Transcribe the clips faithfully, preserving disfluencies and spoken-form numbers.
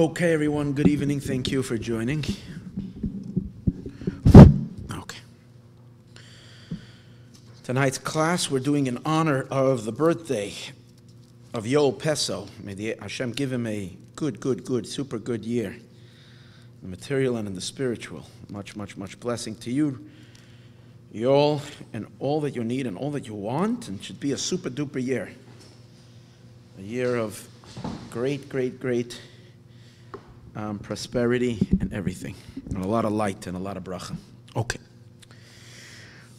Okay, everyone, good evening. Thank you for joining. Okay. Tonight's class, we're doing in honor of the birthday of Yol Peso. May the Hashem give him a good, good, good, super good year. The material and in the spiritual. Much, much, much blessing to you, Yol, and all that you need and all that you want. And it should be a super duper year. A year of great, great, great Um, prosperity and everything, and a lot of light and a lot of bracha. Okay.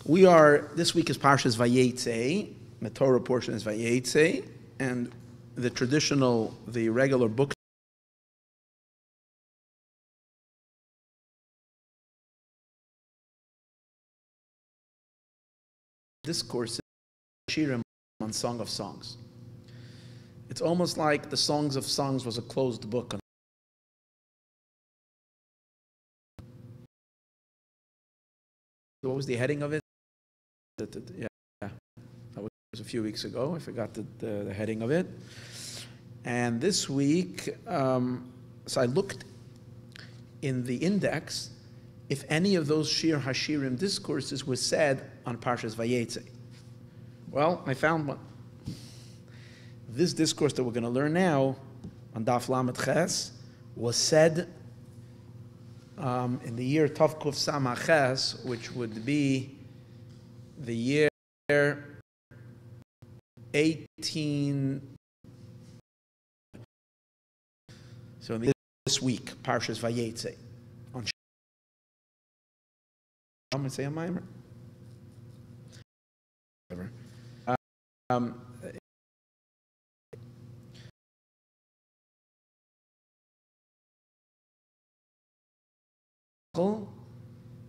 We are, this week is Parshas Vayetze. The Torah portion is Vayetze, and the traditional, the regular book discourse is Shirim on Song of Songs. It's almost like the Songs of Songs was a closed book. What was the heading of it? Yeah, that was a few weeks ago. I forgot the, the, the heading of it. And this week, um, so I looked in the index if any of those Shir Hashirim discourses were said on Parshas Vayetze. Well, I found one. This discourse that we're going to learn now on Daf Lamed Ches was said Um, in the year Tav-Kuf-Samech-Mem-Ches, which would be the year eighteen. So in the, this week, Parshas Vayetze. On I'm going to say a mimer. Um, Rachel,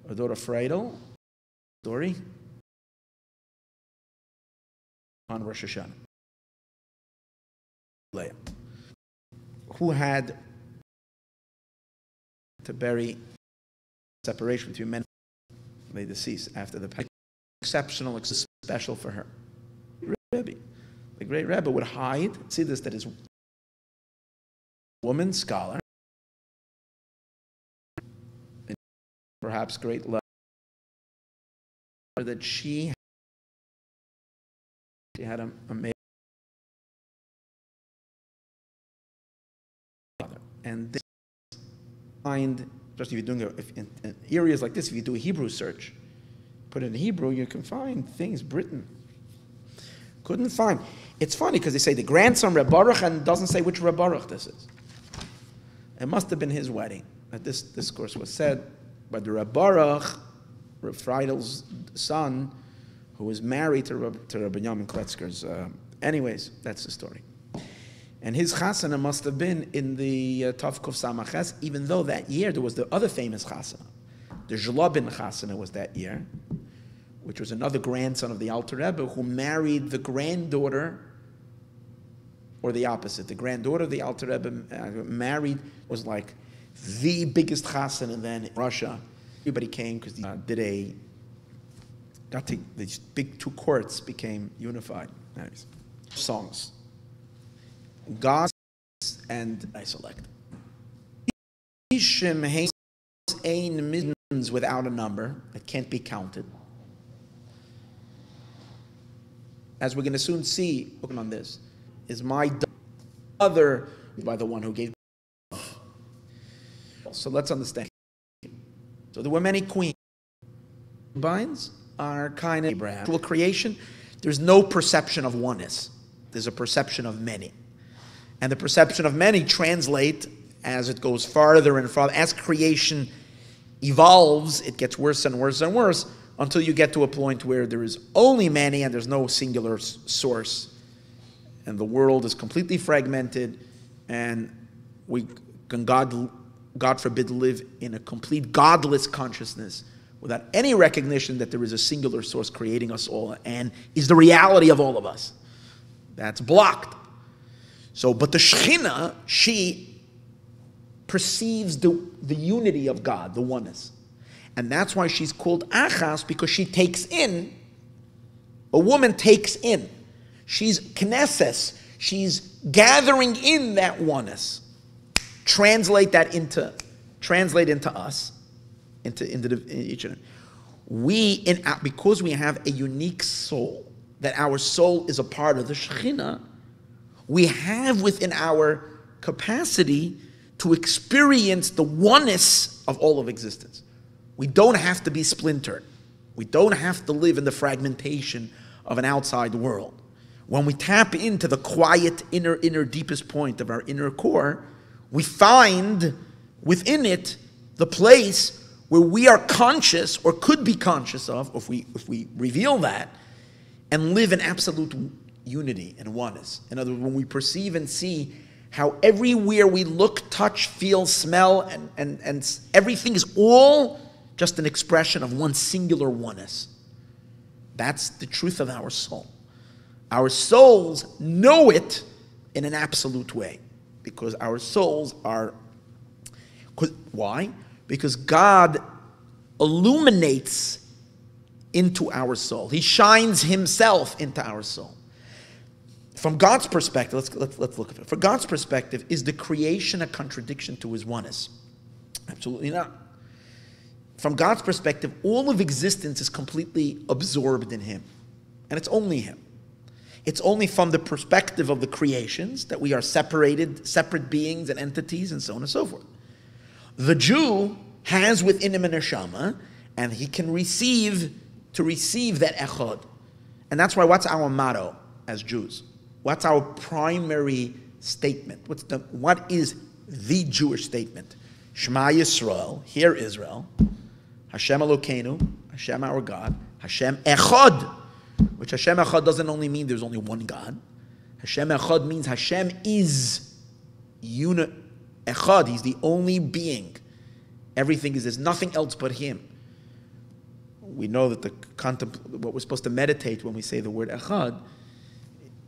her daughter Friedel, story on Rosh Hashanah. Leah, who had to bury separation between men and they deceased after the past. Exceptional, special for her. Rebbe, the great Rebbe would hide. See this, that is woman scholar. Perhaps great love that she she had a, a male father, and this find, especially if you're doing a, if in, in areas like this, if you do a Hebrew search, put in Hebrew, you can find things. Britain couldn't find. It's funny because they say the grandson Reb Baruch, and doesn't say which Reb Baruch this is. It must have been his wedding that this discourse was said. But Reb Baruch, Reb Friedel's son, who was married to Rabbi, to Rabbi Yom Kletzker's. Uh, anyways, that's the story. And his chasana must have been in the uh, Tav-Kuf Samech-Ches, even though that year there was the other famous chasana. The Zhlobin chasana was that year, which was another grandson of the Alter Rebbe who married the granddaughter, or the opposite. The granddaughter of the Alter Rebbe uh, married, was like the biggest chassan, and then in Russia, everybody came because they uh, did a, got to, these big two courts became unified. Anyways. Songs. God and I select. Ishim hates ein middens without a number that can't be counted. As we're going to soon see, looking on this, is my other by the one who gave. So let's understand. So there were many queens. Binds are kind of Abraham. Creation. There's no perception of oneness. There's a perception of many. And the perception of many translate as it goes farther and farther. As creation evolves, it gets worse and worse and worse until you get to a point where there is only many and there's no singular source. And the world is completely fragmented, and we can God... God forbid, live in a complete godless consciousness without any recognition that there is a singular source creating us all and is the reality of all of us. That's blocked. So, but the Shechina, she perceives the, the unity of God, the oneness. And that's why she's called Achas, because she takes in, a woman takes in. She's Knesses, she's gathering in that oneness. translate that into, translate into us, into, into, the, into each other. We, in, because we have a unique soul, that our soul is a part of the Shechina, we have within our capacity to experience the oneness of all of existence. We don't have to be splintered. We don't have to live in the fragmentation of an outside world. When we tap into the quiet, inner, inner, deepest point of our inner core, we find within it the place where we are conscious or could be conscious of, if we, if we reveal that, and live in absolute unity and oneness. In other words, when we perceive and see how everywhere we look, touch, feel, smell, and, and, and everything is all just an expression of one singular oneness. That's the truth of our soul. Our souls know it in an absolute way, because our souls are, why? Because God illuminates into our soul. He shines himself into our soul. From God's perspective, let's, let's, let's look at it. From God's perspective, is the creation a contradiction to his oneness? Absolutely not. From God's perspective, all of existence is completely absorbed in him. And it's only him. It's only from the perspective of the creations that we are separated, separate beings and entities and so on and so forth. The Jew has within him a neshama, and he can receive, to receive that echod. And that's why, what's our motto as Jews? What's our primary statement? What's the, what is the Jewish statement? Shema Yisrael, hear Israel, Hashem Elokeinu, Hashem our God, Hashem Echad, which Hashem Echad doesn't only mean there's only one God. Hashem Echad means Hashem is uni- Echad, he's the only being. Everything is, there's nothing else but him. We know that the what we're supposed to meditate when we say the word Echad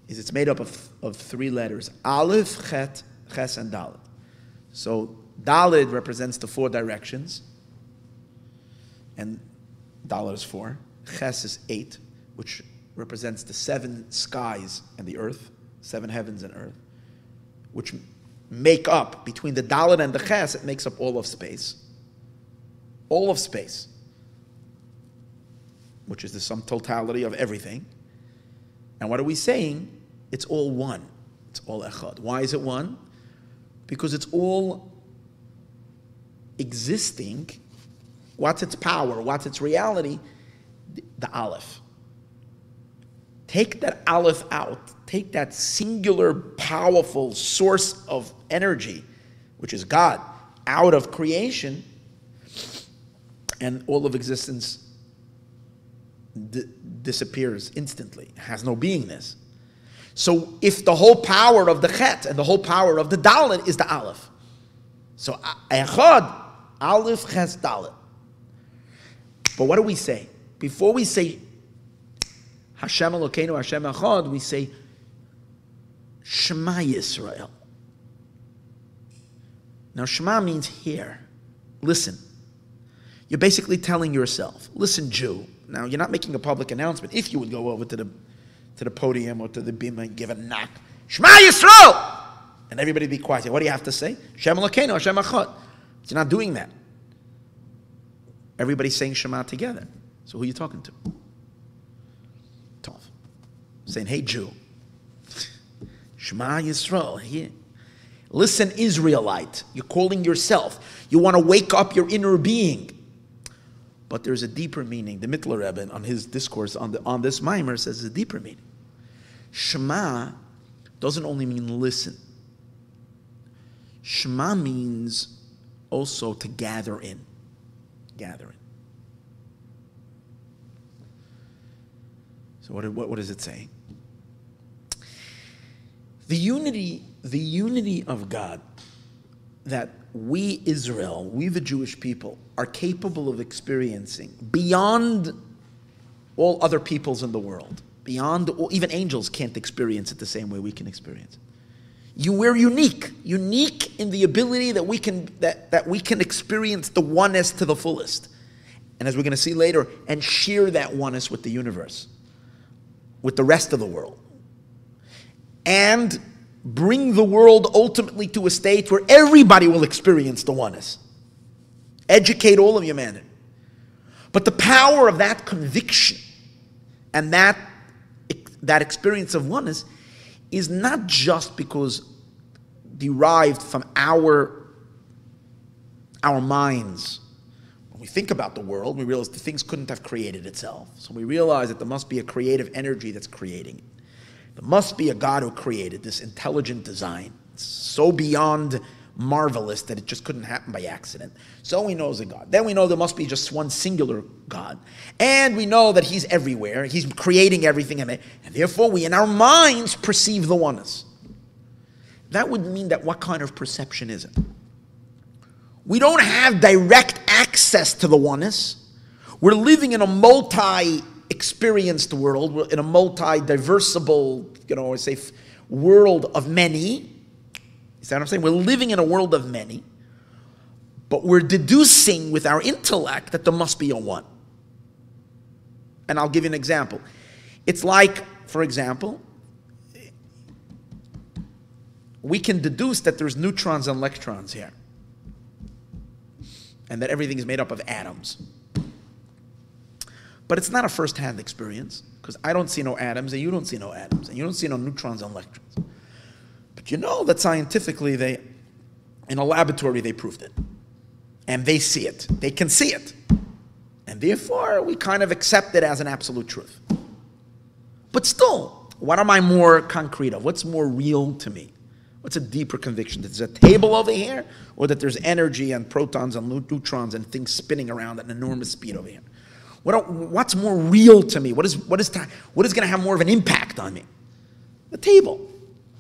is it's made up of, of three letters, Aleph, Chet, Ches, and Dalet. So Dalet represents the four directions, and Dalet is four. Ches is eight, which represents the seven skies and the earth, seven heavens and earth, which make up, between the Dalet and the Ches, it makes up all of space. All of space, which is the sum totality of everything. And what are we saying? It's all one. It's all echad. Why is it one? Because it's all existing. What's its power? What's its reality? The aleph. Take that aleph out. Take that singular, powerful source of energy, which is God, out of creation, and all of existence D- disappears instantly, has no beingness. So if the whole power of the Chet and the whole power of the Dalet is the Aleph, so Echad, Aleph, Ches, Dalet. But what do we say? Before we say Hashem Elokeinu, Hashem Echad, we say Shema Yisrael. Now Shema means hear, listen. You're basically telling yourself, listen, Jew. Now, you're not making a public announcement. If you would go over to the to the podium or to the bima and give a knock, Shema Yisrael! And everybody be quiet. What do you have to say? Shem Elokeinu, Hashem Echad. You're not doing that. Everybody's saying Shema together. So who are you talking to? Tov. Saying, hey, Jew. Shema Yisrael, here. Listen, Israelite. You're calling yourself. You want to wake up your inner being. But there's a deeper meaning. The Mittler Rebbe, on his discourse on, the, on this mimer, says there's a deeper meaning. Shema doesn't only mean listen. Shema means also to gather in. Gather in. So what, what, what is it saying? The unity, the unity of God that we, Israel, we the Jewish people, are capable of experiencing beyond all other peoples in the world. Beyond, even angels can't experience it the same way we can experience it. You, we're unique, unique in the ability that we can that, that we can experience the oneness to the fullest. And as we're going to see later, and share that oneness with the universe, with the rest of the world. And bring the world ultimately to a state where everybody will experience the oneness. Educate all of humanity. But the power of that conviction and that, that experience of oneness is not just because derived from our, our minds. When we think about the world, we realize the things couldn't have created itself. So we realize that there must be a creative energy that's creating it. There must be a God who created this intelligent design. It's so beyond marvelous that it just couldn't happen by accident. So we know there's a God. Then we know there must be just one singular God. And we know that he's everywhere. He's creating everything. And therefore we, in our minds, perceive the oneness. That would mean that what kind of perception is it? We don't have direct access to the oneness. We're living in a multi- experienced world, in a multi-diversible, you know, I say, world of many. Is that what I'm saying? We're living in a world of many, but we're deducing with our intellect that there must be a one. And I'll give you an example. It's like, for example, we can deduce that there's neutrons and electrons here, and that everything is made up of atoms. But it's not a first-hand experience, because I don't see no atoms, and you don't see no atoms, and you don't see no neutrons and electrons. But you know that scientifically, they, in a laboratory, they proved it. And they see it. They can see it. And therefore, we kind of accept it as an absolute truth. But still, what am I more concrete of? What's more real to me? What's a deeper conviction? That there's a table over here, or that there's energy and protons and neutrons and things spinning around at an enormous speed over here? What, what's more real to me? What is, what is, what is going to have more of an impact on me? The table.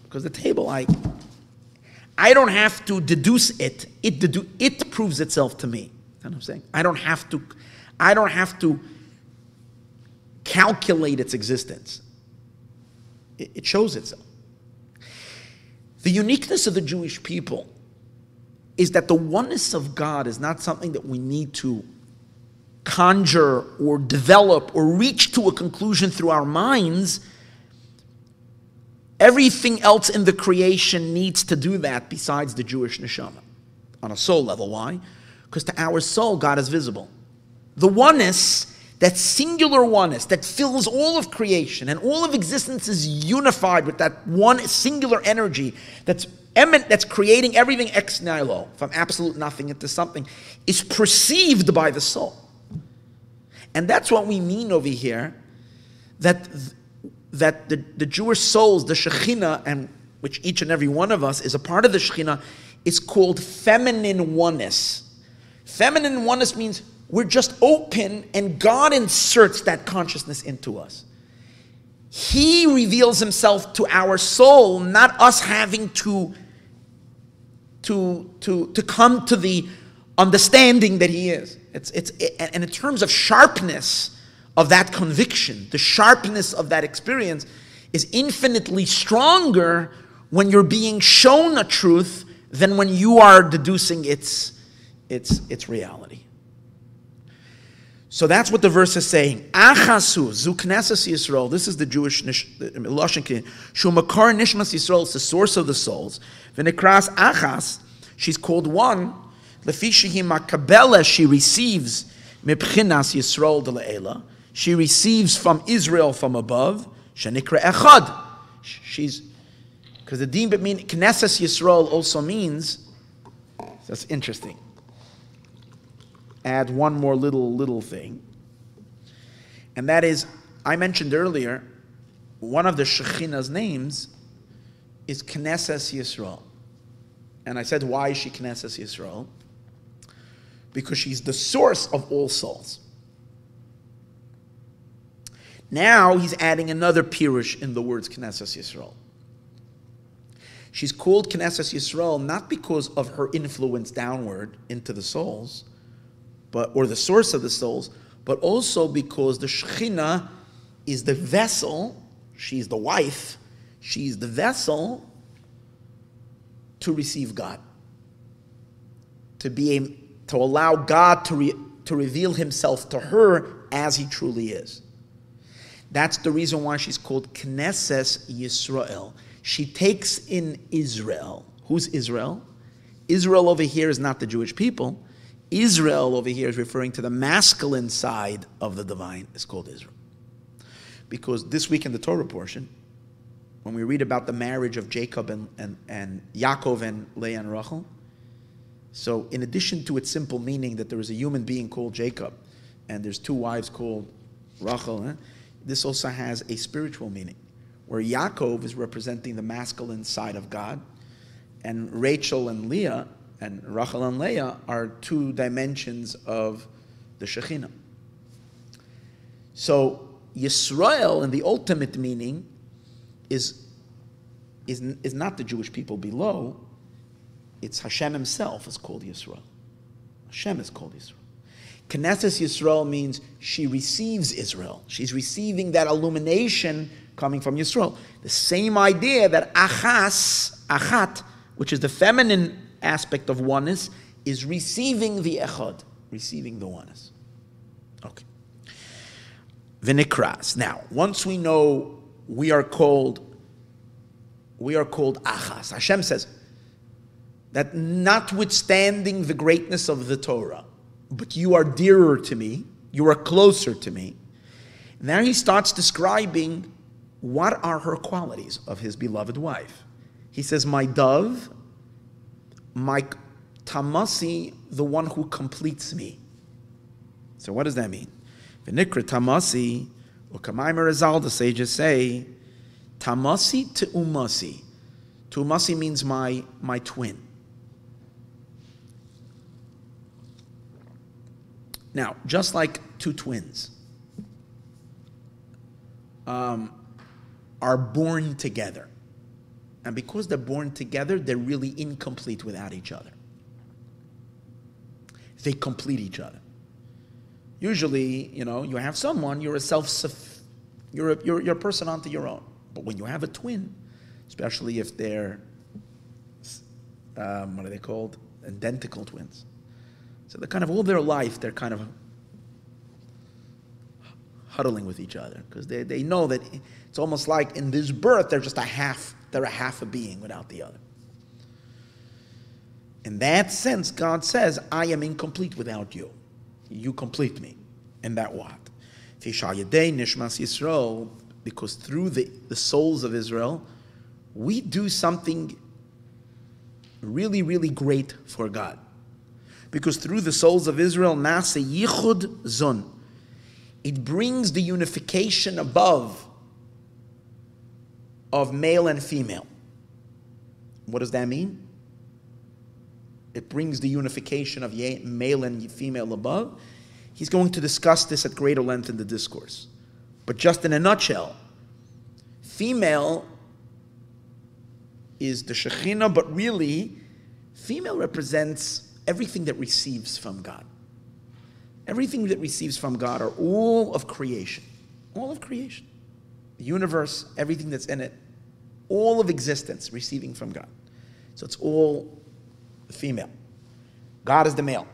Because the table, I, I don't have to deduce it. It, dedu it proves itself to me. That's what I'm saying. I don't have to, I don't have to calculate its existence. It, it shows itself. The uniqueness of the Jewish people is that the oneness of God is not something that we need to conjure or develop or reach to a conclusion through our minds. Everything else in the creation needs to do that besides the Jewish neshama on a soul level. Why? Because to our soul, God is visible. The oneness, that singular oneness that fills all of creation and all of existence, is unified with that one singular energy that's eminent, that's creating everything ex nihilo, from absolute nothing into something, is perceived by the soul. And that's what we mean over here, that, that the, the Jewish souls, the Shechina, and which each and every one of us is a part of the Shechina, is called feminine oneness. Feminine oneness means we're just open, and God inserts that consciousness into us. He reveals himself to our soul, not us having to, to, to, to come to the understanding that he is. It's, it's, it, and in terms of sharpness of that conviction, the sharpness of that experience is infinitely stronger when you're being shown a truth than when you are deducing its, its, its reality. So that's what the verse is saying. Achasu, zu Knesses Yisrael, this is the Jewish Lashon, shu makar nishmas Yisrael, is the source of the souls. V'nikras achas, she's called one. She receives mipchinas Yisrael d'le'ela. She receives from Israel from above. Shenikra echad. She's, because the din mean Knesses Yisrael also means, that's interesting. Add one more little little thing, and that is, I mentioned earlier, one of the Shechina's names is Knesses Yisrael, and I said, why is she Knesses Yisrael? Because she's the source of all souls. Now he's adding another pirush in the words Knesses Yisrael. She's called Knesses Yisrael not because of her influence downward into the souls, but, or the source of the souls, but also because the Shechina is the vessel, she's the wife, she's the vessel to receive God, to be a, to allow God to, re, to reveal himself to her as he truly is. That's the reason why she's called Knesses Yisrael. She takes in Israel. Who's Israel? Israel over here is not the Jewish people. Israel over here is referring to the masculine side of the divine. It's called Israel. Because this week in the Torah portion, when we read about the marriage of Jacob and, and, and Yaakov and Leah and Rachel, so in addition to its simple meaning that there is a human being called Jacob and there's two wives called Rachel, eh? This also has a spiritual meaning, where Yaakov is representing the masculine side of God, and Rachel and Leah, and Rachel and Leah are two dimensions of the Shechina. So Yisrael, in the ultimate meaning, is, is, is not the Jewish people below, it's Hashem himself is called Yisrael. Hashem is called Yisrael. Knesses Yisrael means she receives Israel. She's receiving that illumination coming from Yisrael. The same idea that achas, achat, which is the feminine aspect of oneness, is receiving the echad, receiving the oneness. Okay. V'nikras. Now, once we know we are called, we are called achas. Hashem says that notwithstanding the greatness of the Torah, but you are dearer to me, you are closer to me. Now he starts describing what are her qualities of his beloved wife. He says, my dove, my tamasi, the one who completes me. So what does that mean? V'nikra tamasi, or Kamaim Rezal, the sages say, tamasi te'umasi. Te'umasi means my, my twin. Now, just like two twins um, are born together, and because they're born together, they're really incomplete without each other. They complete each other. Usually, you know, you have someone, you're a self, you're a, you're, you're a person onto your own. But when you have a twin, especially if they're, um, what are they called? Identical twins. So they're kind of, all their life, they're kind of huddling with each other because they, they know that it's almost like in this birth, they're just a half, they're a half a being without the other. In that sense, God says, I am incomplete without you. You complete me. And that what? Because through the, the souls of Israel, we do something really, really great for God. Because through the souls of Israel, Nase Yichud Zon, it brings the unification above of male and female. What does that mean? It brings the unification of male and female above. He's going to discuss this at greater length in the discourse. But just in a nutshell, female is the Shekhinah, but really, female represents everything that receives from God. Everything that receives from God are all of creation. All of creation. The universe, everything that's in it, all of existence receiving from God. So it's all female. God is the male.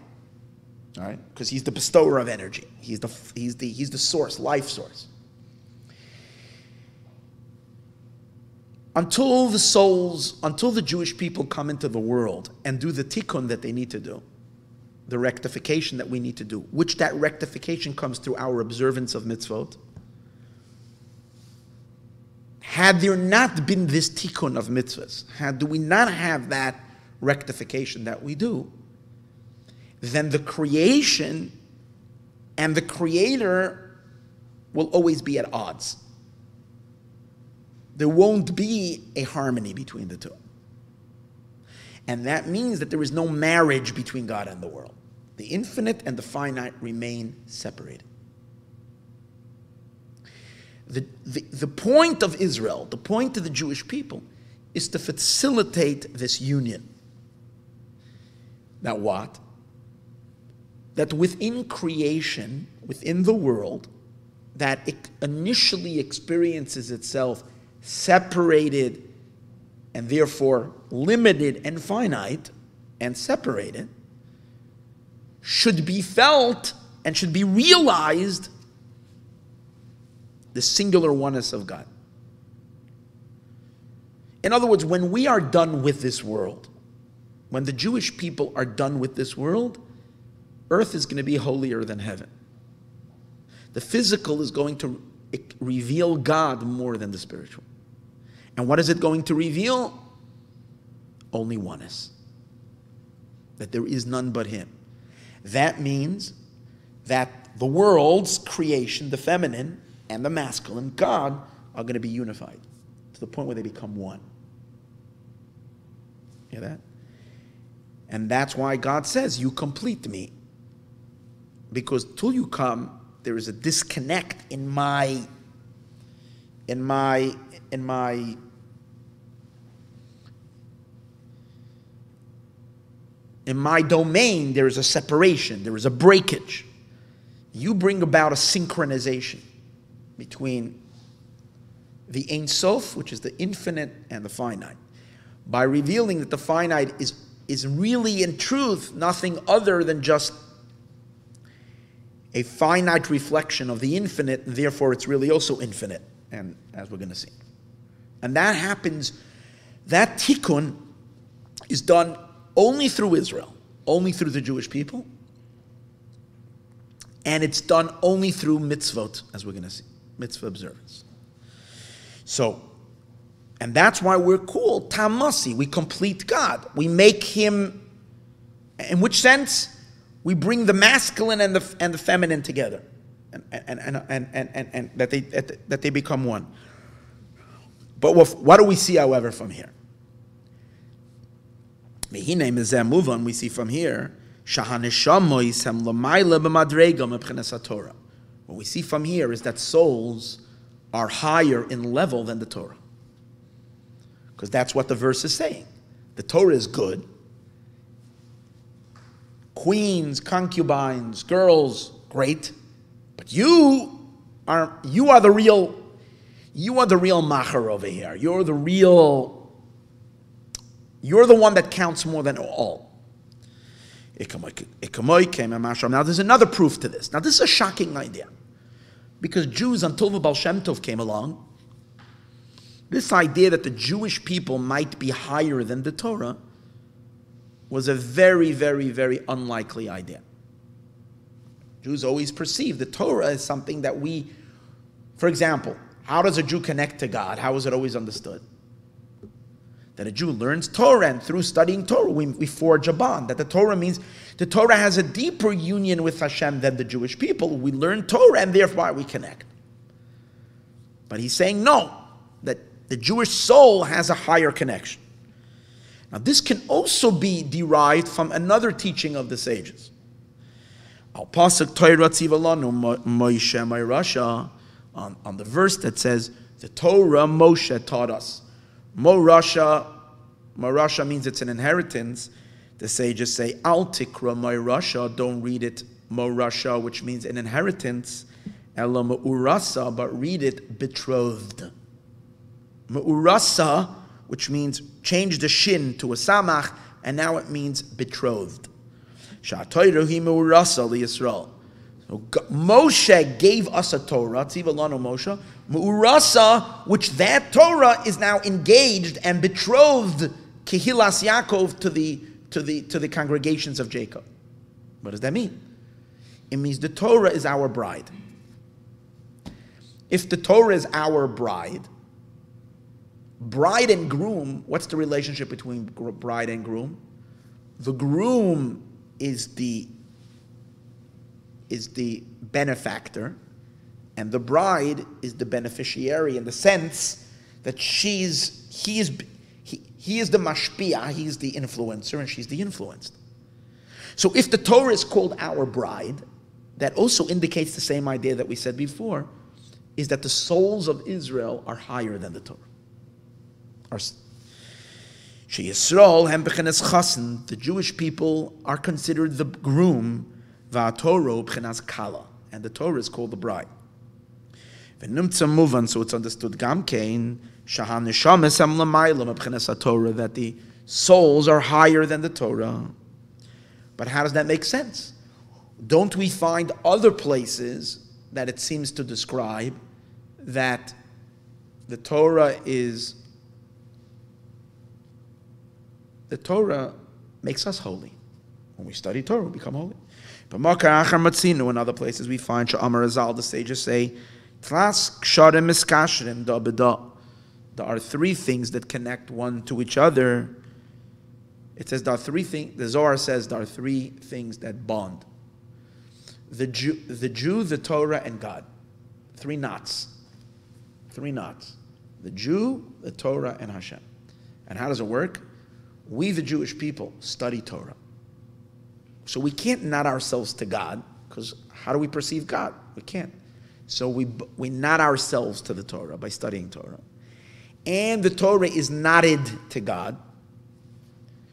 All right? Because he's the bestower of energy. He's the, he's the, he's the source, life source. Until the souls, until the Jewish people come into the world and do the tikkun that they need to do, the rectification that we need to do, which that rectification comes through our observance of mitzvot. Had there not been this tikkun of mitzvahs, had we not have that rectification that we do, then the creation and the creator will always be at odds. There won't be a harmony between the two. And that means that there is no marriage between God and the world. The infinite and the finite remain separated. The, the, the point of Israel, the point of the Jewish people, is to facilitate this union. Now what? That within creation, within the world, that it initially experiences itself separated and therefore limited and finite and separated, should be felt and should be realized the singular oneness of God. In other words, when we are done with this world, when the Jewish people are done with this world, earth is going to be holier than heaven. The physical is going to reveal God more than the spiritual. And what is it going to reveal? Only oneness. That there is none but Him. That means that the world's creation, the feminine and the masculine, God, are going to be unified to the point where they become one. Hear that? And that's why God says, you complete me. Because till you come, there is a disconnect in my, in my, in my, in my domain, there is a separation, there is a breakage. You bring about a synchronization between the Ein Sof, which is the infinite, and the finite, by revealing that the finite is is really, in truth, nothing other than just a finite reflection of the infinite, and therefore it's really also infinite, and as we're going to see. And that happens, that tikkun is done only through Israel, only through the Jewish people, and it's done only through mitzvot, as we're going to see, mitzvah observance. So, and that's why we're called Tamasi. We complete God. We make Him, in which sense? We bring the masculine and the, and the feminine together. And, and, and, and, and, and, and that, they, that they become one. But what do we see, however, from here? We see from here, what we see from here is that souls are higher in level than the Torah. Because that's what the verse is saying. The Torah is good. Queens, concubines, girls, great. But you are you are the real you are the real macher over here. You're the real you're the one that counts more than all. Now there's another proof to this. Now this is a shocking idea. Because Jews, until the Baal Shem Tov came along, this idea that the Jewish people might be higher than the Torah was a very, very, very unlikely idea. Jews always perceive the Torah as something that we, for example, how does a Jew connect to God? How is it always understood? That a Jew learns Torah, and through studying Torah, we, we forge a bond. That the Torah means, the Torah has a deeper union with Hashem than the Jewish people. We learn Torah, and therefore we connect. But he's saying, no, that the Jewish soul has a higher connection. Now, this can also be derived from another teaching of the sages. On, on the verse that says, the Torah Moshe taught us. Morasha, Morasha means it's an inheritance. The sages say, Al Tikra Morasha, don't read it Morasha, which means an inheritance. Ela Ma'urasa, but read it betrothed. Ma'urasa, which means change the shin to a samach, and now it means betrothed. Sha'atoyrohi ma'urasa liYisrael. So Moshe gave us a Torah, Tzivalano Moshe, Ma'urasa, which that Torah is now engaged and betrothed, Kehilas Yaakov, to the, to the, to the congregations of Jacob. What does that mean? It means the Torah is our bride. If the Torah is our bride, bride and groom, what's the relationship between bride and groom? The groom is the, is the benefactor, and the bride is the beneficiary, in the sense that she's, he is, he, he is the mashpia, he's the influencer, and she's the influenced. So if the Torah is called our bride, that also indicates the same idea that we said before, is that the souls of Israel are higher than the Torah. The Jewish people are considered the groom, and the Torah is called the bride. So it's understood that the souls are higher than the Torah. But how does that make sense? Don't we find other places that it seems to describe that the Torah is the Torah makes us holy. When we study Torah, we become holy. But in other places we find Sha'amar Azal, the sages say, there are three things that connect one to each other. It says there are three things, the Zohar says there are three things that bond. The Jew, the Jew, the Torah, and God. Three knots. Three knots. The Jew, the Torah, and Hashem. And how does it work? We, the Jewish people, study Torah. So we can't knot ourselves to God, because how do we perceive God? We can't. So we, we knot ourselves to the Torah by studying Torah. And the Torah is knotted to God.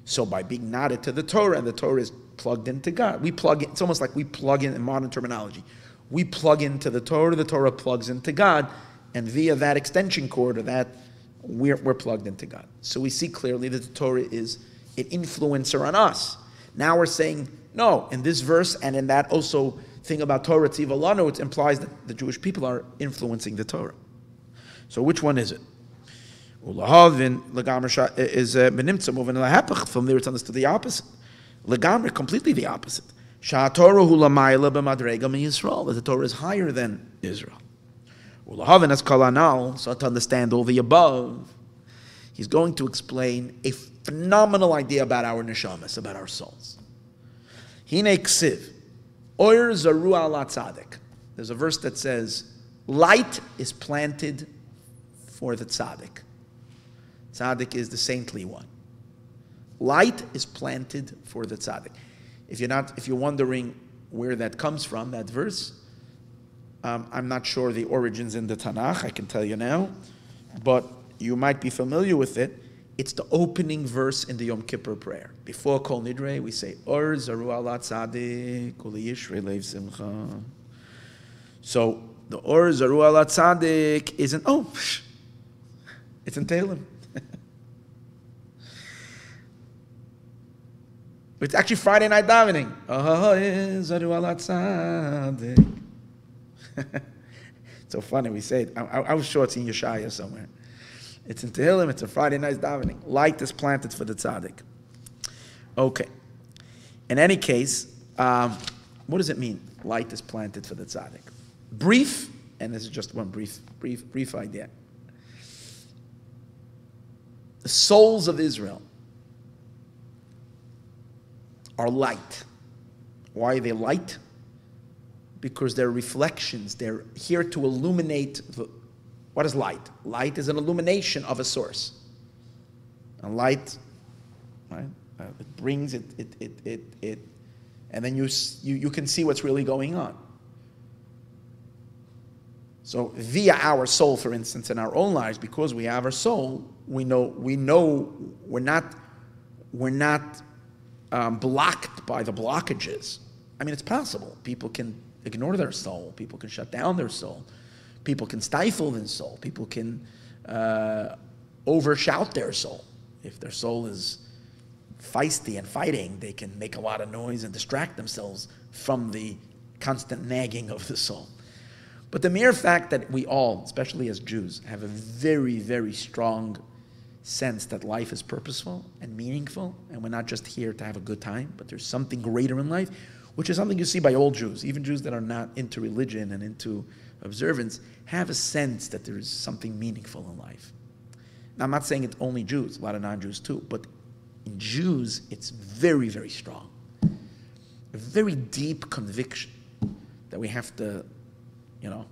So by being knotted to the Torah, and the Torah is plugged into God. We plug in, it's almost like we plug in, in modern terminology, we plug into the Torah, the Torah plugs into God, and via that extension cord or that, we're, we're plugged into God. So we see clearly that the Torah is an influencer on us. Now we're saying, no, in this verse and in that also thing about Torah Tziva Lanu, it implies that the Jewish people are influencing the Torah. So which one is it? Is from there it's understood the opposite. Legamre, completely the opposite. That the Torah is higher than Israel. So to understand all the above, he's going to explain a phenomenal idea about our neshamas, about our souls. There's a verse that says, light is planted for the tzaddik. Tzaddik is the saintly one. Light is planted for the tzaddik. If you're not, if you're wondering where that comes from, that verse, um, I'm not sure the origins in the Tanakh, I can tell you now, but you might be familiar with it. It's the opening verse in the Yom Kippur prayer. Before Kol Nidre, we say, Or Zaru Ala Tzaddik, Uli Yishrei Leiv Simcha. So the Or Zaru Ala Tzaddik isn't, oh, it's in Tehillim. It's actually Friday night davening. It's so funny we say it. I, I, I was sure it's in Yeshaya somewhere. It's in Tehillim. It's a Friday night davening. Light is planted for the tzaddik. Okay. In any case, um, what does it mean? Light is planted for the tzaddik. Brief, and this is just one brief, brief, brief idea. The souls of Israel are light. Why are they light? Because they're reflections. They're here to illuminate. The, what is light? Light is an illumination of a source. And light, right? Uh, it brings it, it, it, it, it, and then you, you, you can see what's really going on. So via our soul, for instance, in our own lives, because we have our soul, we know, we know we're not, we're not, Um, blocked by the blockages. I mean, it's possible. People can ignore their soul. People can shut down their soul. People can stifle their soul. People can uh, overshout their soul. If their soul is feisty and fighting, they can make a lot of noise and distract themselves from the constant nagging of the soul. But the mere fact that we all, especially as Jews, have a very, very strong sense that life is purposeful and meaningful, and we're not just here to have a good time, but there's something greater in life, which is something you see by all Jews, even Jews that are not into religion and into observance, have a sense that there is something meaningful in life. Now, I'm not saying it's only Jews, a lot of non-Jews too, but in Jews, it's very, very strong. A very deep conviction that we have to, you know,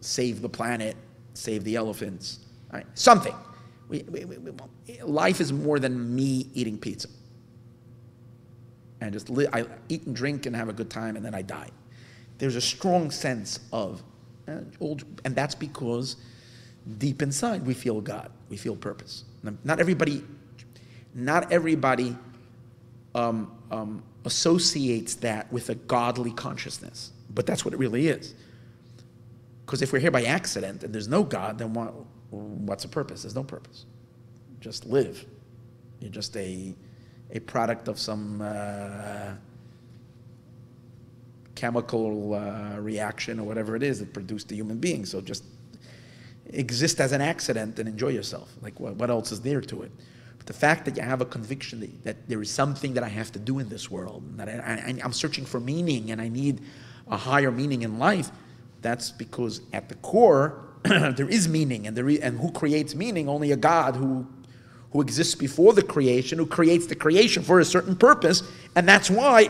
save the planet, save the elephants, right? Something. We, we, we, we, life is more than me eating pizza and just li I eat and drink and have a good time and then I die. There's a strong sense of uh, old, and that's because deep inside we feel God, we feel purpose. Not everybody, not everybody um, um, associates that with a godly consciousness, but that's what it really is. Because if we're here by accident and there's no God, then what? What's a purpose? There's no purpose. Just live. You're just a, a product of some uh, chemical uh, reaction or whatever it is that produced the human being. So just exist as an accident and enjoy yourself. Like what, what else is there to it? The fact that you have a conviction that, that there is something that I have to do in this world, and that I, I, I'm searching for meaning and I need a higher meaning in life, that's because at the core there is meaning, and there is, and who creates meaning? Only a God who who exists before the creation, who creates the creation for a certain purpose, and that's why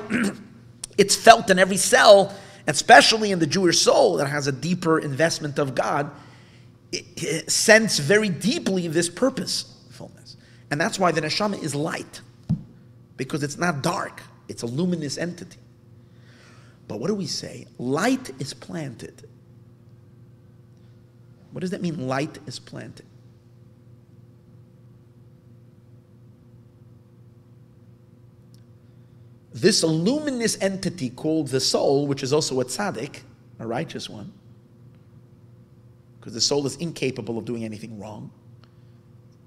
it's felt in every cell, especially in the Jewish soul that has a deeper investment of God. It, it sense very deeply this purposefulness, and that's why the neshama is light, because it's not dark; it's a luminous entity. But what do we say? Light is planted. What does that mean, light is planted? This luminous entity called the soul, which is also a tzaddik, a righteous one, because the soul is incapable of doing anything wrong,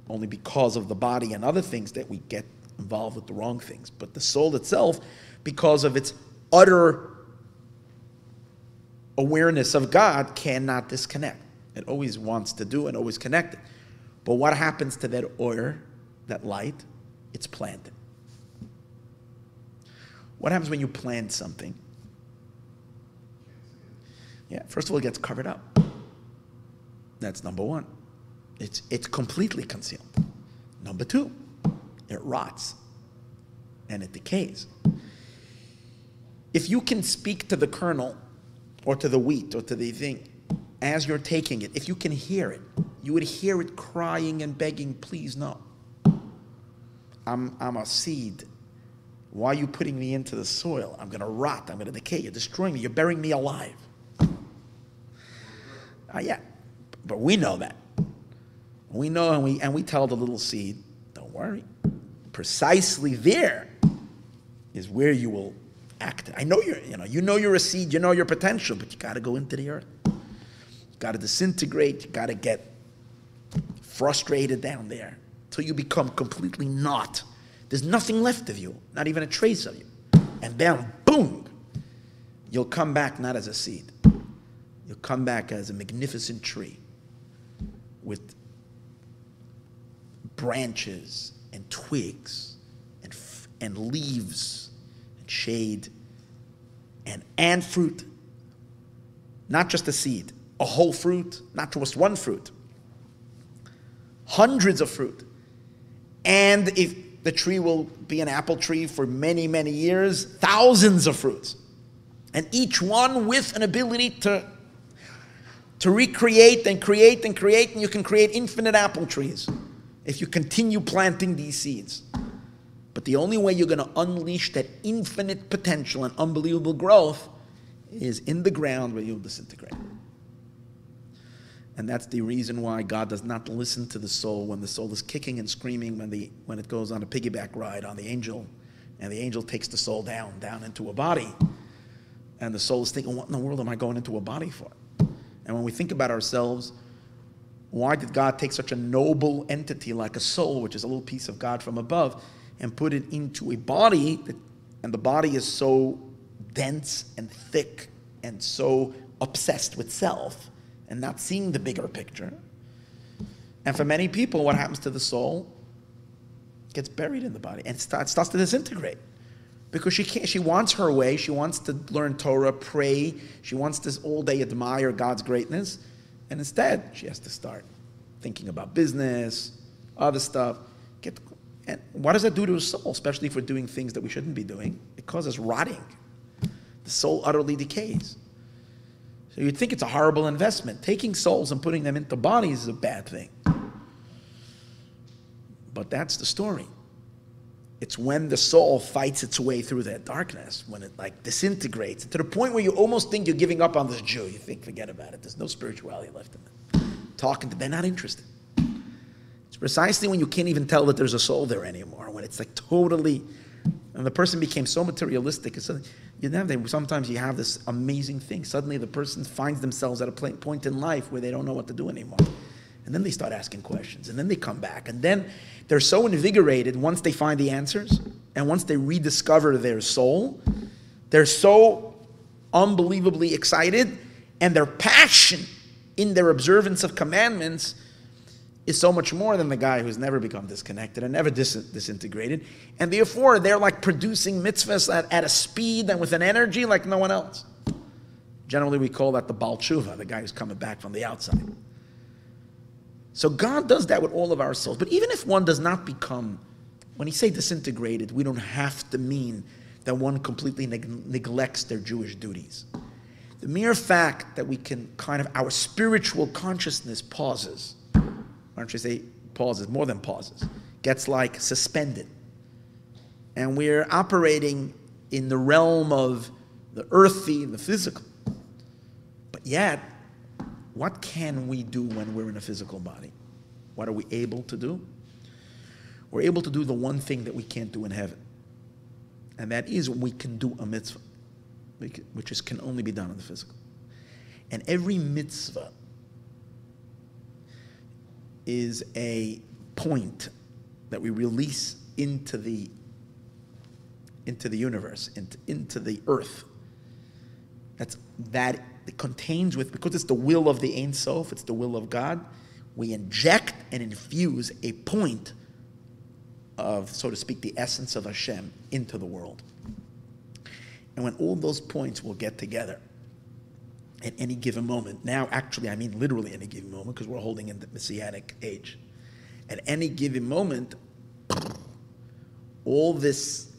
only because of the body and other things that we get involved with the wrong things. But the soul itself, because of its utter awareness of God, cannot disconnect. It always wants to do and always connect it. But what happens to that oil, that light? It's planted. What happens when you plant something? Yeah, first of all, it gets covered up. That's number one. It's, it's completely concealed. Number two, it rots and it decays. If you can speak to the kernel or to the wheat or to the thing, as you're taking it, if you can hear it, you would hear it crying and begging, please no. I'm, I'm a seed. Why are you putting me into the soil? I'm going to rot. I'm going to decay. You're destroying me. You're burying me alive. Uh, yeah, but we know that. We know, and we, and we tell the little seed, don't worry. Precisely there is where you will act. I know you're, you know, you know you're a seed. You know your potential, but you got to go into the earth. Got to disintegrate, you got to get frustrated down there till you become completely naught. There's nothing left of you, not even a trace of you. And then, boom, you'll come back not as a seed. You'll come back as a magnificent tree with branches and twigs and, f and leaves and shade and, and fruit, not just a seed. A whole fruit, not just one fruit, hundreds of fruit. And if the tree will be an apple tree for many, many years, thousands of fruits. And each one with an ability to, to recreate and create and create, and you can create infinite apple trees if you continue planting these seeds. But the only way you're going to unleash that infinite potential and unbelievable growth is in the ground where you'll disintegrate. And that's the reason why God does not listen to the soul when the soul is kicking and screaming, when, the, when it goes on a piggyback ride on the angel, and the angel takes the soul down, down into a body. And the soul is thinking, what in the world am I going into a body for? And when we think about ourselves, why did God take such a noble entity like a soul, which is a little piece of God from above, and put it into a body, that, and the body is so dense and thick and so obsessed with self, and not seeing the bigger picture. And for many people, what happens to the soul gets buried in the body and starts, starts to disintegrate, because she can't, she wants her way, she wants to learn Torah, pray, she wants to all day admire God's greatness, and instead she has to start thinking about business, other stuff. Get, and what does that do to a soul, especially if we're doing things that we shouldn't be doing? It causes rotting. The soul utterly decays. You'd think it's a horrible investment. Taking souls and putting them into bodies is a bad thing. But that's the story. It's when the soul fights its way through that darkness, when it like disintegrates, to the point where you almost think you're giving up on this Jew. You think, forget about it. There's no spirituality left in them. Talking to them, they're not interested. It's precisely when you can't even tell that there's a soul there anymore, when it's like totally, and the person became so materialistic. So you know, they, sometimes you have this amazing thing. Suddenly the person finds themselves at a point in life where they don't know what to do anymore. And then they start asking questions. And then they come back. And then they're so invigorated once they find the answers. And once they rediscover their soul, they're so unbelievably excited. And their passion in their observance of commandments is so much more than the guy who's never become disconnected and never dis- disintegrated. And therefore, they're like producing mitzvahs at, at a speed and with an energy like no one else. Generally, we call that the Baal Tshuva, the guy who's coming back from the outside. So God does that with all of our souls. But even if one does not become, when he say disintegrated, we don't have to mean that one completely neg- neglects their Jewish duties. The mere fact that we can kind of, our spiritual consciousness pauses, why don't you say pauses, more than pauses, gets like suspended. And we're operating in the realm of the earthy and the physical. But yet, what can we do when we're in a physical body? What are we able to do? We're able to do the one thing that we can't do in heaven. And that is we can do a mitzvah, which is, can only be done in the physical. And every mitzvah is a point that we release into the into the universe, into, into the earth. That's that it contains with, because it's the will of the Ein Sof, it's the will of God, we inject and infuse a point of, so to speak, the essence of Hashem into the world. And when all those points will get together at any given moment, now actually I mean literally any given moment because we're holding in the Messianic age, at any given moment, all this,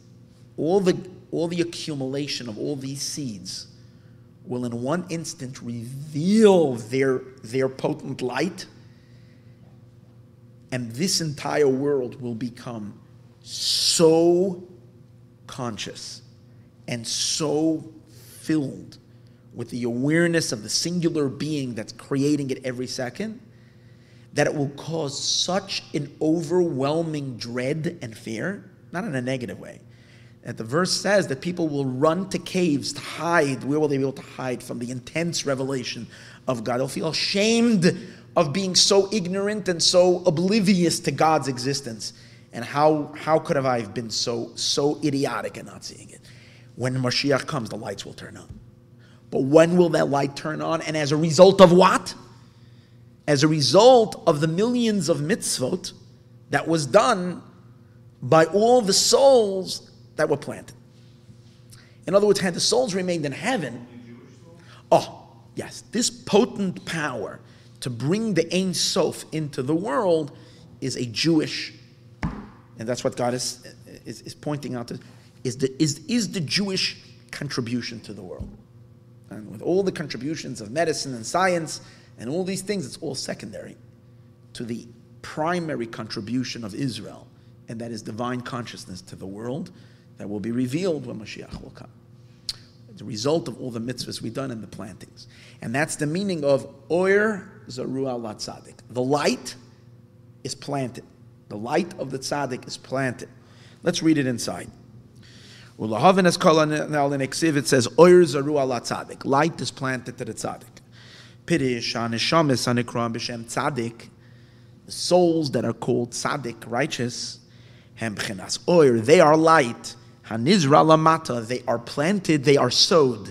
all the, all the accumulation of all these seeds will in one instant reveal their, their potent light, and this entire world will become so conscious and so filled with the awareness of the singular being that's creating it every second, that it will cause such an overwhelming dread and fear, not in a negative way. And the verse says that people will run to caves to hide. Where will they be able to hide from the intense revelation of God? They'll feel ashamed of being so ignorant and so oblivious to God's existence. And how, how could have I been so, so idiotic and not seeing it? When Mashiach comes, the lights will turn on. But when will that light turn on? And as a result of what? As a result of the millions of mitzvot that was done by all the souls that were planted. In other words, had the souls remained in heaven, oh, yes, this potent power to bring the Ein Sof into the world is a Jewish, and that's what God is, is, is pointing out to, Is the, is, is the Jewish contribution to the world. And with all the contributions of medicine and science and all these things, it's all secondary to the primary contribution of Israel, and that is divine consciousness to the world that will be revealed when Mashiach will come. It's a result of all the mitzvahs we've done in the plantings. And that's the meaning of Oyer Zeruah LaTzadik. The light is planted. The light of the tzaddik is planted. Let's read it inside. It says, Oyer Zeruah LaTzadik. Light is planted to the tzaddik. Pirish haneshamis hanikram b'shem tzaddik. The souls that are called tzaddik, righteous, hem b'chinas oyer, they are light. Hanizra lamata, they are planted, they are sowed.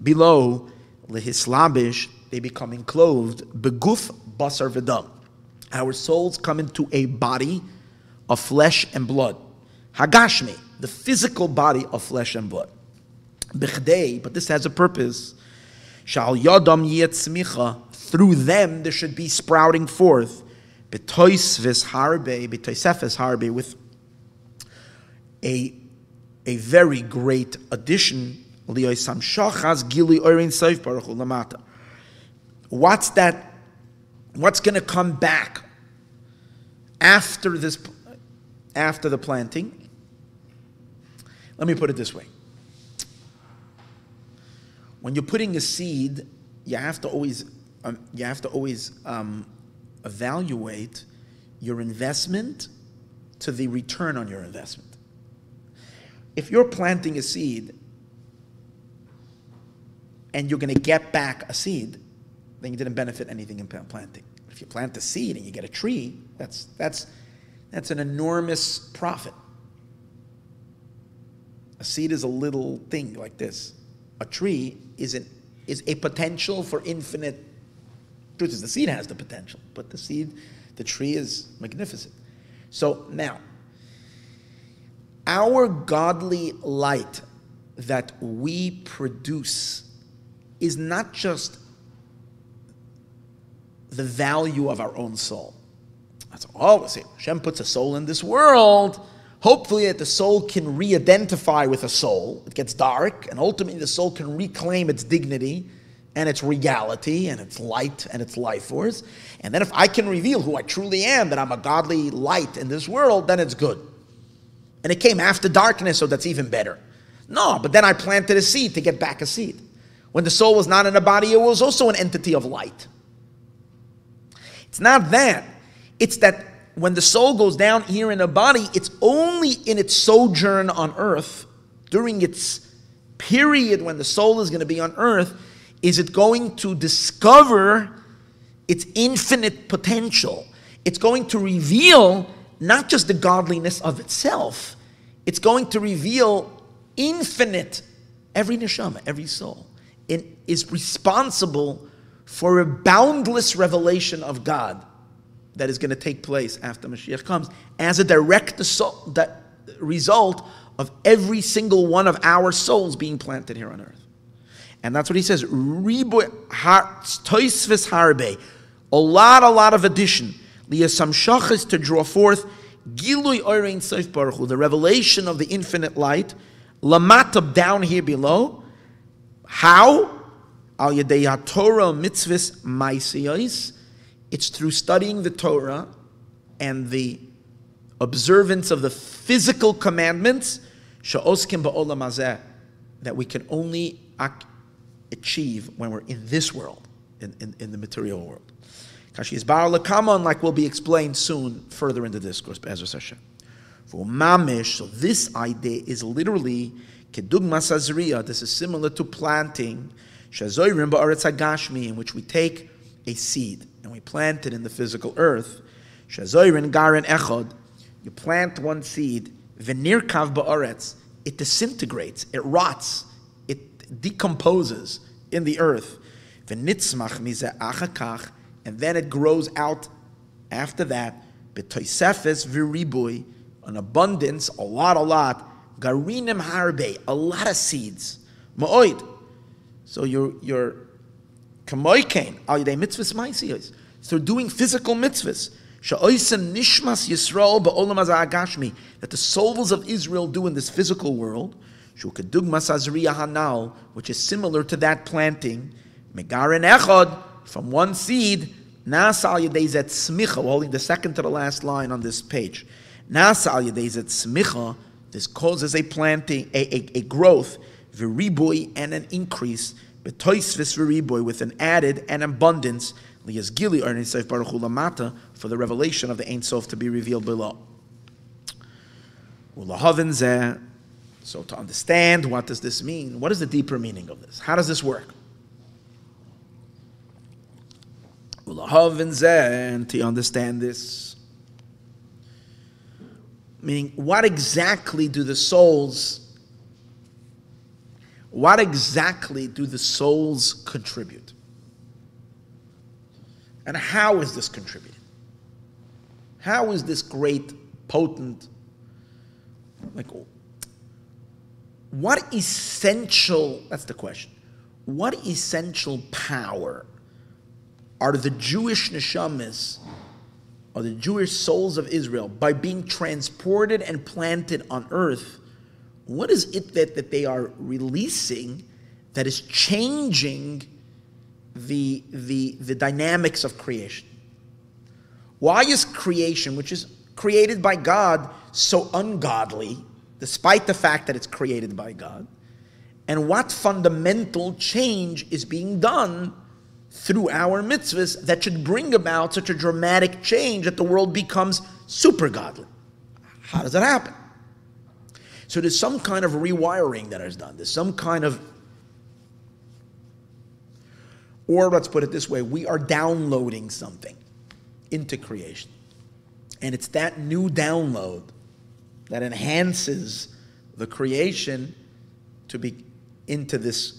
Below, lehislabish, they become enclosed. Beguf basar v'dam. Our souls come into a body of flesh and blood. Hagashmi, the physical body of flesh and blood. Bichdei, but this has a purpose. Shal yadam yetzmicha, through them there should be sprouting forth. B'toisves harbe, b'toisefes harbe, with a, a very great addition. Lioisam shachas gili oirin seif baruch hu lamata. What's that? What's going to come back after this, after the planting? Let me put it this way. When you're putting a seed, you have to always, um, you have to always um, evaluate your investment to the return on your investment. If you're planting a seed and you're going to get back a seed, then you didn't benefit anything in planting. If you plant a seed and you get a tree, that's that's that's an enormous profit. A seed is a little thing like this. A tree is, an, is a potential for infinite. Truth is, the seed has the potential, but the seed The tree is magnificent. So now, our godly light that we produce is not just the value of our own soul. That's all we say. Hashem puts a soul in this world. Hopefully that the soul can re-identify with a soul. It gets dark, and ultimately the soul can reclaim its dignity and its regality and its light and its life force. And then if I can reveal who I truly am, that I'm a godly light in this world, then it's good. And it came after darkness, so that's even better. No, but then I planted a seed to get back a seed. When the soul was not in a body, it was also an entity of light. It's not that. It's that when the soul goes down here in a body, it's only in its sojourn on earth, during its period when the soul is going to be on earth, is it going to discover its infinite potential. It's going to reveal not just the godliness of itself, it's going to reveal infinite, every neshama, every soul, it is responsible for a boundless revelation of God that is going to take place after Mashiach comes as a direct result of every single one of our souls being planted here on earth. And that's what he says, harbe, a lot, a lot of addition, to draw forth the revelation of the infinite light, lamatab, down here below. How? Al yedei Torah mitzvahs ma'asiyos. It's through studying the Torah and the observance of the physical commandments she'oskim ba'olam hazeh, that we can only achieve when we're in this world, in, in, in the material world. Kashi's bar lekamon, like will be explained soon further in the discourse. Be'ezras Hashem. For mamish, so this idea is literally kedugma sazriya. This is similar to planting shezoyrim ba'aretz hagashmi, in which we take a seed and we plant it in the physical earth. Shezoyrin garen echod, you plant one seed, venirkav ba'aretz, it disintegrates, it rots, it decomposes in the earth. V'nitzmach mizeh achakach, and then it grows out after that, b'toisefes v'ribui, an abundance, a lot, a lot, garinim harbe, a lot of seeds, ma'oid. So you're, you're kamoy Cain, al yedei mitzvahs ma'asiyos, so doing physical mitzvahs, she'osem nishmas Yisrael ba'olam hazeh hagashmi, that the souls of Israel do in this physical world, she'ukadugma sazriya hanal, which is similar to that planting, megaren echod, from one seed, nasal yedei zeh tzmicha, holding the second to the last line on this page, nasal yedei zeh tzmicha, this causes a planting, a, a, a growth, v'ribui, and an increase, b'toisvis v'ribui, with an added and abundance, liyas gili or nisayf baruch hu lamata, for the revelation of the Ein Sof to be revealed below. Ulahavin zeh. So to understand, what does this mean? What is the deeper meaning of this? How does this work? And to understand this, meaning, what exactly do the souls, what exactly do the souls contribute? And how is this contributed? How is this great, potent, like, what essential, that's the question, what essential power are the Jewish neshamas, or the Jewish souls of Israel, by being transported and planted on earth, what is it that, that they are releasing that is changing the, the, the dynamics of creation? Why is creation, which is created by God, so ungodly, despite the fact that it's created by God? And what fundamental change is being done through our mitzvahs that should bring about such a dramatic change that the world becomes super godly? How does that happen? So there's some kind of rewiring that is done. There's some kind of, or let's put it this way, we are downloading something into creation. And it's that new download that enhances the creation to be into this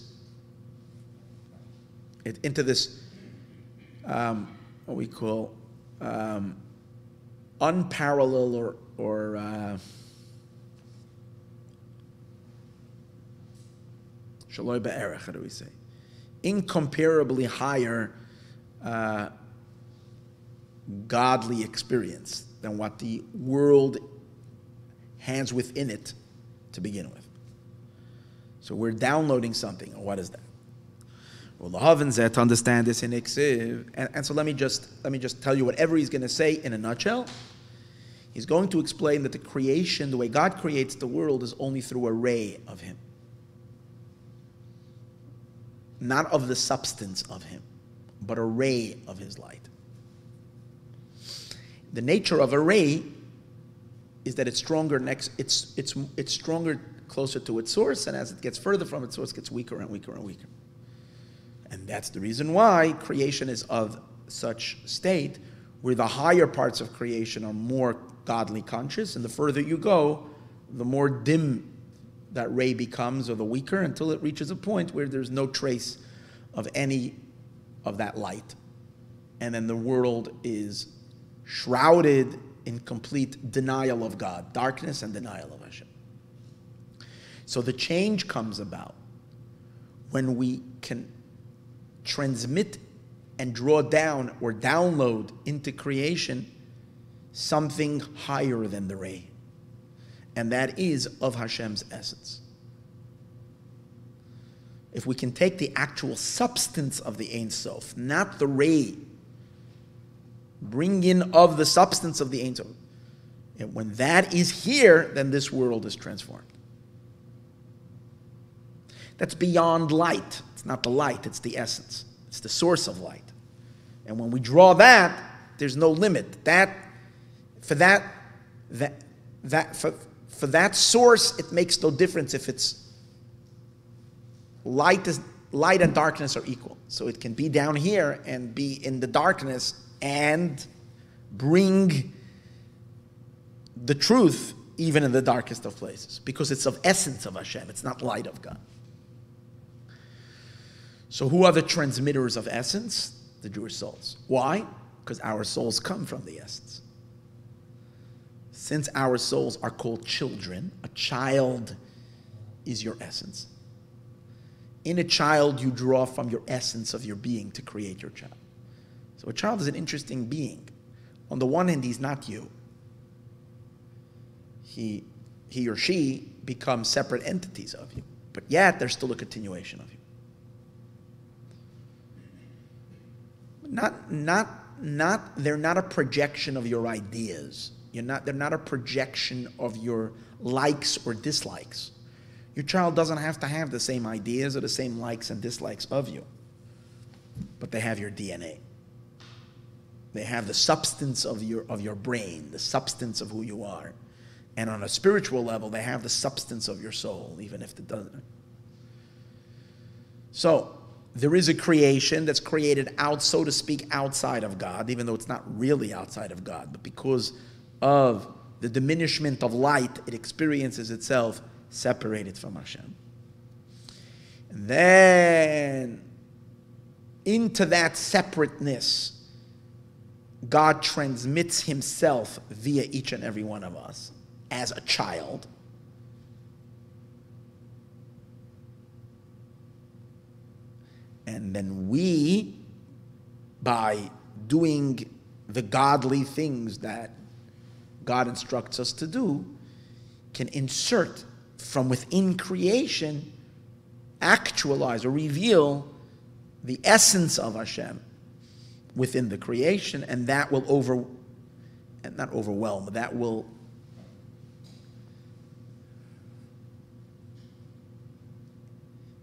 It, into this, um, what we call, um, unparalleled or, or uh, shaloi ba'erech, how do we say? Incomparably higher uh, godly experience than what the world hands within it to begin with. So we're downloading something. What is that? Well, Lahavin to understand this in Iksiv. And, and so let me just let me just tell you whatever he's going to say in a nutshell. He's going to explain that the creation, the way God creates the world, is only through a ray of Him, not of the substance of Him, but a ray of His light. The nature of a ray is that it's stronger next, it's it's it's stronger closer to its source, and as it gets further from its source, it gets weaker and weaker and weaker. And that's the reason why creation is of such state, where the higher parts of creation are more godly conscious, and the further you go, the more dim that ray becomes, or the weaker, until it reaches a point where there's no trace of any of that light. And then the world is shrouded in complete denial of God, darkness and denial of Hashem. So the change comes about when we can transmit and draw down or download into creation something higher than the ray. And that is of Hashem's essence. If we can take the actual substance of the Ein Sof, not the ray, bring in of the substance of the Ein Sof, and when that is here, then this world is transformed. That's beyond light. It's not the light, it's the essence. It's the source of light. And when we draw that, there's no limit. That, for that, that, that, for, for that source, it makes no difference if it's light, is, light and darkness are equal. So it can be down here and be in the darkness and bring the truth even in the darkest of places, because it's of essence of Hashem, it's not light of God. So who are the transmitters of essence? The Jewish souls. Why? Because our souls come from the essence. Since our souls are called children, a child is your essence. In a child, you draw from your essence of your being to create your child. So a child is an interesting being. On the one hand, he's not you. He, he or she become separate entities of you, but yet they're still a continuation of you. Not, not, not, they're not a projection of your ideas. You're not, they're not a projection of your likes or dislikes. Your child doesn't have to have the same ideas or the same likes and dislikes of you, but they have your D N A. They have the substance of your, of your brain, the substance of who you are. And on a spiritual level, they have the substance of your soul, even if it doesn't. So, there is a creation that's created out, so to speak, outside of God, even though it's not really outside of God, but because of the diminishment of light, it experiences itself separated from Hashem. And then, into that separateness, God transmits Himself via each and every one of us as a child. And then we, by doing the godly things that God instructs us to do, can insert from within creation, actualize or reveal the essence of Hashem within the creation, and that will over, and not overwhelm, but that will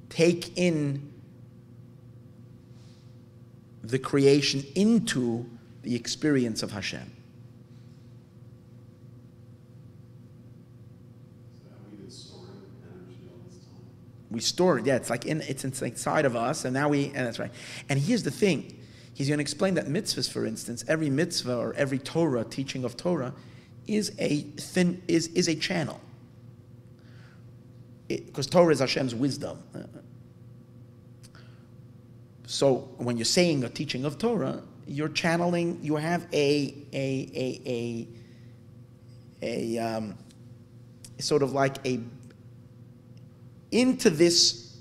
take in the creation into the experience of Hashem. So how we store energy all this time? We store it, yeah. It's like in, it's inside of us, and now we. And that's right. And here's the thing: he's going to explain that mitzvahs, for instance, every mitzvah or every Torah teaching of Torah, is a thin is is a channel. Because Torah is Hashem's wisdom. So when you're saying a teaching of Torah, you're channeling, you have a, a, a, a um, sort of like a, into this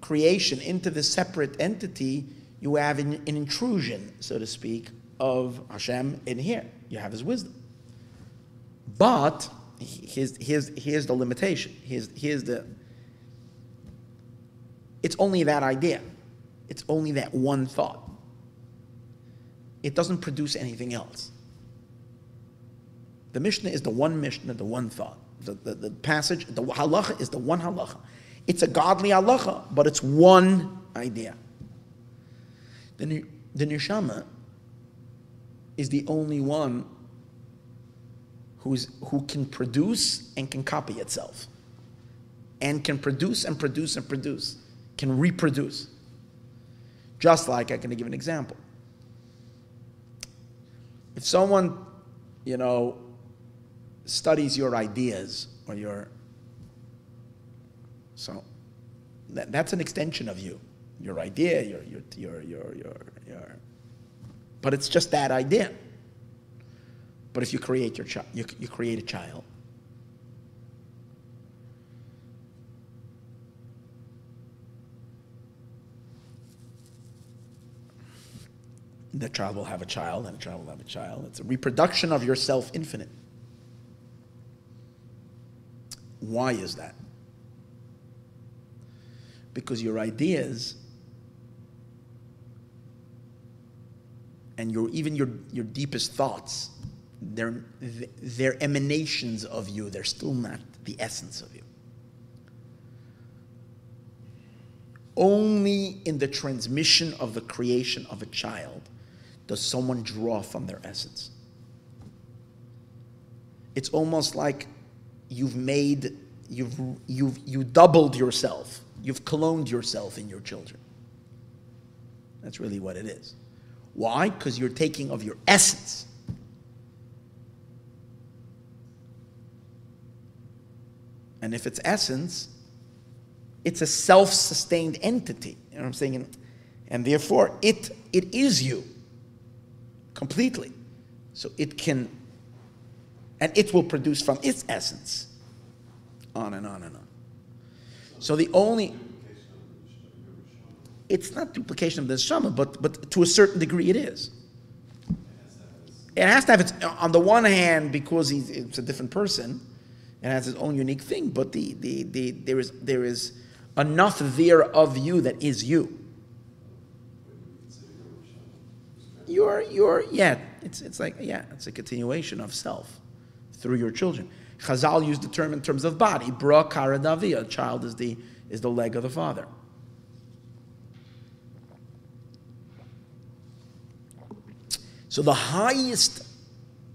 creation, into this separate entity, you have an, an intrusion, so to speak, of Hashem in here. You have his wisdom. But here's, here's, here's the limitation. Here's, here's the, it's only that idea. It's only that one thought. It doesn't produce anything else. The Mishnah is the one Mishnah, the one thought. The, the, the passage, the halacha is the one halacha. It's a godly halacha, but it's one idea. The, the neshama is the only one who's, who can produce and can copy itself. And can produce and produce and produce. Can reproduce. Just like, I'm going to give an example. If someone, you know, studies your ideas or your, so that, that's an extension of you, your idea, your, your, your, your, your, your, but it's just that idea. But if you create your child, you, you create a child, the child will have a child, and the child will have a child. It's a reproduction of yourself infinite. Why is that? Because your ideas and your, even your, your deepest thoughts, they're, they're emanations of you. They're still not the essence of you. Only in the transmission of the creation of a child does someone draw from their essence. It's almost like you've made, you've, you've, you doubled yourself. You've cloned yourself in your children. That's really what it is. Why? Because you're taking of your essence. And if it's essence, it's a self-sustained entity. You know what I'm saying? And therefore, it, it is you. Completely. So it can, and it will produce from its essence. On and on and on. So the only, it's not duplication of the neshama, but, but to a certain degree it is. It has to have its, on the one hand, because he's, it's a different person, and has its own unique thing, but the, the, the, there, is, there is enough there of you that is you. You're, you're, yeah, it's, it's like, yeah, it's a continuation of self through your children. Chazal used the term in terms of body, bra kara davia, a child is the, is the leg of the father. So the highest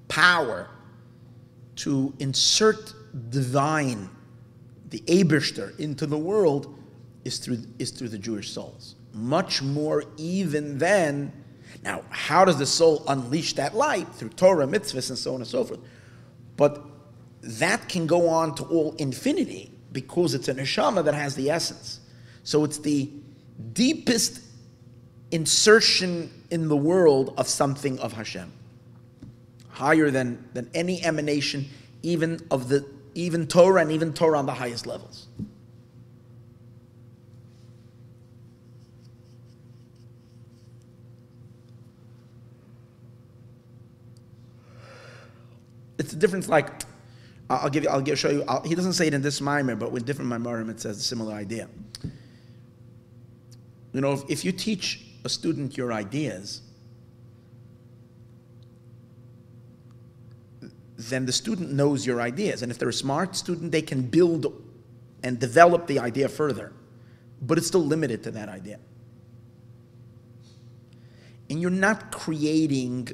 power to insert divine, the Eibishter, into the world is through, is through the Jewish souls. Much more even than, now, how does the soul unleash that light? Through Torah, mitzvahs, and so on and so forth. But that can go on to all infinity because it's a neshama that has the essence. So it's the deepest insertion in the world of something of Hashem. Higher than, than any emanation, even of the, even Torah and even Torah on the highest levels. It's a difference. Like, I'll give you, I'll give, show you. I'll, he doesn't say it in this mimer, but with different mimerim, it says a similar idea. You know, if, if you teach a student your ideas, then the student knows your ideas. And if they're a smart student, they can build and develop the idea further. But it's still limited to that idea. And you're not creating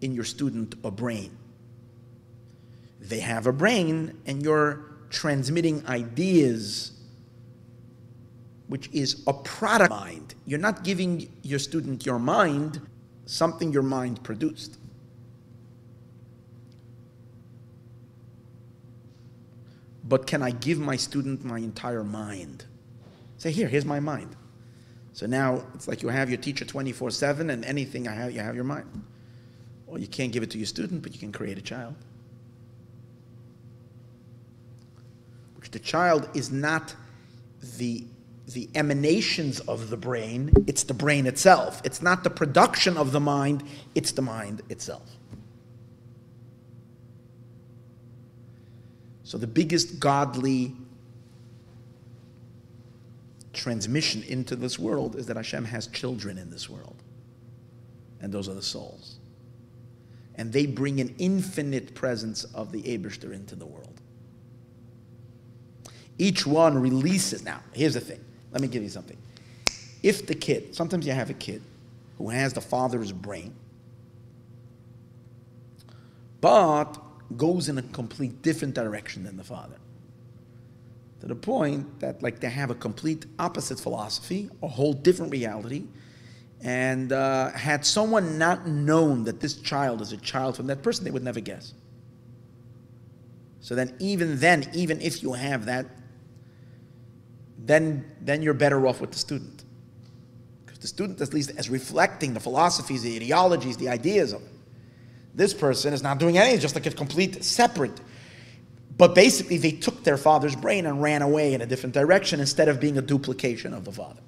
in your student a brain. They have a brain, and you're transmitting ideas, which is a product of mind. You're not giving your student your mind, something your mind produced. But can I give my student my entire mind? Say, here, here's my mind. So now it's like you have your teacher twenty-four seven, and anything I have, you have your mind. Or you can't give it to your student, but you can create a child. The child is not the the emanations of the brain, it's the brain itself. It's not the production of the mind, it's the mind itself. So the biggest godly transmission into this world is that Hashem has children in this world. And those are the souls. And they bring an infinite presence of the Eibishter into the world. Each one releases. Now, here's the thing. Let me give you something. If the kid, sometimes you have a kid who has the father's brain, but goes in a complete different direction than the father. To the point that like they have a complete opposite philosophy, a whole different reality, and uh, had someone not known that this child is a child from that person, they would never guess. So then even then, even if you have that, then, then you're better off with the student. Because the student at least is reflecting the philosophies, the ideologies, the ideas of it. This person is not doing anything, just like a complete separate. But basically they took their father's brain and ran away in a different direction instead of being a duplication of the father.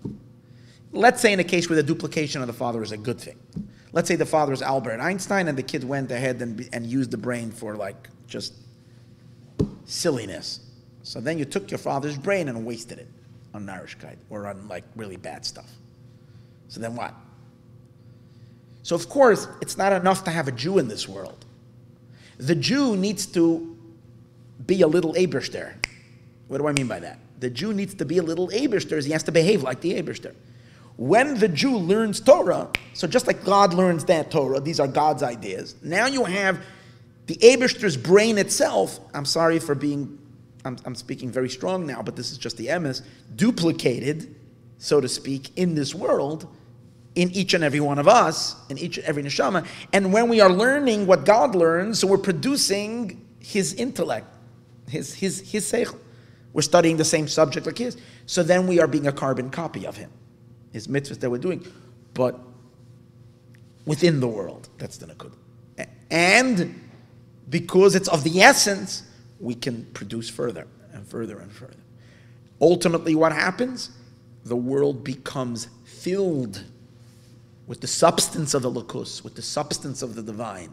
Let's say in a case where the duplication of the father is a good thing. Let's say the father is Albert Einstein and the kid went ahead and, and used the brain for like just silliness. So then you took your father's brain and wasted it on narishkeit or on like really bad stuff. So then what? So of course, it's not enough to have a Jew in this world. The Jew needs to be a little Eibishter. What do I mean by that? The Jew needs to be a little Eibishter. He has to behave like the Eibishter. When the Jew learns Torah, so just like God learns that Torah, these are God's ideas, now you have the Eibishter's brain itself, I'm sorry for being, I'm, I'm speaking very strong now, but this is just the emes, duplicated, so to speak, in this world, in each and every one of us, in each and every neshama. And when we are learning what God learns, so we're producing his intellect, his his his seichel. We're studying the same subject like his. So then we are being a carbon copy of him, his mitzvahs that we're doing, but within the world. That's the nakud. And because it's of the essence, we can produce further and further and further. Ultimately, what happens? The world becomes filled with the substance of the lakus, with the substance of the divine.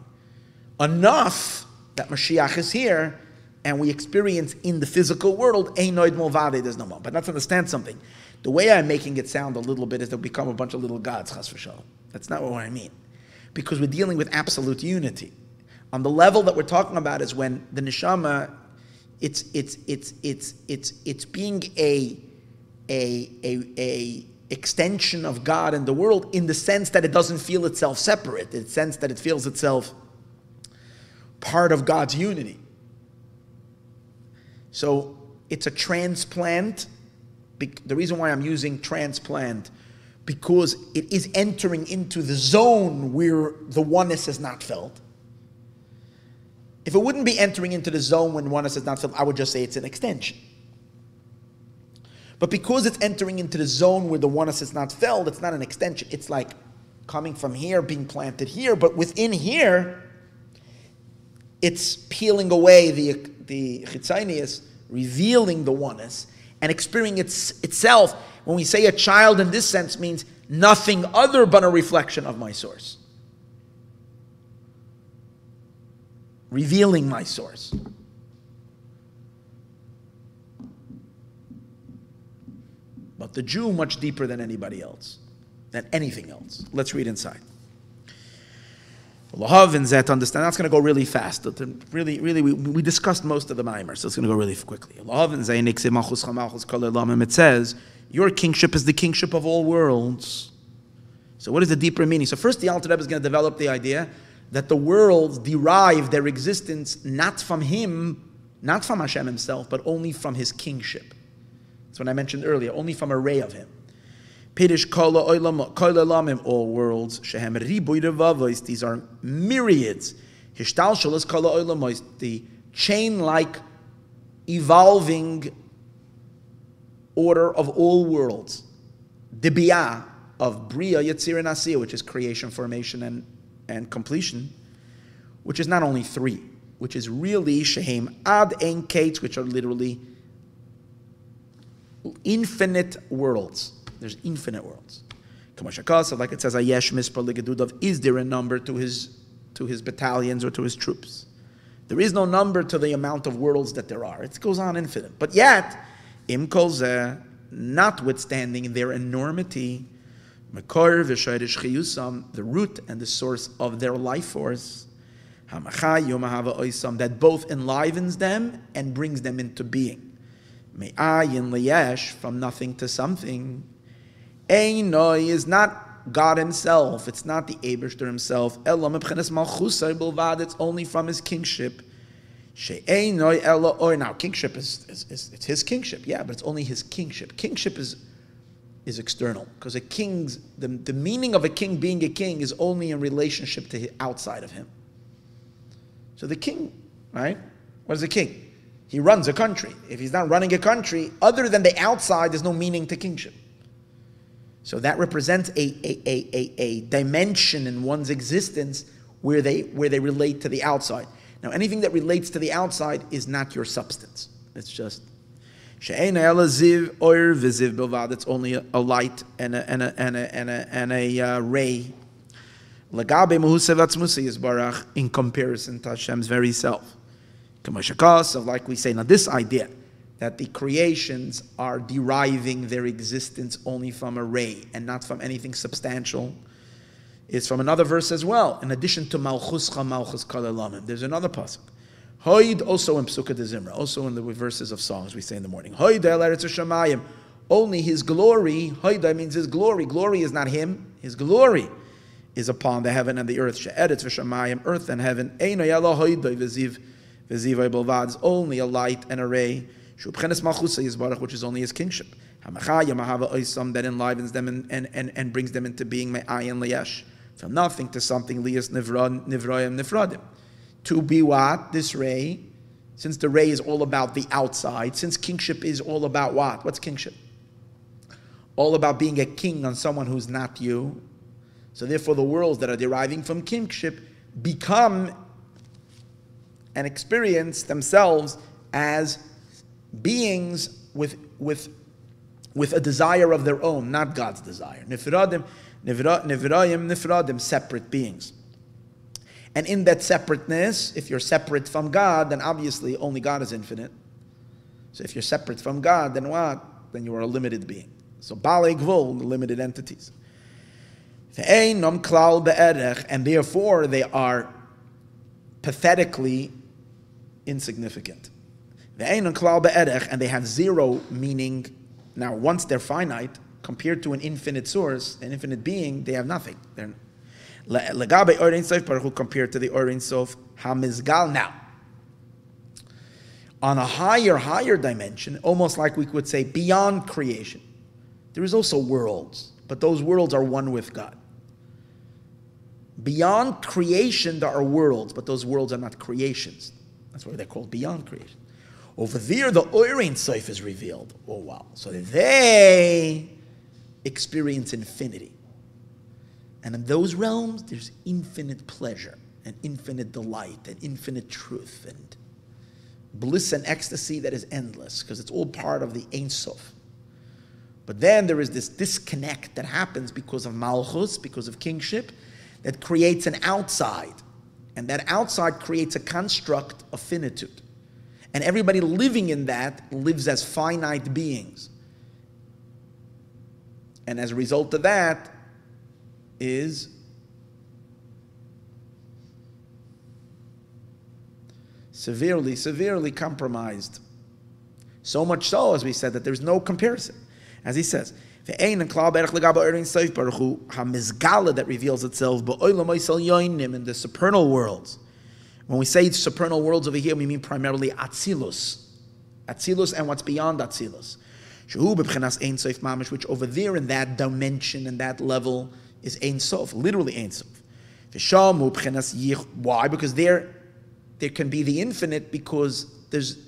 Enough that Mashiach is here, and we experience in the physical world, ein noed mulvade, there's no more. But let's understand something. The way I'm making it sound a little bit is they'll become a bunch of little gods, chas v'shalom. That's not what I mean. Because we're dealing with absolute unity. On the level that we're talking about is when the neshama, it's it's it's it's it's it's being a a a a extension of God in the world in the sense that it doesn't feel itself separate, in the sense that it feels itself part of God's unity. So it's a transplant. The reason why I'm using transplant, because it is entering into the zone where the oneness is not felt. If it wouldn't be entering into the zone when oneness is not felt, I would just say it's an extension. But because it's entering into the zone where the oneness is not felt, it's not an extension. It's like coming from here, being planted here, but within here, it's peeling away the the chitzainius, revealing the oneness, and experiencing its, itself. When we say a child in this sense means nothing other but a reflection of my source. Revealing my source. But the Jew much deeper than anybody else, than anything else. Let's read inside. Lahavin Zet, understand, that's going to go really fast. Really, really, we, we discussed most of the Maimer, so it's going to go really quickly. Lahavin Zaynik Semachus Chamachus Kalelamim, it says, your kingship is the kingship of all worlds. So what is the deeper meaning? So first the Alter Rebbe is going to develop the idea that the worlds derive their existence not from him, not from Hashem himself, but only from his kingship. That's what I mentioned earlier, only from a ray of him. Pidish kola oilam kola lamim, all worlds, shehem ribuy revavos, these are myriads. Hishtal shalas kola oilamos, the chain-like evolving order of all worlds. Dibiyah of Bria, Yetzir, and Asiyah, which is creation, formation, and and completion, which is not only three, which is really Shehem Ad Ein Kates, which are literally infinite worlds. There's infinite worlds. Like it says, is there a number to his to his battalions or to his troops? There is no number to the amount of worlds that there are. It goes on infinite. But yet, notwithstanding their enormity, the root and the source of their life force, that both enlivens them and brings them into being. From nothing to something. Einoi is not God himself. It's not the Eibishter himself. It's only from his kingship. Now, kingship is, is, is it's his kingship. Yeah, but it's only his kingship. Kingship is is external. Because a king's, the, the meaning of a king being a king is only in relationship to his, outside of him. So the king, right? What is a king? He runs a country. If he's not running a country, other than the outside, there's no meaning to kingship. So that represents a, a, a, a, a dimension in one's existence where they, where they relate to the outside. Now, anything that relates to the outside is not your substance. It's just... It's only a, a light and a, and a, and a, and a, and a uh, ray. In comparison to Hashem's very self. Like we say, now this idea... that the creations are deriving their existence only from a ray and not from anything substantial, is from another verse as well. In addition to Malchuscha Malchus Kalelamim, there's another pasuk. Hoid, also in Psukkah de Zimra, also in the verses of songs we say in the morning. Hoid el eretz hashamayim, only his glory. Hoid means his glory. Glory is not him. His glory is upon the heaven and the earth. She'eretz v'shamayim, earth and heaven. Eino yala hoidai v'ziv v'zivai belvad, is only a light and a ray. Which is only his kingship, that enlivens them and, and, and, and brings them into being. From nothing to something, to be what? This ray. Since the ray is all about the outside, since kingship is all about what? What's kingship? All about being a king on someone who's not you. So therefore the worlds that are deriving from kingship become and experience themselves as beings with with with a desire of their own, not God's desire. Nifradim, nifrayim, nifradim, separate beings. And in that separateness, if you're separate from God, then obviously only God is infinite. So if you're separate from God, then what? Then you are a limited being. So balei gvul, the limited entities. And therefore they are pathetically insignificant. And they have zero meaning. Now, once they're finite, compared to an infinite source, an infinite being, they have nothing. They're compared to the Ein Sof Hamizgal. Now, on a higher, higher dimension, almost like we could say beyond creation, there is also worlds, but those worlds are one with God. Beyond creation, there are worlds, but those worlds are not creations. That's why they're called beyond creation. Over there, the Ein Sof is revealed. Oh, wow. So they experience infinity. And in those realms, there's infinite pleasure and infinite delight and infinite truth and bliss and ecstasy that is endless because it's all part of the Ein Sof. But then there is this disconnect that happens because of Malchus, because of kingship, that creates an outside. And that outside creates a construct of finitude. And everybody living in that lives as finite beings. And as a result of that is severely, severely compromised. So much so, as we said, that there's no comparison. As he says, that reveals itself in the supernal worlds. When we say supernal worlds over here, we mean primarily Atzilus. Atzilus and what's beyond Atzilus. Which over there in that dimension, in that level, is Ein Sof, literally Ein Sof. Why? Because there, there can be the infinite because there's,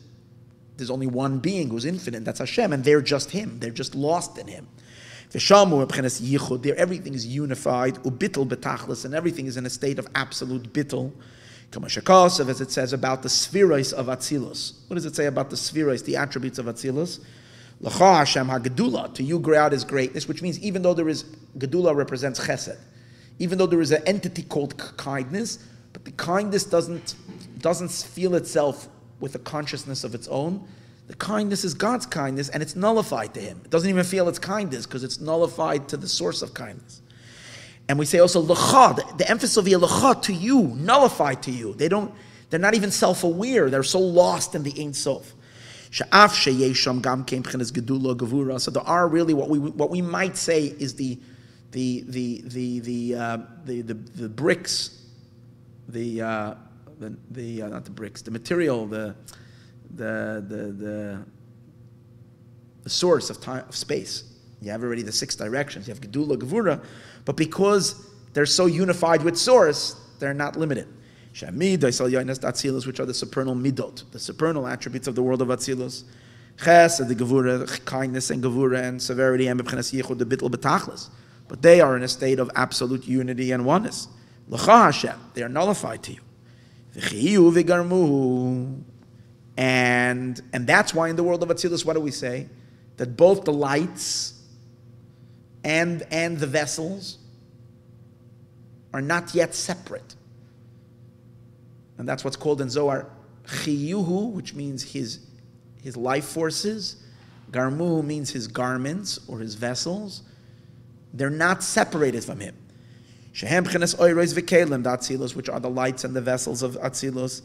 there's only one being who's infinite, that's Hashem, and they're just Him, they're just lost in Him. There everything is unified, and everything is in a state of absolute bittul. As it says about the spheros of Atzilus. What does it say about the spheros, the attributes of Atzilus? L'cha Hashem ha-gedula, to you grow out his greatness, which means even though there is, gedula represents chesed, even though there is an entity called kindness, but the kindness doesn't, doesn't feel itself with a consciousness of its own. The kindness is God's kindness, and it's nullified to him. It doesn't even feel its kindness, because it's nullified to the source of kindness. And we say also, l'cha, the emphasis of l'cha, to you, nullified to you. They don't, they're not even self-aware. They're so lost in the Ein Sof. So there are really what we what we might say is the the the the the uh, the, the the bricks, the uh, the, the uh, not the bricks, the material, the the the the, the source of time of space. You have already the six directions. You have Gedula Gevura, but because they're so unified with source, they're not limited. Which are the supernal midot, the supernal attributes of the world of Atzilus. Ches, the Gevura, kindness and Gevura and severity, and B'Chnas Yichud, the Bitl B'Tachlis. But they are in a state of absolute unity and oneness. L'cha Hashem, they are nullified to you. V'chiyu v'garmuhu. And, and that's why in the world of Atzilus, what do we say? That both the lights and, and the vessels are not yet separate. And that's what's called in Zohar chiyuhu, which means his, his life forces. Garmuhu means his garments or his vessels. They're not separated from him. Shehem b'chinas oiros v'kelim, the Atzilus, which are the lights and the vessels of Atzilus.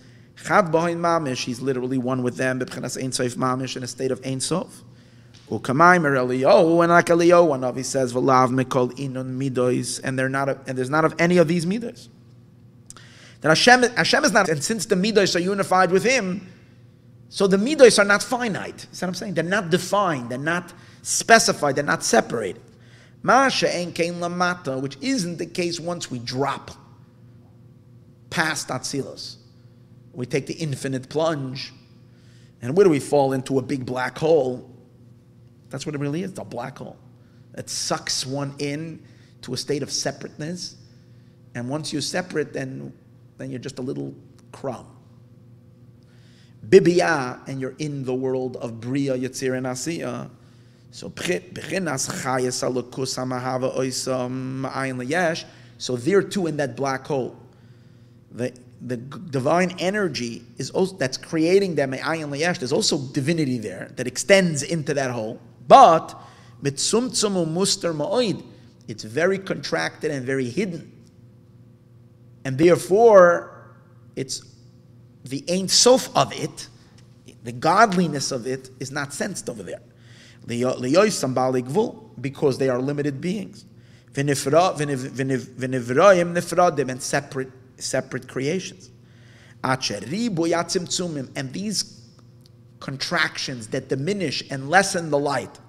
Chad b'hoin mamish, he's literally one with them, b'chinas ein sof mamish, in a state of ein sof. U'kamayim ereliyahu, and like Eliyahu, one of he says, v'lav mekol inun midos, and they're not, and there's not of any of these midos. That Hashem, Hashem is not, and since the midos are unified with him, so the midos are not finite. You see what I'm saying? They're not defined, they're not specified, they're not separated. Masha ein kein lamata, which isn't the case once we drop past Atzilus. We take the infinite plunge, and where do we fall into a big black hole? That's what it really is, the black hole. It sucks one in to a state of separateness, and once you're separate, then then you're just a little crumb. Bibiyah, and you're in the world of Briya, Yetzirah, and Asiyah. So, so there too in that black hole, the, the divine energy is also, that's creating that Ayin Layesh, there's also divinity there that extends into that hole. But it's very contracted and very hidden. And therefore, it's the Ein Sof of it, the godliness of it, is not sensed over there. Because they are limited beings. And separate, separate creations. And these contractions that diminish and lessen the light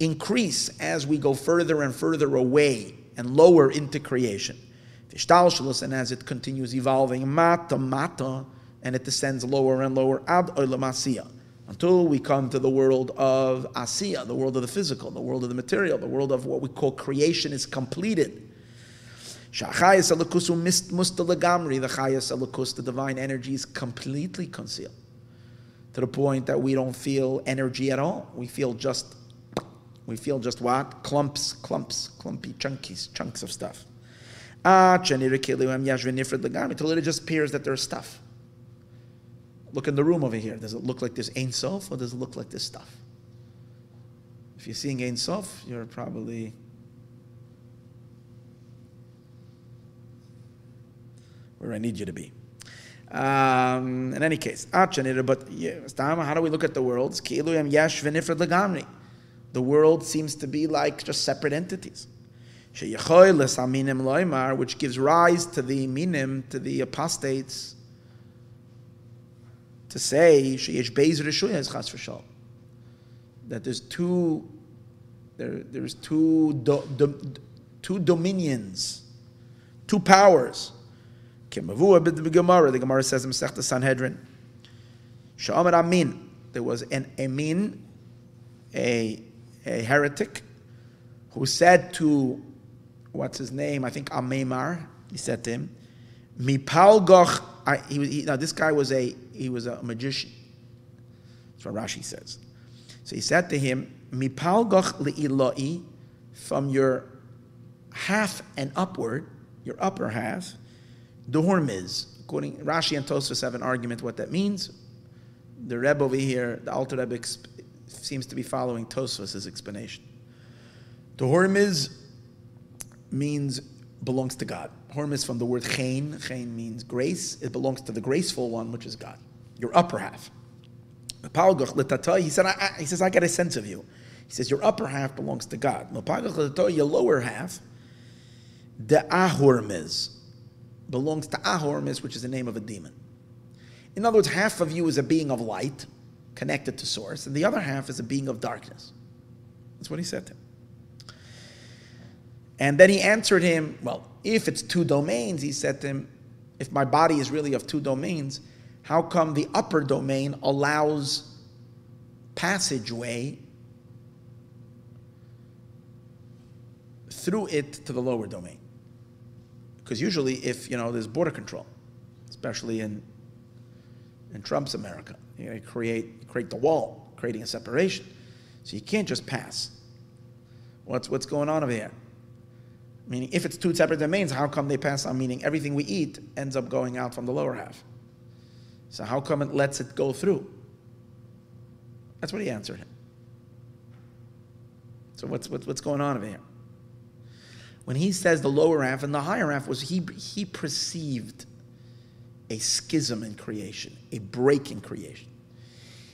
increase as we go further and further away and lower into creation. And as it continues evolving, mata mata, and it descends lower and lower, ad olam asiyah, until we come to the world of asiyah, the world of the physical, the world of the material, the world of what we call creation is completed. Shachayas alakus mustalagamri, the chayas alakus, the divine energy is completely concealed, to the point that we don't feel energy at all. We feel just, we feel just what? Clumps, clumps, clumpy, chunkies, chunks of stuff. Until it just appears that there's stuff. Look in the room over here. Does it look like there's Ein Sof, or does it look like there's stuff? If you're seeing Ein Sof, you're probably where I need you to be. Um, in any case, but yeah, how do we look at the worlds? The world seems to be like just separate entities, which gives rise to the minim, to the apostates, to say that there's two, there, there's two, do, do, two dominions, two powers. The Gemara says in Masechta Sanhedrin, there was an Amin, a, a heretic, who said to what's his name? I think Amemar. He said to him, "Mipal goch." He, he, now this guy was a he was a magician. That's what Rashi says. So he said to him, Mipal goch le'iloi, from your half and upward, your upper half, dormiz. According Rashi and Tosfos have an argument what that means. The Rebbe over here, the Alter Rebbe seems to be following Tosfos' explanation. The hormiz means belongs to God. Hormiz from the word Cain. Cain means grace. It belongs to the graceful one, which is God. Your upper half. He said, I, I, he says, I got a sense of you. He says, your upper half belongs to God. Your lower half, the ahormiz, belongs to ahormiz, which is the name of a demon. In other words, half of you is a being of light, connected to source, and the other half is a being of darkness. That's what he said to him. And then he answered him, well, if it's two domains, he said to him, if my body is really of two domains, how come the upper domain allows passageway through it to the lower domain? Because usually if, you know, there's border control, especially in, in Trump's America, you're going to create, create the wall, creating a separation. So you can't just pass. What's, what's going on over here? Meaning, if it's two separate domains, how come they pass on? Meaning, everything we eat ends up going out from the lower half. So how come it lets it go through? That's what he answered him. So what's, what's, what's going on over here? When he says the lower half and the higher half, was he, he perceived a schism in creation, a break in creation.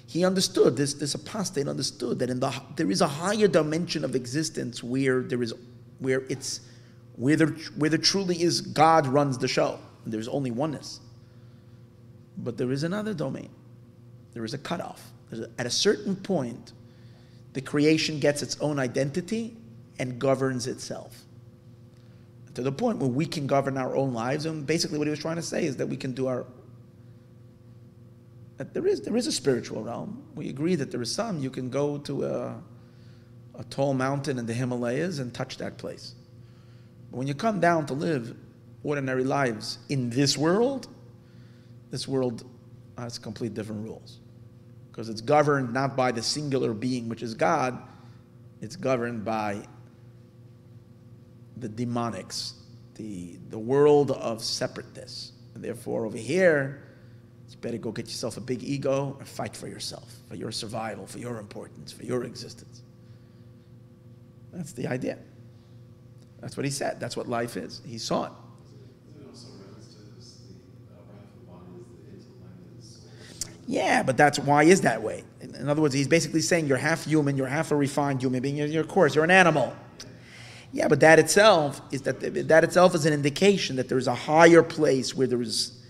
He understood, this, this apostate understood that in the, there is a higher dimension of existence where there is, where it's, Where there, where there truly is, God runs the show. There's only oneness. But there is another domain. There is a cutoff. A, at a certain point, the creation gets its own identity and governs itself. To the point where we can govern our own lives. And basically what he was trying to say is that we can do our... That there is, there is a spiritual realm. We agree that there is some. You can go to a, a tall mountain in the Himalayas and touch that place. When you come down to live ordinary lives in this world, this world has complete different rules. Because it's governed not by the singular being, which is God, it's governed by the demonics, the, the world of separateness. And therefore, over here, you better go get yourself a big ego and fight for yourself, for your survival, for your importance, for your existence. That's the idea. That's what he said. That's what life is. He saw it. Yeah, but that's why is that way. In, in other words, he's basically saying you're half human, you're half a refined human being, you're, you're coarse, you're an animal. Yeah, but that itself is that that itself is an indication that there is a higher place where there is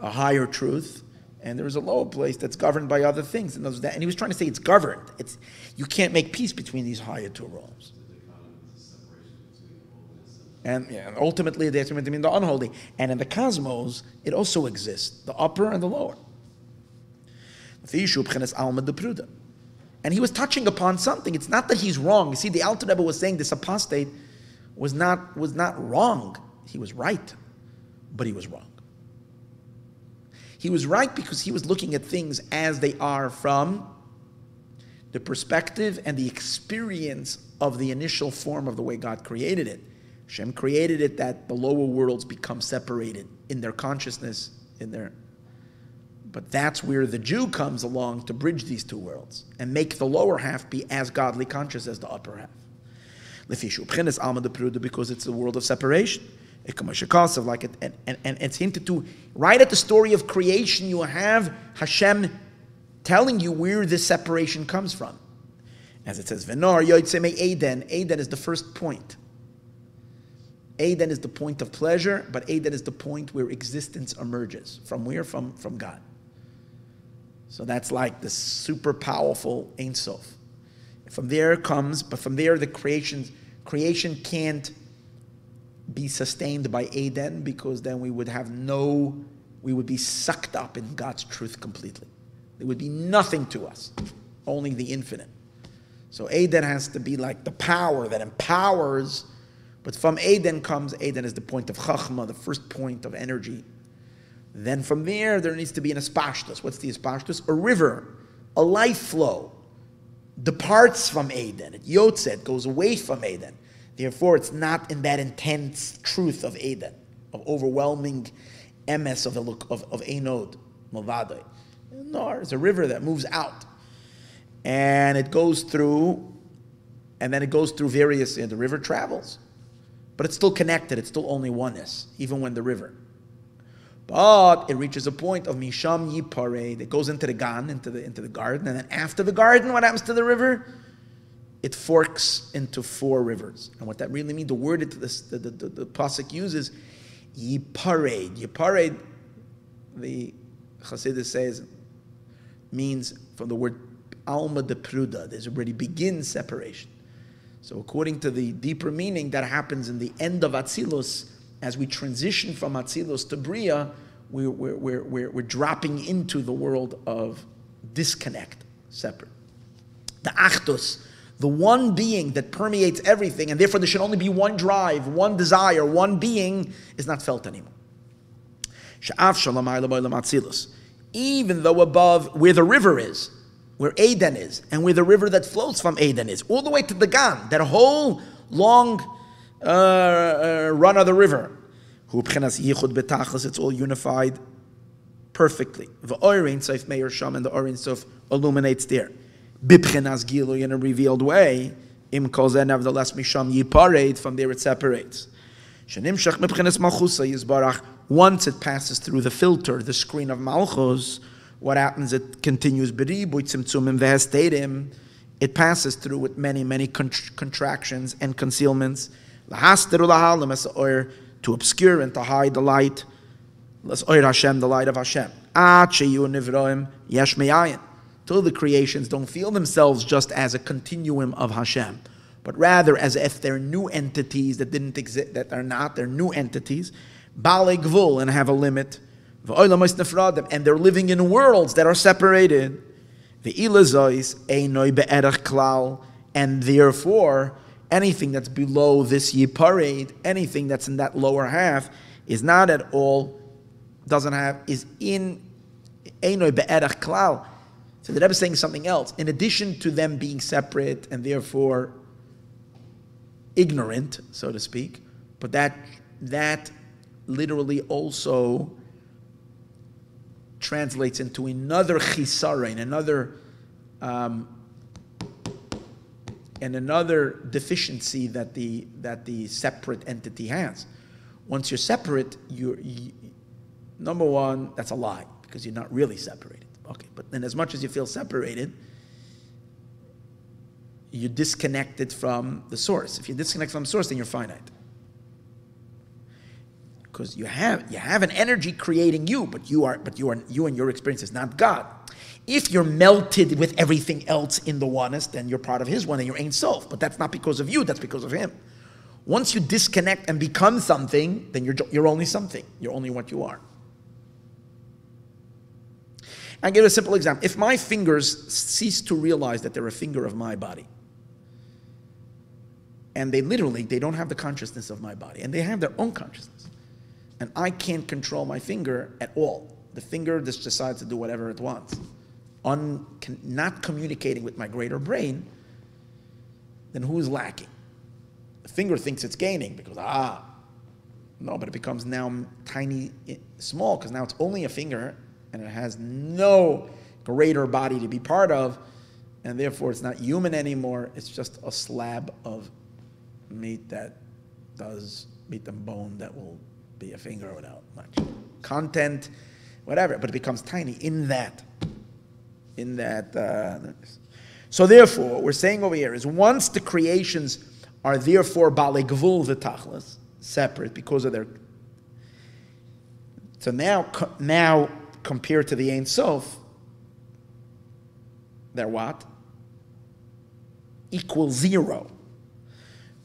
a higher truth, and there is a lower place that's governed by other things. And, those, that, and he was trying to say it's governed. It's you can't make peace between these higher two realms. And, yeah, and ultimately, they ultimately mean the unholy. And in the cosmos, it also exists, the upper and the lower. And he was touching upon something. It's not that he's wrong. You see, the Alter Rebbe was saying this apostate was not, was not wrong. He was right, but he was wrong. He was right because he was looking at things as they are from the perspective and the experience of the initial form of the way God created it. Hashem created it that the lower worlds become separated in their consciousness, in their... But that's where the Jew comes along to bridge these two worlds and make the lower half be as godly conscious as the upper half. Because it's the world of separation. Like it, and, and, and it's hinted to, right at the story of creation, you have Hashem telling you where this separation comes from. As it says, Venar Yotzei Me Eden. Eden is the first point. Eden is the point of pleasure, but Eden is the point where existence emerges. From where? From, from God. So that's like the super powerful Ein Sof. From there it comes, but from there the creations, creation can't be sustained by Eden, because then we would have no, we would be sucked up in God's truth completely. There would be nothing to us, only the infinite. So Eden has to be like the power that empowers. But from Eden comes, Eden is the point of Chachma, the first point of energy. Then from there, there needs to be an espashtus. What's the espashtus? A river, a life flow departs from Eden. It yotze, it goes away from Eden. Therefore, it's not in that intense truth of Eden, of overwhelming emes of of, of Enod, Movadoi. No, it's a river that moves out. And it goes through, and then it goes through various, you know, the river travels. But it's still connected, it's still only oneness, even when the river. But it reaches a point of Misham Yipare that goes into the Gan, into the, into the garden, and then after the garden, what happens to the river? It forks into four rivers. And what that really means, the word it, the, the, the, the Pasuk uses, Yipare. Yipare, the Chassidus says, means from the word Alma de Pruda, there's already begins separation. So according to the deeper meaning, that happens in the end of Atzilus. As we transition from Atzilus to Bria, we're, we're, we're, we're, we're dropping into the world of disconnect, separate. The Achdus, the one being that permeates everything, and therefore there should only be one drive, one desire, one being, is not felt anymore. Even though above where the river is, where Eden is, and where the river that flows from Eden is, all the way to the Gan, that whole long uh, uh, run of the river. It's all unified perfectly. The Orein Sof Meir Sham, and the Orein Sof illuminates there. Bibchenas Gilu, in a revealed way. Im Kol Zeh, nevertheless, Misham Yipareit, from there it separates. Shenimshach Bibchenas Malchusa Yizbarach. Once it passes through the filter, the screen of Malchus, what happens? It continues. It passes through with many, many contractions and concealments. To obscure and to hide the light. Hashem, the light of Hashem. Till the creations don't feel themselves just as a continuum of Hashem, but rather as if they're new entities that didn't exist, that are not, they're new entities. Balei gvul, and have a limit. And they're living in worlds that are separated. And therefore, anything that's below this yiparid, anything that's in that lower half, is not at all, doesn't have, is in. So the Rebbe is saying something else. In addition to them being separate and therefore ignorant, so to speak, but that that literally also translates into another chisarain, another um, and another deficiency that the that the separate entity has. Once you're separate, you're you, number one. That's a lie because you're not really separated. Okay, but then as much as you feel separated, you're disconnected from the source. If you disconnect from the source, then you're finite. Because you have you have an energy creating you, but you are but you are you and your experience is not God. If you're melted with everything else in the oneness, then you're part of His one and your Ein Sof. But that's not because of you; that's because of Him. Once you disconnect and become something, then you're you're only something. You're only what you are. I give a simple example: if my fingers cease to realize that they're a finger of my body, and they literally they don't have the consciousness of my body, and they have their own consciousness. And I can't control my finger at all. The finger just decides to do whatever it wants. Un, con, not communicating with my greater brain, then who is lacking? The finger thinks it's gaining because, ah, no, but it becomes now tiny, small, because now it's only a finger and it has no greater body to be part of, and therefore it's not human anymore. It's just a slab of meat that does, meat and bone that will be a finger without much content, whatever, but it becomes tiny in that, in that. Uh, so therefore, what we're saying over here is once the creations are therefore Balei Gvul v'Tachlis, separate because of their, so now, now compared to the Ein Sof, they're what? Equal zero.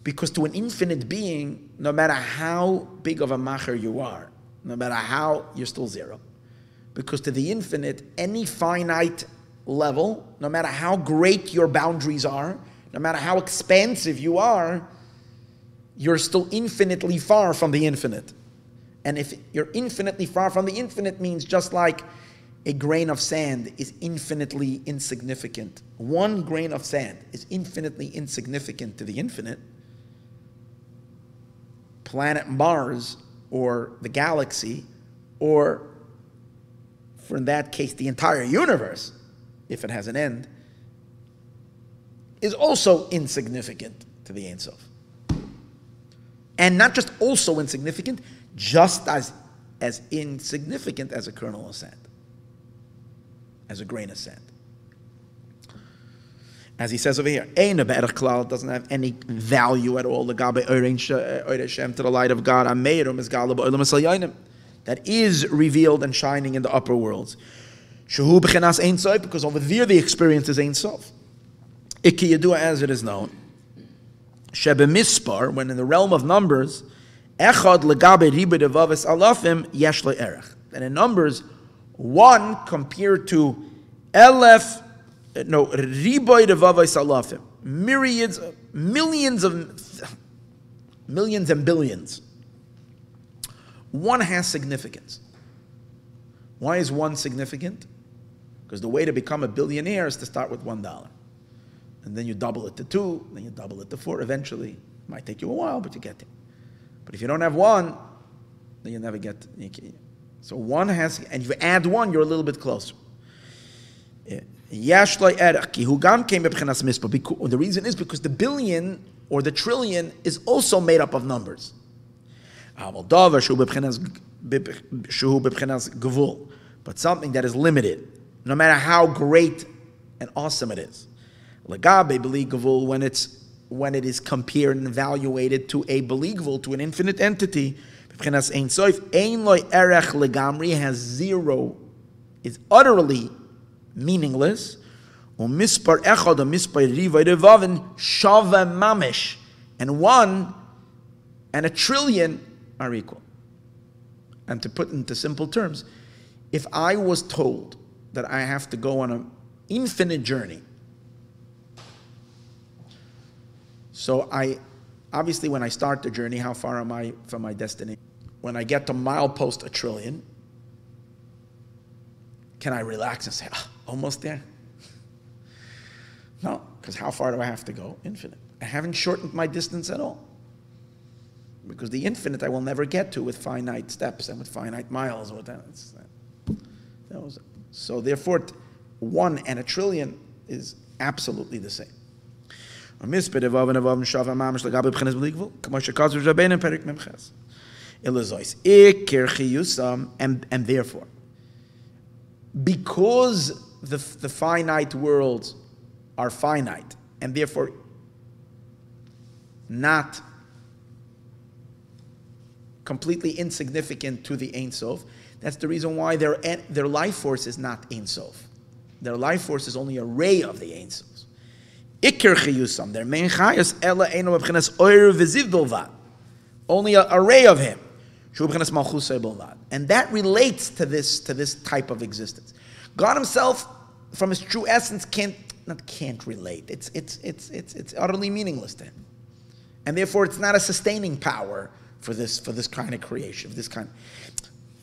Because to an infinite being, no matter how big of a macher you are, no matter how, you're still zero. Because to the infinite, any finite level, no matter how great your boundaries are, no matter how expansive you are, you're still infinitely far from the infinite. And if you're infinitely far from the infinite means just like a grain of sand is infinitely insignificant. One grain of sand is infinitely insignificant to the infinite. Planet Mars, or the galaxy, or, for in that case, the entire universe, if it has an end, is also insignificant to the Ein Sof. And not just also insignificant, just as, as insignificant as a kernel of sand, as a grain of sand. As he says over here, Ein Berach Klal doesn't have any value at all. The Gabe Oir Hashem, to the light of God, Ameirum is Galab Olam Asayanim, that is revealed and shining in the upper worlds. Shehu B'chenas Ein Sof, because over there the experience is Ein Sof. Iki Yedua, as it is known. Shebe Mispar, when in the realm of numbers, Echad Legabe Ribed Avavis Alafim Yesh LeErech. And in numbers, one compared to Elef. No, riboy devavay salafim, myriads, millions of, millions and billions. One has significance. Why is one significant? Because the way to become a billionaire is to start with one dollar. And then you double it to two, then you double it to four. Eventually, it might take you a while, but you get it. But if you don't have one, then you never get, you can't. So one has, and if you add one, you're a little bit closer. Yeah. The reason is because the billion or the trillion is also made up of numbers. But something that is limited, no matter how great and awesome it is. When it's when it is compared and evaluated to a beligvul, to an infinite entity, has zero, is utterly meaningless. And one and a trillion are equal. And to put into simple terms, if I was told that I have to go on an infinite journey, so I, obviously when I start the journey, how far am I from my destiny? When I get to milepost a trillion, can I relax and say, ah, almost there? No, because how far do I have to go? Infinite. I haven't shortened my distance at all. Because the infinite I will never get to with finite steps and with finite miles. Or that. That was, so therefore, one and a trillion is absolutely the same. And, and therefore, because the, the finite worlds are finite and therefore not completely insignificant to the Ein Sof, that's the reason why their, their life force is not Ein Sof. Their life force is only a ray of the Ein Sof. Their main chayos, only a ray of him. And that relates to this to this type of existence. God Himself, from His true essence, can't not can't relate. It's it's it's it's it's utterly meaningless to Him, and therefore it's not a sustaining power for this for this kind of creation. For this kind,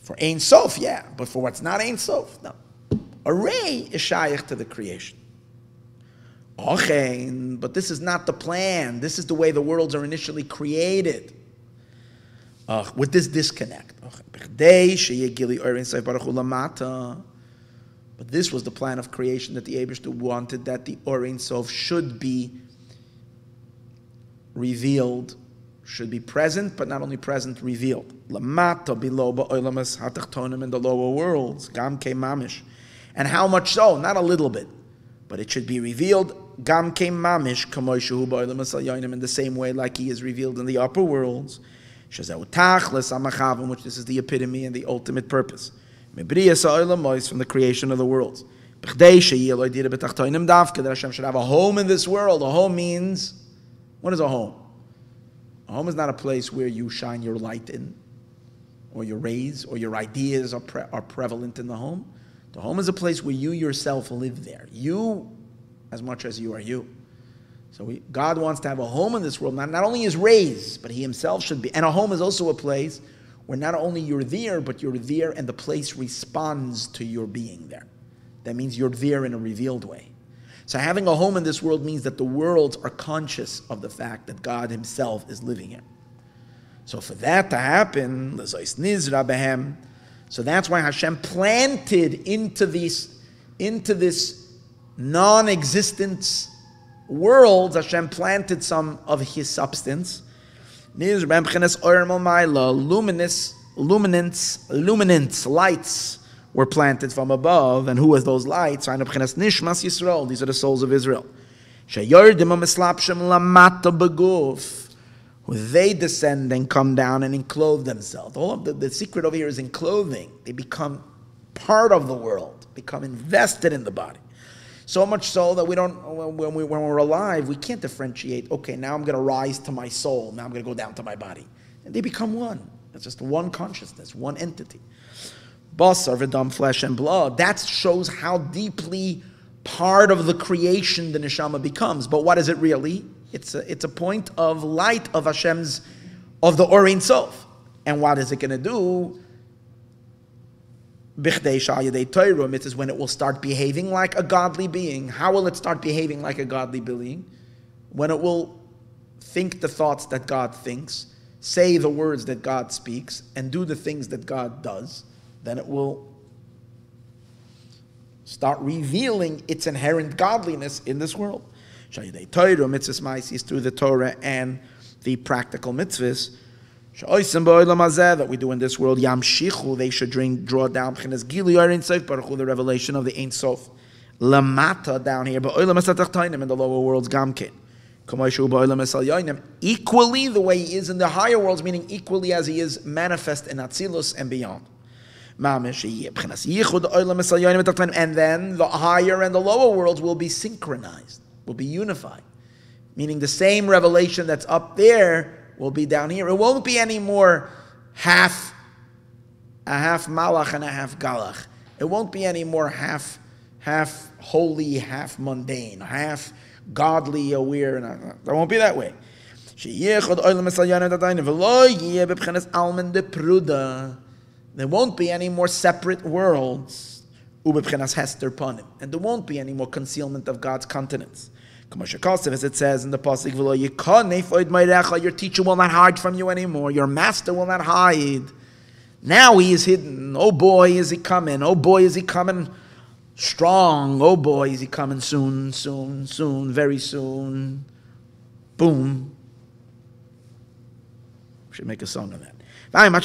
for Ein Sof, yeah, but for what's not Ein Sof, no. A ray is shayach to the creation. Okay, but this is not the plan. This is the way the worlds are initially created. Uh, with this disconnect. But this was the plan of creation that the Eibishter wanted, that the Or Ein Sof should be revealed, should be present, but not only present, revealed. Lamata below ba'olamas hatachtonim in the lower worlds. Gam ke mamish. And how much so? Not a little bit. But it should be revealed. Gam ke mamish kamoy shehu ba'olamas alyonim, in the same way like he is revealed in the upper worlds. Which this is the epitome and the ultimate purpose. From the creation of the worlds. That Hashem should have a home in this world. A home means, what is a home? A home is not a place where you shine your light in, or your rays, or your ideas are, pre are prevalent in the home. The home is a place where you yourself live there. You, as much as you are you. So we, God wants to have a home in this world. Not, not only his rays, but he himself should be. And a home is also a place where not only you're there, but you're there and the place responds to your being there. That means you're there in a revealed way. So having a home in this world means that the worlds are conscious of the fact that God himself is living here. So for that to happen, so that's why Hashem planted into this, into this non-existence world, Hashem planted some of his substance. Luminous, luminance, luminance, lights were planted from above, and who was those lights? These are the souls of Israel. They descend and come down and enclothe themselves. All of the, the secret over here is enclothing. They become part of the world, become invested in the body. So much so that we don't, when, we, when we're alive, we can't differentiate, okay, now I'm going to rise to my soul, now I'm going to go down to my body. And they become one. It's just one consciousness, one entity. Basar v'dam, flesh and blood. That shows how deeply part of the creation the neshama becomes. But what is it really? It's a, it's a point of light of Hashem's, of the Or Ein Sof. And what is it going to do? It is when it will start behaving like a godly being. How will it start behaving like a godly being? When it will think the thoughts that God thinks, say the words that God speaks, and do the things that God does, then it will start revealing its inherent godliness in this world. Through the Torah and the practical mitzvahs that we do in this world, Yamshichu, they should drink, draw down the revelation of the Ein Sof Lamata down here, but in the lower worlds, Gamkin, equally the way he is in the higher worlds, meaning equally as he is manifest in Atzilus and beyond. And then the higher and the lower worlds will be synchronized, will be unified, meaning the same revelation that's up there will be down here. It won't be any more half, a half malach and a half galach. It won't be any more half, half holy, half mundane, half godly aware. It won't be that way. There won't be any more separate worlds. And there won't be any more concealment of God's continents. As it says in the pasuk, your teacher will not hide from you anymore. Your master will not hide. Now he is hidden. Oh boy, is he coming. Oh boy, is he coming strong. Oh boy, is he coming soon, soon, soon, very soon. Boom. We should make a song of that. And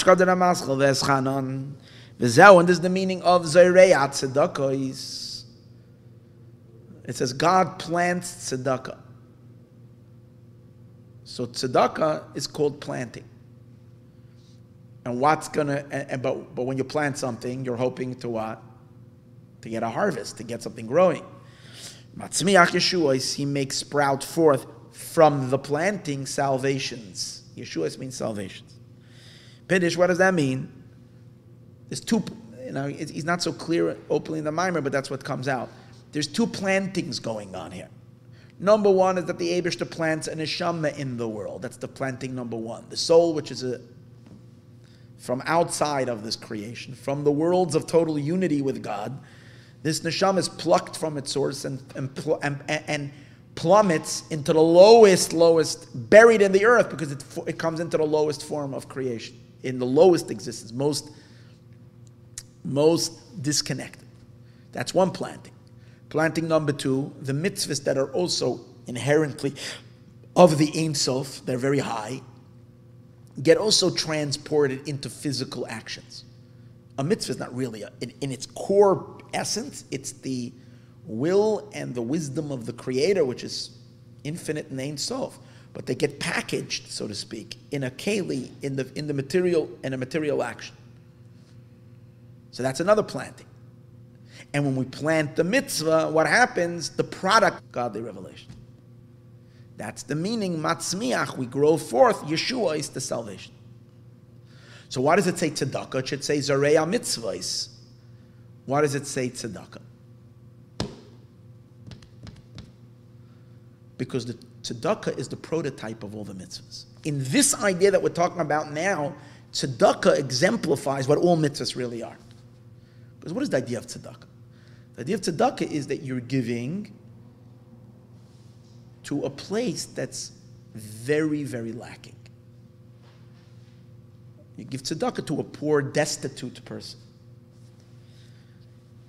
this is the meaning of Zorei HaTzedakah. It says, God plants tzedakah. So tzedakah is called planting. And what's going to, but, but when you plant something, you're hoping to what? To get a harvest, to get something growing. Matzmiach Yeshuos, he makes sprout forth from the planting salvations. Yeshuos means salvations. Piddush, what does that mean? There's two, you know, he's not so clear openly in the mimer, but that's what comes out. There's two plantings going on here. Number one is that the Eibishter plants a neshama in the world. That's the planting number one. The soul, which is a, from outside of this creation, from the worlds of total unity with God, this neshama is plucked from its source and, and, pl and, and plummets into the lowest, lowest, buried in the earth, because it, it comes into the lowest form of creation, in the lowest existence, most, most disconnected. That's one planting. Planting number two, the mitzvahs that are also inherently of the Ein Sof, they're very high, get also transported into physical actions. A mitzvah is not really, a, in, in its core essence, it's the will and the wisdom of the Creator, which is infinite in Ein Sof. But they get packaged, so to speak, in a keli, in the, in the material, in a material action. So that's another planting. And when we plant the mitzvah, what happens? The product, godly revelation. That's the meaning, matzmiach, we grow forth, Yeshua is the salvation. So why does it say tzedakah? It should say zarei mitzvahs. Why does it say tzedakah? Because the tzedakah is the prototype of all the mitzvahs. In this idea that we're talking about now, Tzedakah exemplifies what all mitzvahs really are. Because what is the idea of tzedakah? The idea of tzedakah is that you're giving to a place that's very, very lacking. You give tzedakah to a poor, destitute person.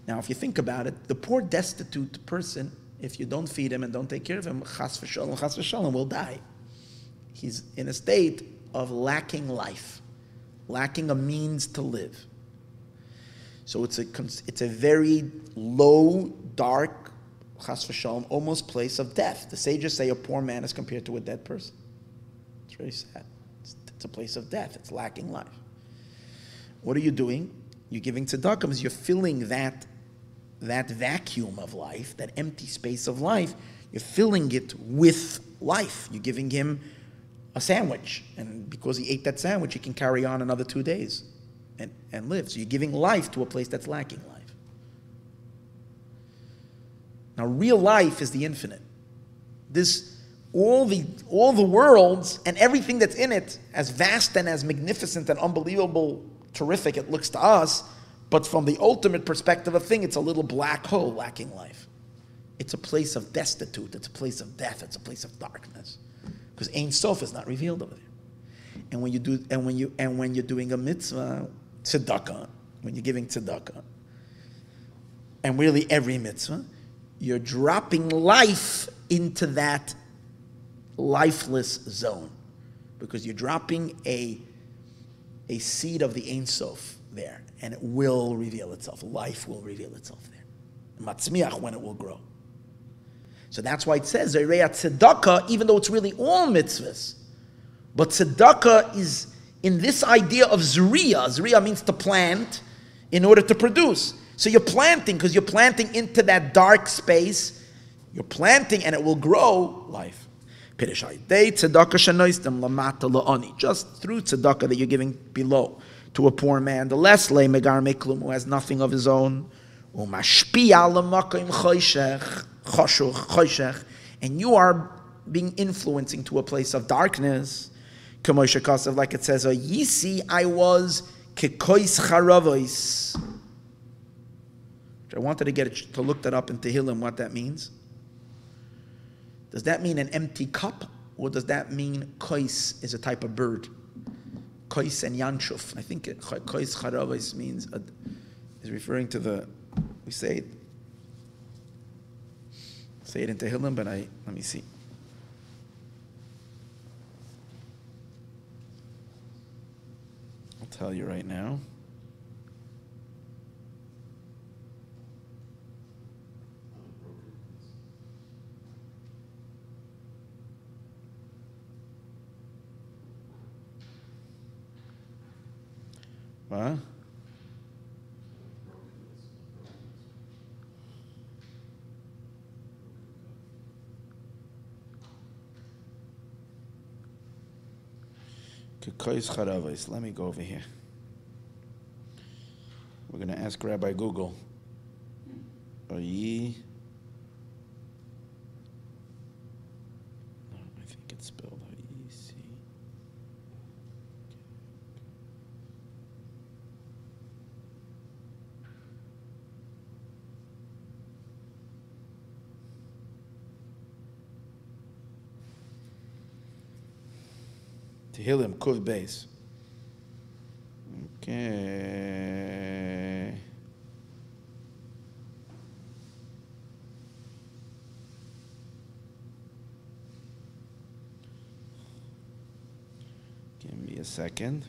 Now, if you think about it, the poor, destitute person, if you don't feed him and don't take care of him, chas v'shalom, chas v'shalom, will die. He's in a state of lacking life, lacking a means to live. So it's a, it's a very low, dark, chas v'shalom, almost place of death. The sages say a poor man is compared to a dead person. It's very sad. It's, it's a place of death. It's lacking life. What are you doing? You're giving tzedakah because you're filling that that vacuum of life, that empty space of life. You're filling it with life. You're giving him a sandwich, and because he ate that sandwich, he can carry on another two days and, and live. So you're giving life to a place that's lacking life. Now, real life is the infinite. This, all the, all the worlds and everything that's in it, as vast and as magnificent and unbelievable, terrific it looks to us, but from the ultimate perspective of thing, it's a little black hole lacking life. It's a place of destitute. It's a place of death. It's a place of darkness. Because Ein Sof is not revealed over there. And when you do, and when you, and when you're doing a mitzvah, tzedakah, when you're giving tzedakah, and really every mitzvah, you're dropping life into that lifeless zone, because you're dropping a, a seed of the Ein Sof there, and it will reveal itself. Life will reveal itself there. Matzmiach, when it will grow. So that's why it says, Zereyat Tzedakah, even though it's really all mitzvahs, but Tzedakah is in this idea of Zeriyah. Zeriyah means to plant in order to produce. So you're planting, because you're planting into that dark space. You're planting, and it will grow life. Just through tzedakah that you're giving below to a poor man, the less le megar meklum, who has nothing of his own, and you are being influencing to a place of darkness, like it says, Yisi, I was kekois charavois. I wanted to get it, to look that up in Tehillim, what that means. Does that mean an empty cup, or does that mean kois is a type of bird? Kois and yanshuf. I think kois charavais means, a, is referring to the, we say it, say it in Tehillim, but I, let me see. I'll tell you right now. Huh? Let me go over here. We're going to ask Rabbi Google. Are ye? I think it's spelled. Tehillim, Kuv Beis. Okay. Give me a second.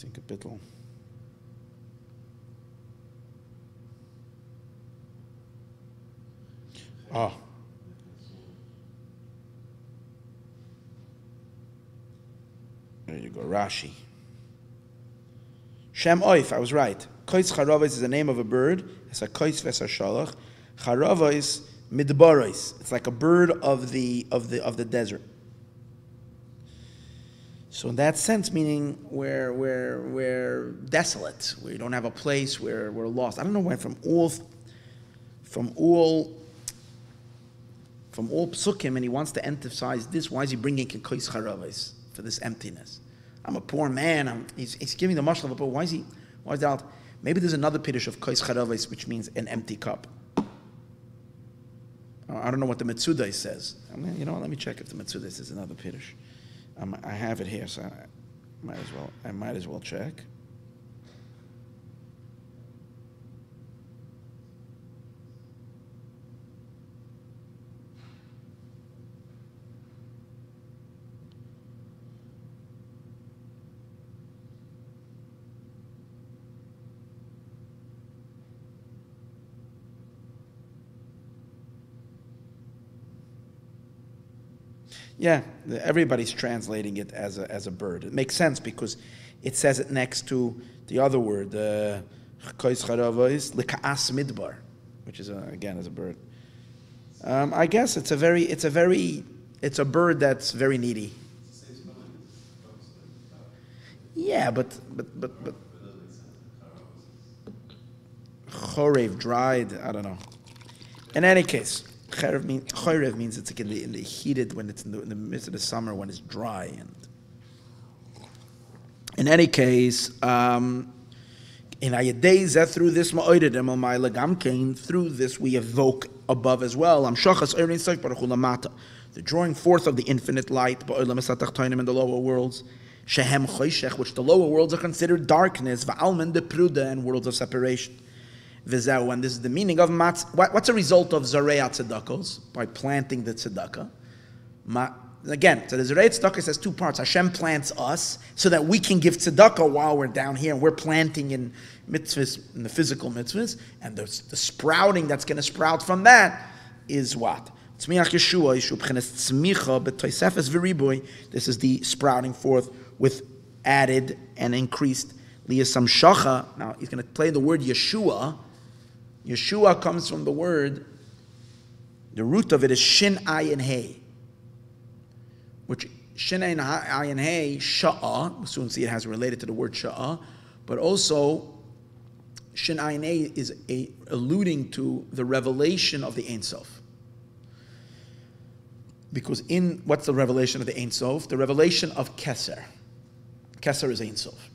In Kapitel. Ah. There you go, Rashi. Shem Oif, I was right. Kois Charavais is the name of a bird. It's a Kois Vesa Shalach. Charavais Midbarais. It's like a bird of the of the of the desert. So in that sense, meaning we're, we're, we're desolate. We don't have a place. We're, we're lost. I don't know why from all, from all, from all psukim, and he wants to emphasize this, why is he bringing kikos charavos for this emptiness? I'm a poor man. I'm, he's, he's giving the mashal, but why is he, why is that? Maybe there's another pidush of kikos charavos, which means an empty cup. I don't know what the Mitsudai says. I mean, you know what, let me check if the Mitsudai says another pidush. Um, I have it here, so I might as well, I might as well check. Yeah, everybody's translating it as a, as a bird. It makes sense because it says it next to the other word, uh, which is a, again as a bird. Um, I guess it's a very, it's a very, it's a bird that's very needy. Yeah, but but but but chorev, dried. I don't know. In any case. Chorev mean, means it's like in the, in the heated, when it's in the, in the midst of the summer, when it's dry. And in any case, um, in Ayadeza, through this ma'oidedim al ma'ila gamkein, through this we evoke above as well. Am shachas oirin soch baruch lamata, the drawing forth of the infinite light ba'olam esatachtoinim in the lower worlds, shehem choshech, which the lower worlds are considered darkness, va'almen de pruda, and worlds of separation. V'zeu, and this is the meaning of matz. What, what's a result of zarei tzedakos? By planting the tzedakah. Ma, again, so the zarei tzedakah has two parts. Hashem plants us so that we can give tzedakah while we're down here, and we're planting in mitzvahs, in the physical mitzvahs, and the, the sprouting that's going to sprout from that is what? Tzmiach Yeshua, Yeshua b'chenes tzmicha, b'toisefes v'riboy. This is the sprouting forth with added and increased Leah samshacha. Now he's going to play the word Yeshua. Yeshua comes from the word, the root of it is shin ayin hey, which shin ayin hey, sha'a, we'll soon see it has related to the word sha'a, but also shin ayin hey is a, alluding to the revelation of the Ein Sof. Because in, what's the revelation of the Ein Sof? The revelation of Keser. Keser is Ein Sof.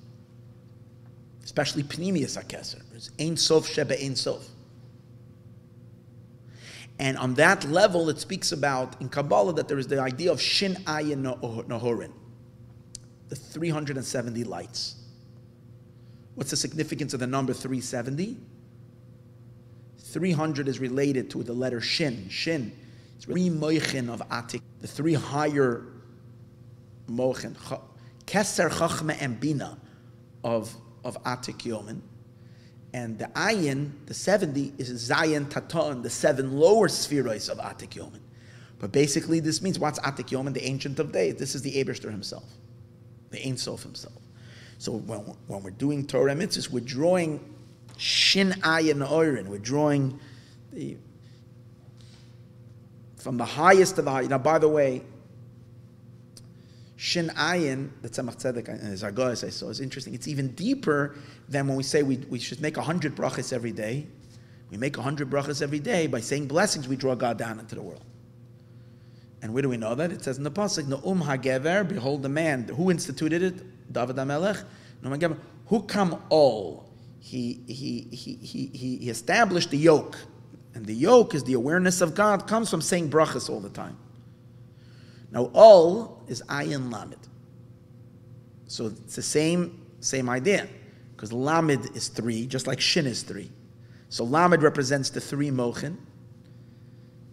Especially Pnimius HaKeser. It's Ein Sof Sheba Ein Sof. And on that level, it speaks about, in Kabbalah, that there is the idea of Shin Ayin Nahorin, the three hundred seventy lights. What's the significance of the number three seventy? three hundred is related to the letter Shin. Shin is three moichin of Atik, the three higher moichin. Keser, Chachma, and Bina of of Atik Yomen. And the Ayin, the seventy, is Zayin Tatan, the seven lower spheroids of Atik Yomen. But basically this means, what's Atik Yomen? The Ancient of Days. This is the Eberster himself, the Ein Sof himself. So when, when we're doing Torah mitzvahs, we're drawing Shin Ayin Oirin, we're drawing the, from the highest of the highest. Now by the way, Shin Ayin, the Tzemach Tzedek and Zargoas I saw, is interesting. It's even deeper than when we say we, we should make a hundred brachas every day. We make a hundred brachas every day. By saying blessings, we draw God down into the world. And where do we know that? It says in the Pasuk, Ne'um HaGever, behold the man. Who instituted it? David HaMelech. Ne'um HaGever. Hukam Ol. He, he, he, he, he established the yoke. And the yoke is the awareness of God, comes from saying brachas all the time. Now, all is ayin lamed. So it's the same, same idea. Because lamed is three, just like shin is three. So lamed represents the three mochin.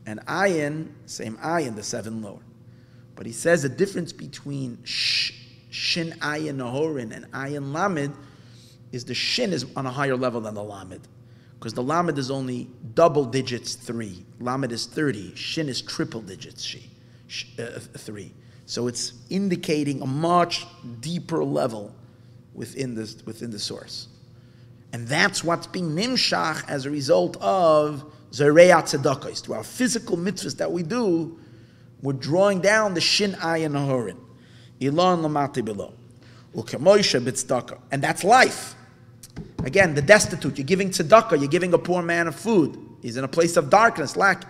And ayin, same ayin, the seven lower. But he says the difference between sh, shin ayin nahorin and ayin lamed is the shin is on a higher level than the lamed. Because the lamed is only double digits three. Lamed is thirty. Shin is triple digits she. Uh, three. So it's indicating a much deeper level within this, within the source. And that's what's being nimshach as a result of Zarei HaTzedakos. To our physical mitzvahs that we do, we're drawing down the Shin Ayin Nahorin. Ilon lamati below. Ukemoisha bitzdaka. And that's life. Again, the destitute. You're giving tzedakah. You're giving a poor man of food. He's in a place of darkness, lack.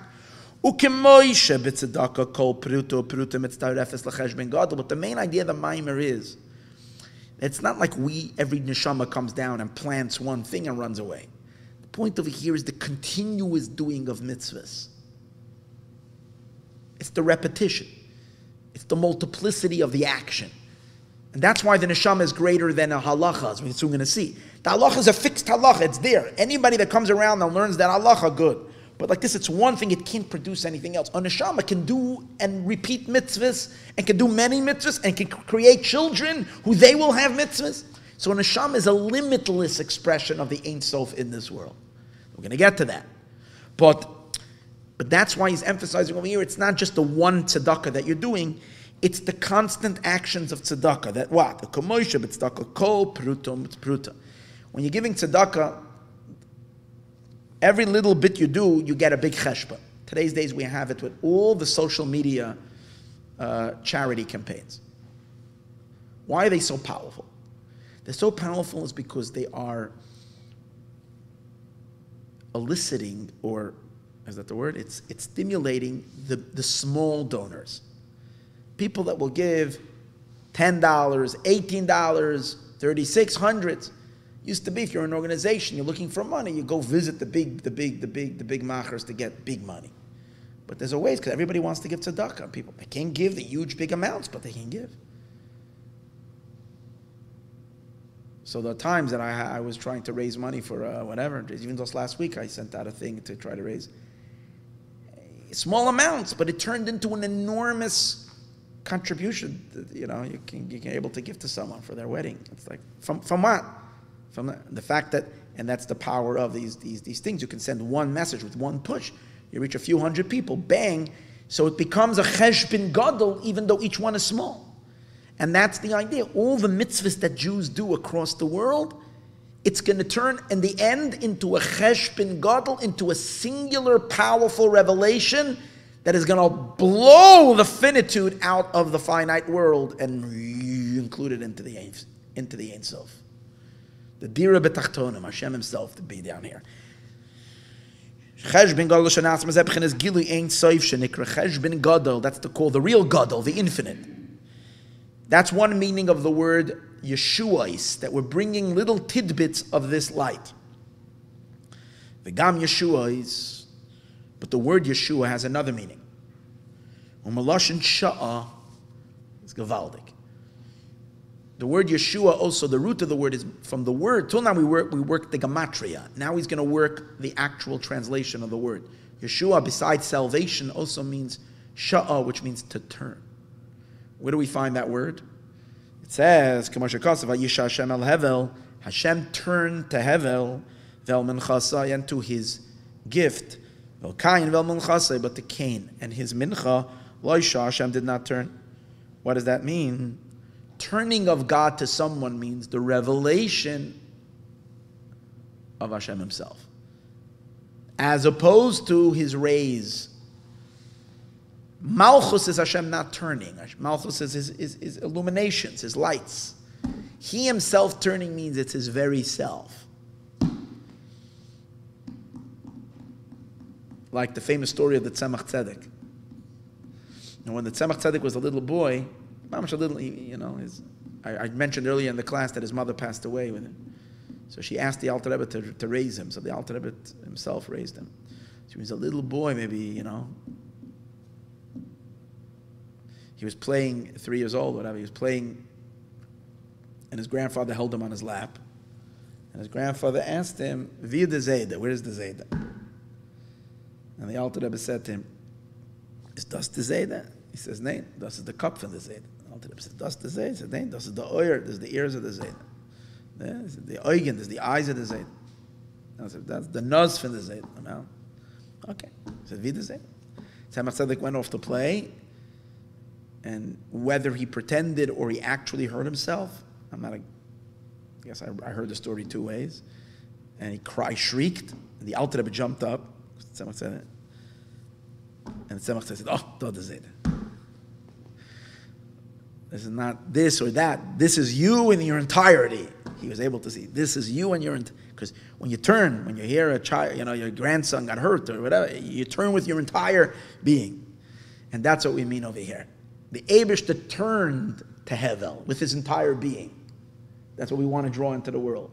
Ukemoisha bitzdaka kol pruto pruto mitztarefes lecheshben gadol. But the main idea of the Maimer is, it's not like we, every neshama comes down and plants one thing and runs away. The point over here is the continuous doing of mitzvahs. It's the repetition. It's the multiplicity of the action. And that's why the neshama is greater than a halacha, as we're soon going to see. The halacha is a fixed halacha. It's there. Anybody that comes around and learns that halacha, good. But like this, it's one thing. It can't produce anything else. A neshama can do and repeat mitzvahs, and can do many mitzvahs, and can create children who they will have mitzvahs. So a neshama is a limitless expression of the Ein Sof in this world. We're going to get to that. But But that's why he's emphasizing over here, it's not just the one tzedakah that you're doing, it's the constant actions of tzedakah. That what? When you're giving tzedakah, every little bit you do, you get a big cheshbah. Today's days we have it with all the social media uh, charity campaigns. Why are they so powerful? They're so powerful is because they are eliciting or... Is that the word? It's, it's stimulating the, the small donors. People that will give ten dollars, eighteen dollars, thirty-six hundred dollars. Used to be if you're an organization, you're looking for money, you go visit the big, the big, the big, the big machers to get big money. But there's a ways, because everybody wants to give tzedakah. People, they can't give the huge, big amounts, but they can give. So there are times that I, I was trying to raise money for uh, whatever, even just last week I sent out a thing to try to raise small amounts, but it turned into an enormous contribution. That, you know, you can, you can able to give to someone for their wedding. It's like, from, from what? From the, the fact that, and that's the power of these, these, these things. You can send one message with one push. You reach a few hundred people, bang. So it becomes a cheshbon gadol, even though each one is small. And that's the idea. All the mitzvahs that Jews do across the world, it's going to turn in the end into a cheshbon gadol, into a singular, powerful revelation that is going to blow the finitude out of the finite world and include it into the into the Ein Sof. The Dira B'Tachtonim, Hashem Himself to be down here. Cheshbon gadol shenas mezepchen is gilu Ein Sof shenikra cheshbon gadol. That's to call the real gadol, the infinite. That's one meaning of the word Yeshuais, that we're bringing little tidbits of this light. V'gam Yeshuais, but the word Yeshua has another meaning. U'maloshin sha'a is gavaldik. The word Yeshua also, the root of the word is from the word. Till now we work, we work the gematria. Now he's going to work the actual translation of the word. Yeshua, besides salvation, also means sha'a, which means to turn. Where do we find that word? It says, Hashem turned to Hevel, and to his gift, but to Cain, and his mincha, Hashem did not turn. What does that mean? Turning of God to someone means the revelation of Hashem himself, as opposed to his rays. Malchus is Hashem not turning. Malchus is his, his, his illuminations, his lights. He himself turning means it's his very self. Like the famous story of the Tzemach Tzedek. And when the Tzemach Tzedek was a little boy, a little, you know, his, I, I mentioned earlier in the class that his mother passed away with him. So she asked the Alter Rebbe to, to raise him. So the Alter Rebbe himself raised him. So he was a little boy, maybe, you know, he was playing, three years old, whatever, he was playing, and his grandfather held him on his lap. And his grandfather asked him, Via de Zayda, where is the Zayda? And the Alter Rebbe said to him, is das the Zayda? He says, nein, das is the cup for the Zayda. The Alter Rebbe said, das the Zayda? He said, nein, das is the oyer, das is the ears of the Zayda. Yeah, the Eugen, das is the eyes of the Zayda. I said, that's the nose for the Zayda. I'm out. Okay. He said, Via de Zayda. Tzemach Tzedek went off to play. And whether he pretended or he actually hurt himself, I'm not a, I guess I, I heard the story two ways. And he cried, shrieked, and the Alter Rebbe jumped up. Tzemach said it. And Tzemach said, oh, that is it. This is not this or that. This is you in your entirety. He was able to see, this is you and your, because when you turn, when you hear a child, you know, your grandson got hurt or whatever, you turn with your entire being. And that's what we mean over here. The Eibishter turned to Hevel with his entire being. That's what we want to draw into the world.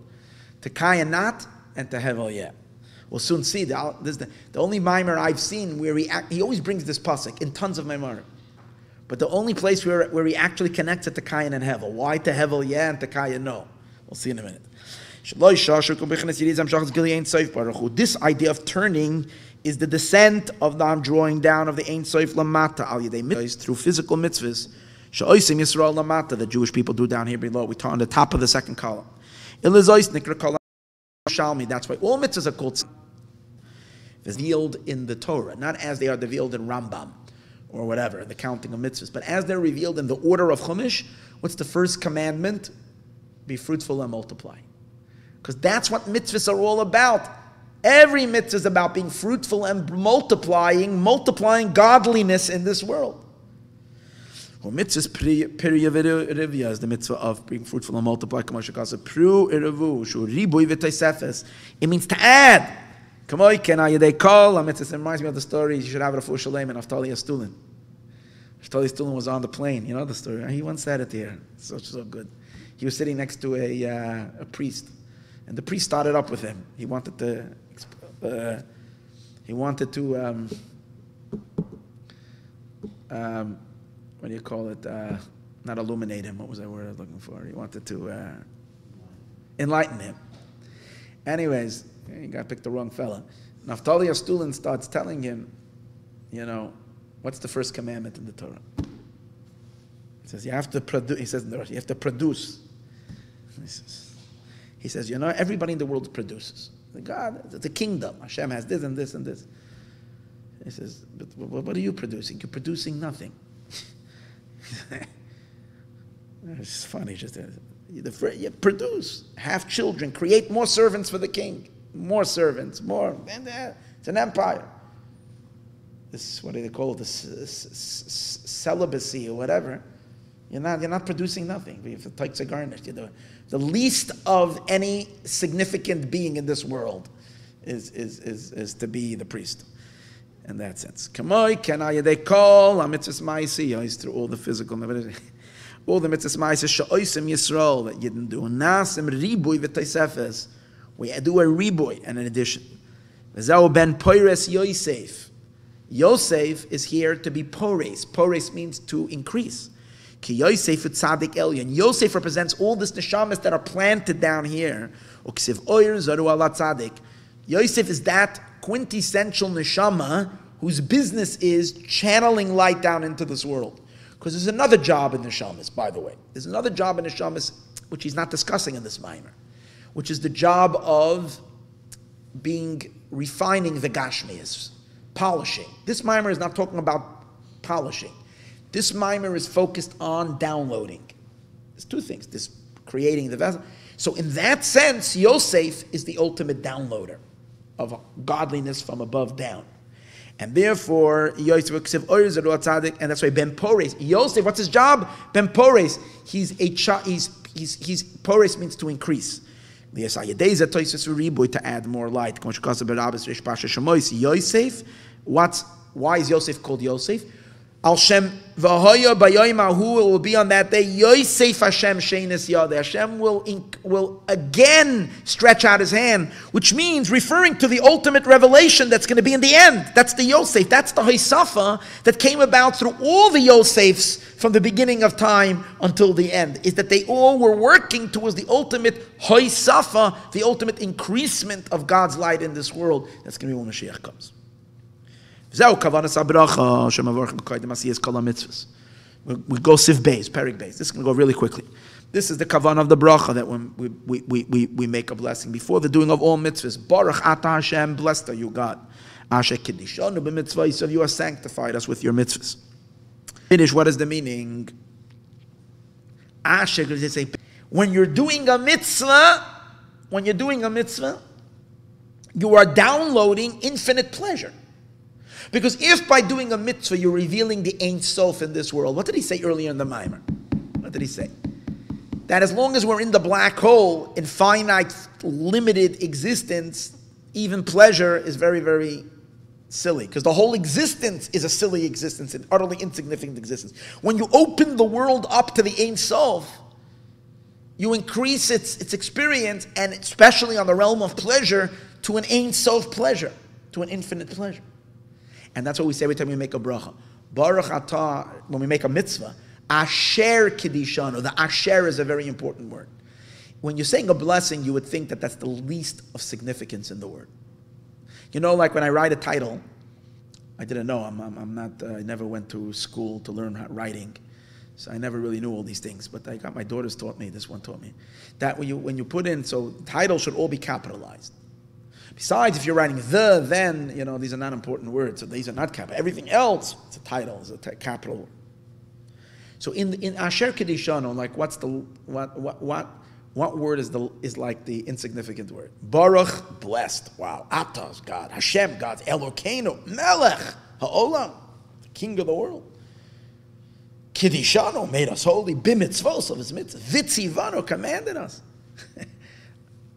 To Kain not, and to Hevel yeah. We'll soon see. The, this the, the only mimer I've seen where he, act, he always brings this pasuk in tons of mimer. But the only place where, where he actually connects it to Kain and Hevel. Why to Hevel yeah and to Kain no? We'll see in a minute. This idea of turning is the descent of the drawing down of the Ein Sof Lamata al Yedei Mitzvahs through physical mitzvahs. She'osim Yisrael Lamata, the Jewish people do down here below. We turn on the top of the second column. Elizois Nikra Kol Shalmi. That's why all mitzvahs are called revealed in the Torah, not as they are revealed in Rambam or whatever, the counting of mitzvahs, but as they're revealed in the order of Chumash. What's the first commandment? Be fruitful and multiply. Because that's what mitzvahs are all about. Every mitzvah is about being fruitful and multiplying, multiplying godliness in this world. Or mitzvahs periyavirivya is the mitzvah of being fruitful and multiply. It means to add. It reminds me of the story. You should have it of Ushalem and Naftali Astulin. Naftali Astulin was on the plane. You know the story. He once said it here. So so good. He was sitting next to a, uh, a priest, and the priest started up with him. He wanted to, uh, he wanted to, um, um, what do you call it? Uh, not illuminate him. What was that word I was looking for? He wanted to uh, enlighten him. Anyways, he got picked the wrong fella. Naftali Astulin starts telling him, you know, what's the first commandment in the Torah? He says, you have to produce. He says, no, you have to produce. He says, he says, you know, everybody in the world produces. God, the kingdom. Hashem has this and this and this. He says, but what are you producing? You're producing nothing. It's funny. Just you produce. Have children. Create more servants for the king. More servants. More. It's an empire. This, what do they call it? This celibacy or whatever. You're not, you're not producing nothing. The, the least of any significant being in this world is, is, is, is to be the priest. In that sense. Kamoi, Kenaya, they call, Amitzis Maisi, through all the physical, all the Mitzis Maisi, Sha'oisim Yisrael, that you didn't do. Nasim Ribuy V'taisefes. We do a Ribuy and an addition. V'zao ben Poires Yosef. Yosef is here to be Pores. Pores means to increase. Ki Yosef Utzadik Elyon. Yosef represents all these neshamas that are planted down here. Uksiv Oyer Zaru Ala Tzadik. Yosef is that quintessential neshama whose business is channeling light down into this world. Because there's another job in neshamas, by the way. There's another job in neshamas which he's not discussing in this minor, which is the job of being, refining the gashmias, polishing. This mimer is not talking about polishing. This mimer is focused on downloading. There's two things, this creating the vessel. So in that sense, Yosef is the ultimate downloader of godliness from above down. And therefore, Yosef, and that's why Ben Pores, Yosef, what's his job? Ben Pores, he's a child, he's, he's, he's, Pores means to increase. To add more light. Yosef, what's, why is Yosef called Yosef? Al Shem V'hoyo B'yoyim Ahu, it will be on that day, Yosef Hashem Sheinis Yodeh. Hashem will, will again stretch out his hand, which means referring to the ultimate revelation that's going to be in the end. That's the Yosef. That's the Hisafa that came about through all the Yosefs from the beginning of time until the end, is that they all were working towards the ultimate Hisafa, the ultimate increasement of God's light in this world. That's going to be when Mashiach comes. We go Sif Beis, Perik Beis. This is going to go really quickly. This is the kavanah of the bracha that when we, we, we, we make a blessing before the doing of all mitzvahs. Baruch Ata Hashem, blessed are you, God. Asher Kiddishonu b'mitzvos, you have sanctified us with your mitzvahs. Finish, what is the meaning? Asher, when you're doing a mitzvah, when you're doing a mitzvah, you are downloading infinite pleasure. Because if by doing a mitzvah you're revealing the Ein Sof in this world, what did he say earlier in the Maimer? What did he say? That as long as we're in the black hole, in finite, limited existence, even pleasure is very, very silly. Because the whole existence is a silly existence, an utterly insignificant existence. When you open the world up to the Ein Sof, you increase its, its experience, and especially on the realm of pleasure, to an Ein Sof pleasure, to an infinite pleasure. And that's what we say every time we make a bracha. Baruch atah, when we make a mitzvah, Asher Kedishanu. The Asher is a very important word. When you're saying a blessing, you would think that that's the least of significance in the word. You know, like when I write a title, I didn't know, I'm, I'm, I'm not, uh, I never went to school to learn writing, so I never really knew all these things, but I got, my daughters taught me, this one taught me, that when you, when you put in, so titles should all be capitalized. Besides, if you're writing the, then, you know, these are not important words, so these are not capital. Everything else, it's a title, it's a t capital word. So in in Asher Kedishano, like what's the what what what what word is the is like the insignificant word? Baruch, blessed. Wow, Atas, God, Hashem, God, Elokeinu, Melech, Haolam, the King of the world. Kedishano made us holy. Bimitzvos of His mitzvah. Vitzivano commanded us.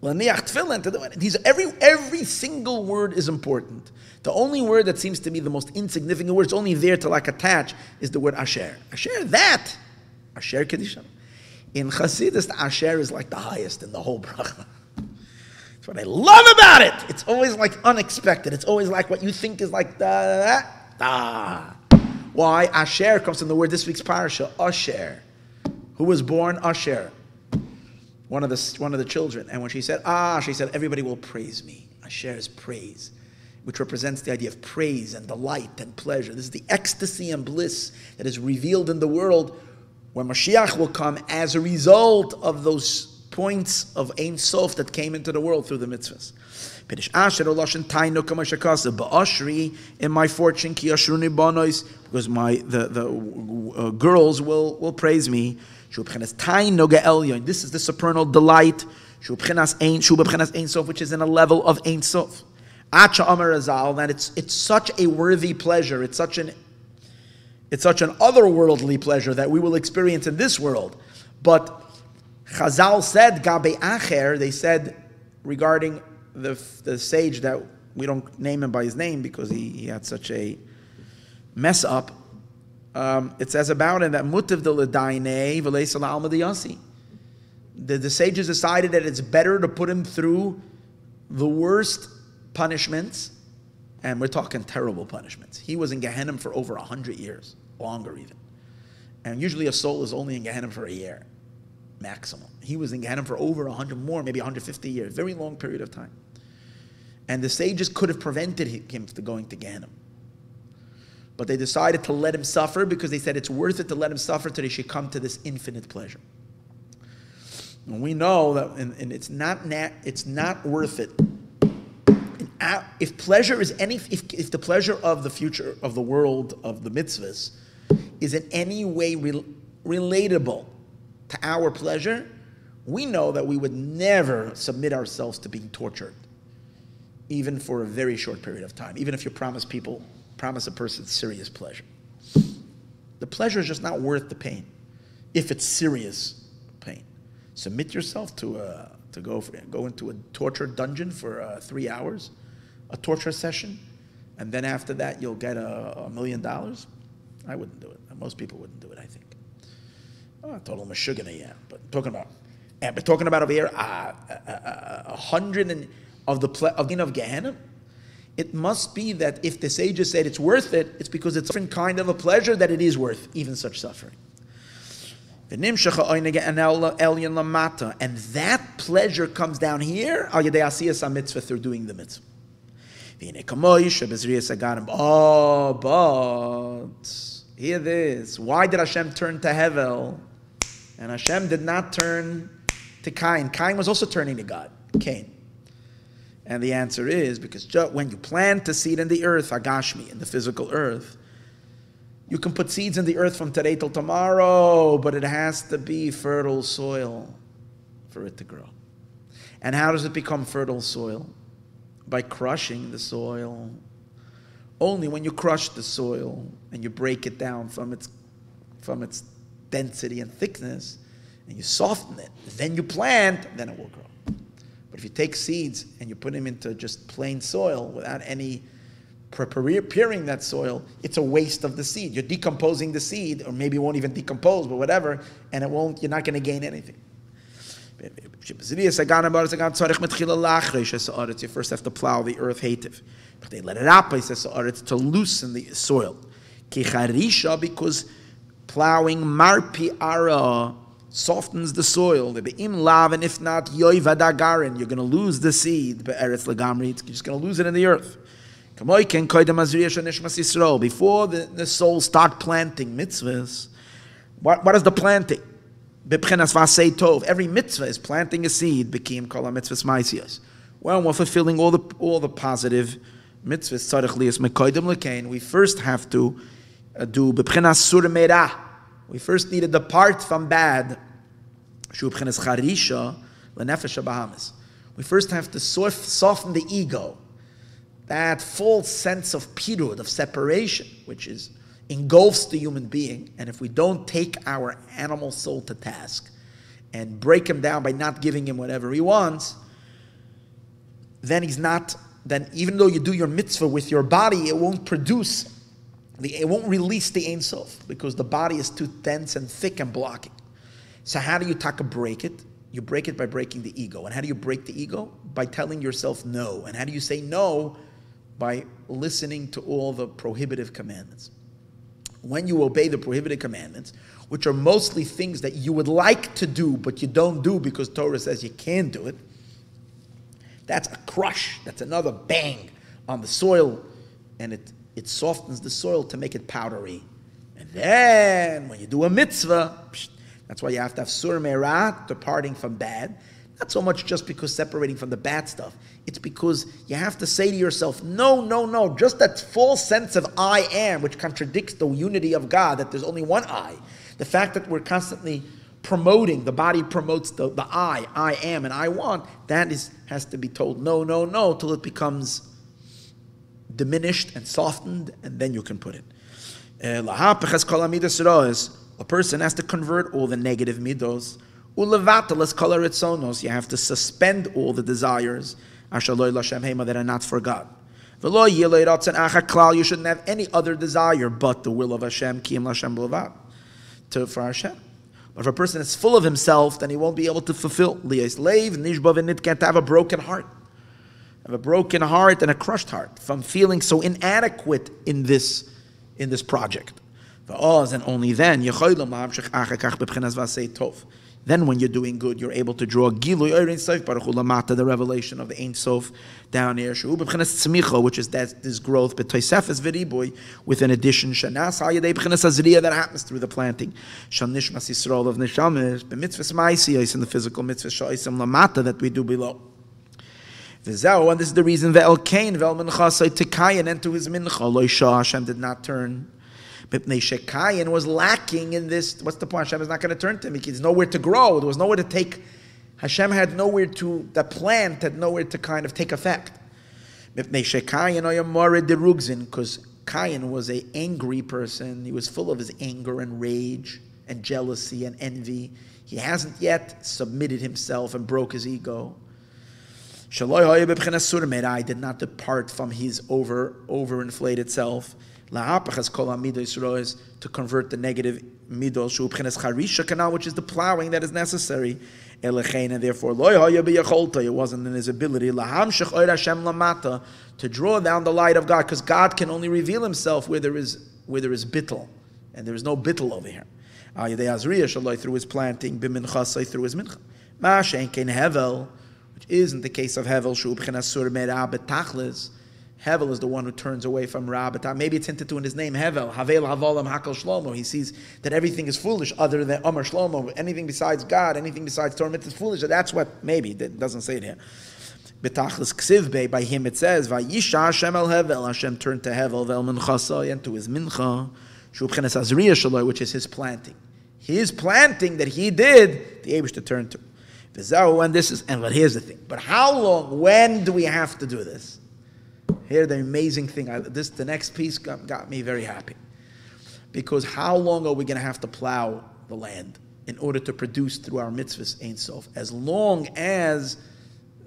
Laniach tefillin to do it. These every every single word is important. The only word that seems to be the most insignificant word, it's only there to like attach, is the word Asher. Asher, that. Asher Kedishon. In Chassidus, the Asher is like the highest in the whole bracha. That's what I love about it. It's always like unexpected. It's always like what you think is like da, da, da. Why? Asher comes from the word this week's parasha, Asher. Who was born? Asher. One of the, one of the children. And when she said, ah, she said, everybody will praise me. Asher is praise, which represents the idea of praise and delight and pleasure. This is the ecstasy and bliss that is revealed in the world when Mashiach will come as a result of those points of Ein Sof that came into the world through the mitzvahs. In my fortune, because my the, the uh, girls will, will praise me. This is the supernal delight, which is in a level of Ein Sof. That it's it's such a worthy pleasure, it's such an it's such an otherworldly pleasure that we will experience in this world. But Chazal said, Gabe Acher, they said regarding the the sage that we don't name him by his name because he, he had such a mess up. Um, it says about him that Mutav de Ladaine Velesala Alma Diyasi. The the sages decided that it's better to put him through the worst punishments, and we're talking terrible punishments. He was in Gehenna for over a hundred years, longer even. And usually a soul is only in Gehenna for a year, maximum. He was in Gehenna for over a hundred more, maybe one hundred fifty years, very long period of time. And the sages could have prevented him from going to Gehenna. But they decided to let him suffer because they said it's worth it to let him suffer until he should come to this infinite pleasure. And we know that, and, and it's not nat, it's not worth it. If pleasure is any, if, if the pleasure of the future, of the world, of the mitzvahs, is in any way re relatable to our pleasure, we know that we would never submit ourselves to being tortured, even for a very short period of time, even if you promise people, promise a person serious pleasure. The pleasure is just not worth the pain, if it's serious pain. Submit yourself to a, to go, for, go into a torture dungeon for uh, three hours, a torture session, and then after that you'll get a, a million dollars? I wouldn't do it. Most people wouldn't do it, I think. Oh, total meshugana, yeah. But talking about, yeah, but talking about over here, uh, a, a, a hundred and of the ple of, of Gehenna. It must be that if the sages said it's worth it, it's because it's a different kind of a pleasure that it is worth even such suffering. And that pleasure comes down here through doing the mitzvah. Oh, but hear this. Why did Hashem turn to Hevel? And Hashem did not turn to Cain. Cain was also turning to God, Cain. And the answer is because when you plant the seed in the earth, Hagashmi, in the physical earth, you can put seeds in the earth from today till tomorrow, but it has to be fertile soil for it to grow. And how does it become fertile soil? By crushing the soil. Only when you crush the soil and you break it down from its, from its density and thickness, and you soften it, then you plant, then it will grow. But if you take seeds and you put them into just plain soil without any preparing that soil, it's a waste of the seed. You're decomposing the seed, or maybe it won't even decompose, but whatever, and it won't, you're not going to gain anything. You first have to plow the earth hative. But they let it out, to loosen the soil. Because plowing marpi ara softens the soil. And if not, you're going to lose the seed. You're just going to lose it in the earth. Before the, the souls start planting mitzvahs, what, what is the planting? Every mitzvah is planting a seed. When we're fulfilling all the all the positive mitzvahs, we first have to do. We first need to depart from bad. We first have to soften the ego, that false sense of pirud, of separation, which is engulfs the human being, and if we don't take our animal soul to task and break him down by not giving him whatever he wants, then he's not, then even though you do your mitzvah with your body, it won't produce, it won't release the Ein Sof, because the body is too dense and thick and blocking. So how do you taka break it? You break it by breaking the ego. And how do you break the ego? By telling yourself no. And how do you say no? By listening to all the prohibitive commandments. When you obey the prohibited commandments, which are mostly things that you would like to do, but you don't do because Torah says you can't do it, that's a crush. That's another bang on the soil, and it, it softens the soil to make it powdery. And then, when you do a mitzvah, psh, that's why you have to have sur meirah, departing from bad. Not so much just because separating from the bad stuff. It's because you have to say to yourself, no, no, no. Just that false sense of I am, which contradicts the unity of God, that there's only one I. The fact that we're constantly promoting, the body promotes the, the I, I am and I want, that is has to be told no, no, no, till it becomes diminished and softened, and then you can put it. A person has to convert all the negative midos. You have to suspend all the desires that are not for God. You shouldn't have any other desire but the will of Hashem, to, for Hashem. But if a person is full of himself, then he won't be able to fulfill. Have a broken heart. Have a broken heart and a crushed heart from feeling so inadequate in this, in this project. And only then, then when you're doing good, you're able to draw the revelation of the Ein Sof down here, which is that this growth with an addition that happens through the planting of neshamas in the physical mitzvah that we do below. And this is the reason and to his mincha Hashem did not turn. Cain was lacking in this. What's the point? Hashem is not going to turn to him. He's nowhere to grow. There was nowhere to take. Hashem had nowhere to, the plant had nowhere to kind of take effect. Because Cain was an angry person. He was full of his anger and rage and jealousy and envy. He hasn't yet submitted himself and broke his ego. I did not depart from his over, overinflated self. To convert the negative midos, which is the plowing that is necessary. And therefore, it wasn't in his ability to draw down the light of God, because God can only reveal himself where there is where there is bittul, and there is no bittul over here. Through his planting, through his mincha, which isn't the case of Hevel. Hevel is the one who turns away from Rabbah. Maybe it's hinted to in his name, Hevel. Havel, Havolam, Hakal Shlomo. He sees that everything is foolish other than Amar Shlomo. Anything besides God, anything besides Torah is foolish. That's what, maybe, it doesn't say it here. Betachlis Ksivbe, by him it says, Vayisha Hashem el Hevel. Hashem turned to Hevel, Vel Minchasai, and to his Mincha, Shubchenes Azriya Shaloi, which is his planting. His planting that he did, the Abish to turn to. And this is, and here's the thing. But how long, when do we have to do this? Here, the amazing thing, I, this, the next piece got, got me very happy. Because how long are we going to have to plow the land in order to produce through our mitzvahs Ein Sof, as long as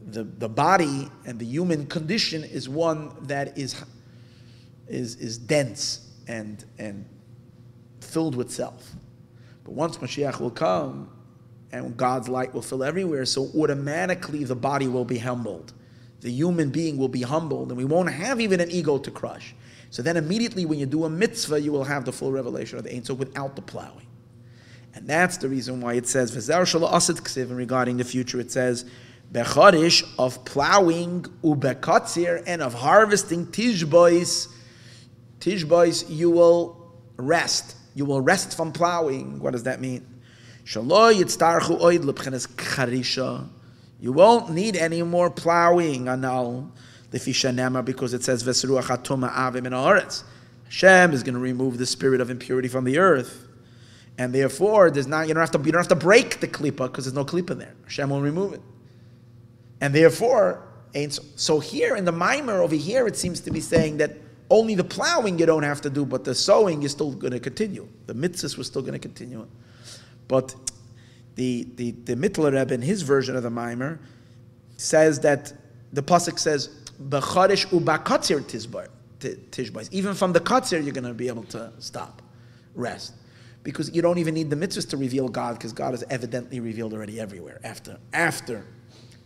the, the body and the human condition is one that is is is dense and and filled with self. But once Mashiach will come and God's light will fill everywhere, so automatically the body will be humbled. The human being will be humbled, and we won't have even an ego to crush. So then immediately when you do a mitzvah, you will have the full revelation of the Ein Sof without the plowing. And that's the reason why it says, V'zar shelo asid k'siv, and regarding the future it says, Bechadish, of plowing, ubekatzir, and of harvesting, tishbois, tishbois, you will rest. You will rest from plowing. What does that mean? Shelo yitztarchu oid l'bchenes kharisha. You won't need any more plowing, anal, lefisha nema, because it says, V'seruach hatoma avim in haaretz. Hashem is going to remove the spirit of impurity from the earth. And therefore, there's not, you, don't have to, you don't have to break the klipa because there's no klipa there. Hashem will remove it. And therefore, ain't so, so here in the mimer over here, it seems to be saying that only the plowing you don't have to do, but the sowing is still going to continue. The mitzvahs were still going to continue. But the, the, the Mittler Rebbe, in his version of the mimer, says that the pasuk says, B'chadish u'bakatzir tishbais. Even from the katzir, you're going to be able to stop, rest. Because you don't even need the mitzvahs to reveal God, because God is evidently revealed already everywhere, after. after.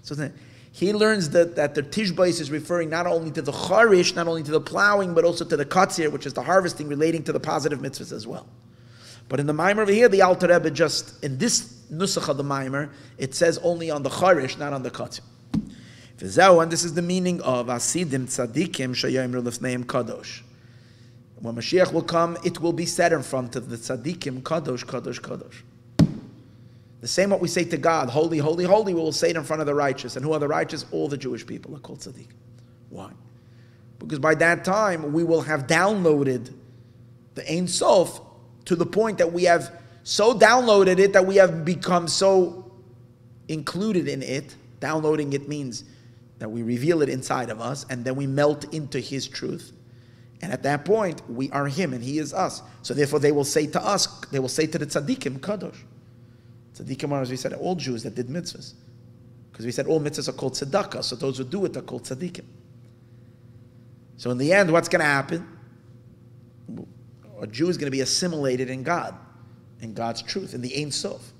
So then he learns that, that the tishbais is referring not only to the charish, not only to the plowing, but also to the katzir, which is the harvesting, relating to the positive mitzvahs as well. But in the mimer over here, the Alter Rebbe just, in this nusach of the mimer, it says only on the charish, not on the katzir. V'zeu, and this is the meaning of asidim tzadikim sheyomru lefneim kadosh. When Mashiach will come, it will be said in front of the tzaddikim, kadosh, kadosh, kadosh. The same what we say to God, holy, holy, holy, we will say it in front of the righteous. And who are the righteous? All the Jewish people are called tzaddikim. Why? Because by that time, we will have downloaded the Ein Sof to the point that we have so downloaded it that we have become so included in it. Downloading it means that we reveal it inside of us and then we melt into His truth. And at that point, we are Him and He is us. So therefore they will say to us, they will say to the tzaddikim, kadosh. Tzaddikim are, as we said, all Jews that did mitzvahs. Because we said all mitzvahs are called tzedakah, so those who do it are called tzaddikim. So in the end, what's going to happen? A Jew is going to be assimilated in God, in God's truth, in the Ein Sof.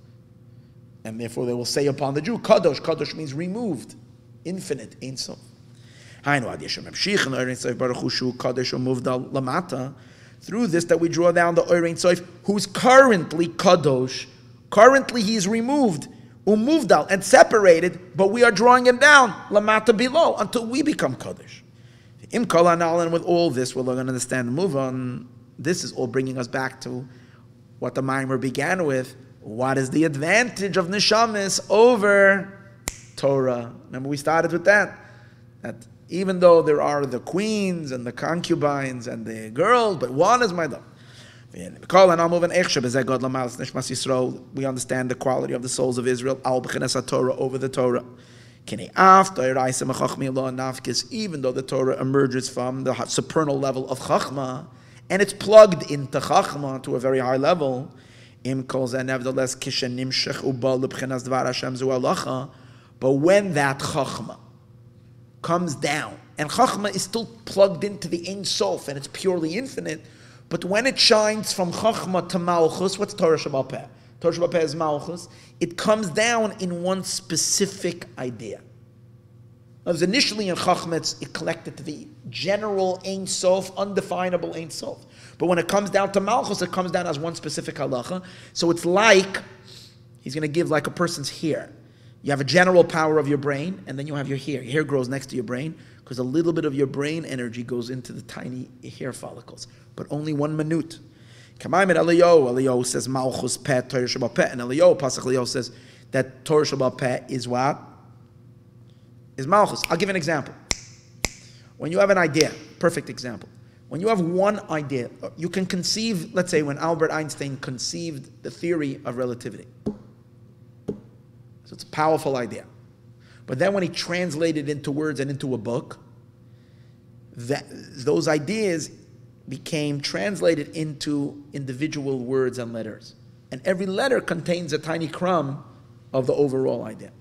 And therefore they will say upon the Jew, kadosh. Kadosh means removed, infinite, Ein Sof. Through this that we draw down the Ein Sof, who's currently kadosh. Currently he is removed, umuvdal, and separated, but we are drawing him down, lamata, below, until we become kadosh. Im kol hanal, and with all this, we're going to understand and move on. This is all bringing us back to what the mimer began with. What is the advantage of neshamis over Torah? Remember we started with that. That even though there are the queens and the concubines and the girls, but one is my dog. We understand the quality of the souls of Israel, al b'chinas Torah, over the Torah. Even though the Torah emerges from the supernal level of Chachma, and it's plugged into Chachma to a very high level, nevertheless, but when that Chachma comes down, and Chachma is still plugged into the Ein Sof, and it's purely infinite, but when it shines from Chachma to Malchus, what's Torah Sheba'al Peh? Torah Sheba'al Peh is Malchus. It comes down in one specific idea. Now, initially in Chachma, it's collected to the general Ein Sof, undefinable Ein Sof. But when it comes down to Malchus, it comes down as one specific halacha. So it's like, he's going to give like a person's hair. You have a general power of your brain, and then you have your hair. Your hair grows next to your brain, because a little bit of your brain energy goes into the tiny hair follicles, but only one minute. Kamaim and Eliyahu, Eliyahu says, Malchus Peh, Torah Sheba'al Peh, and Eliyahu, Pasach Eliyahu says, that Torah Sheba'al Peh is what? Is Malchus. I'll give an example. When you have an idea, perfect example. When you have one idea, you can conceive, let's say when Albert Einstein conceived the theory of relativity. So it's a powerful idea. But then when he translated into words and into a book, that, those ideas became translated into individual words and letters. And every letter contains a tiny crumb of the overall idea.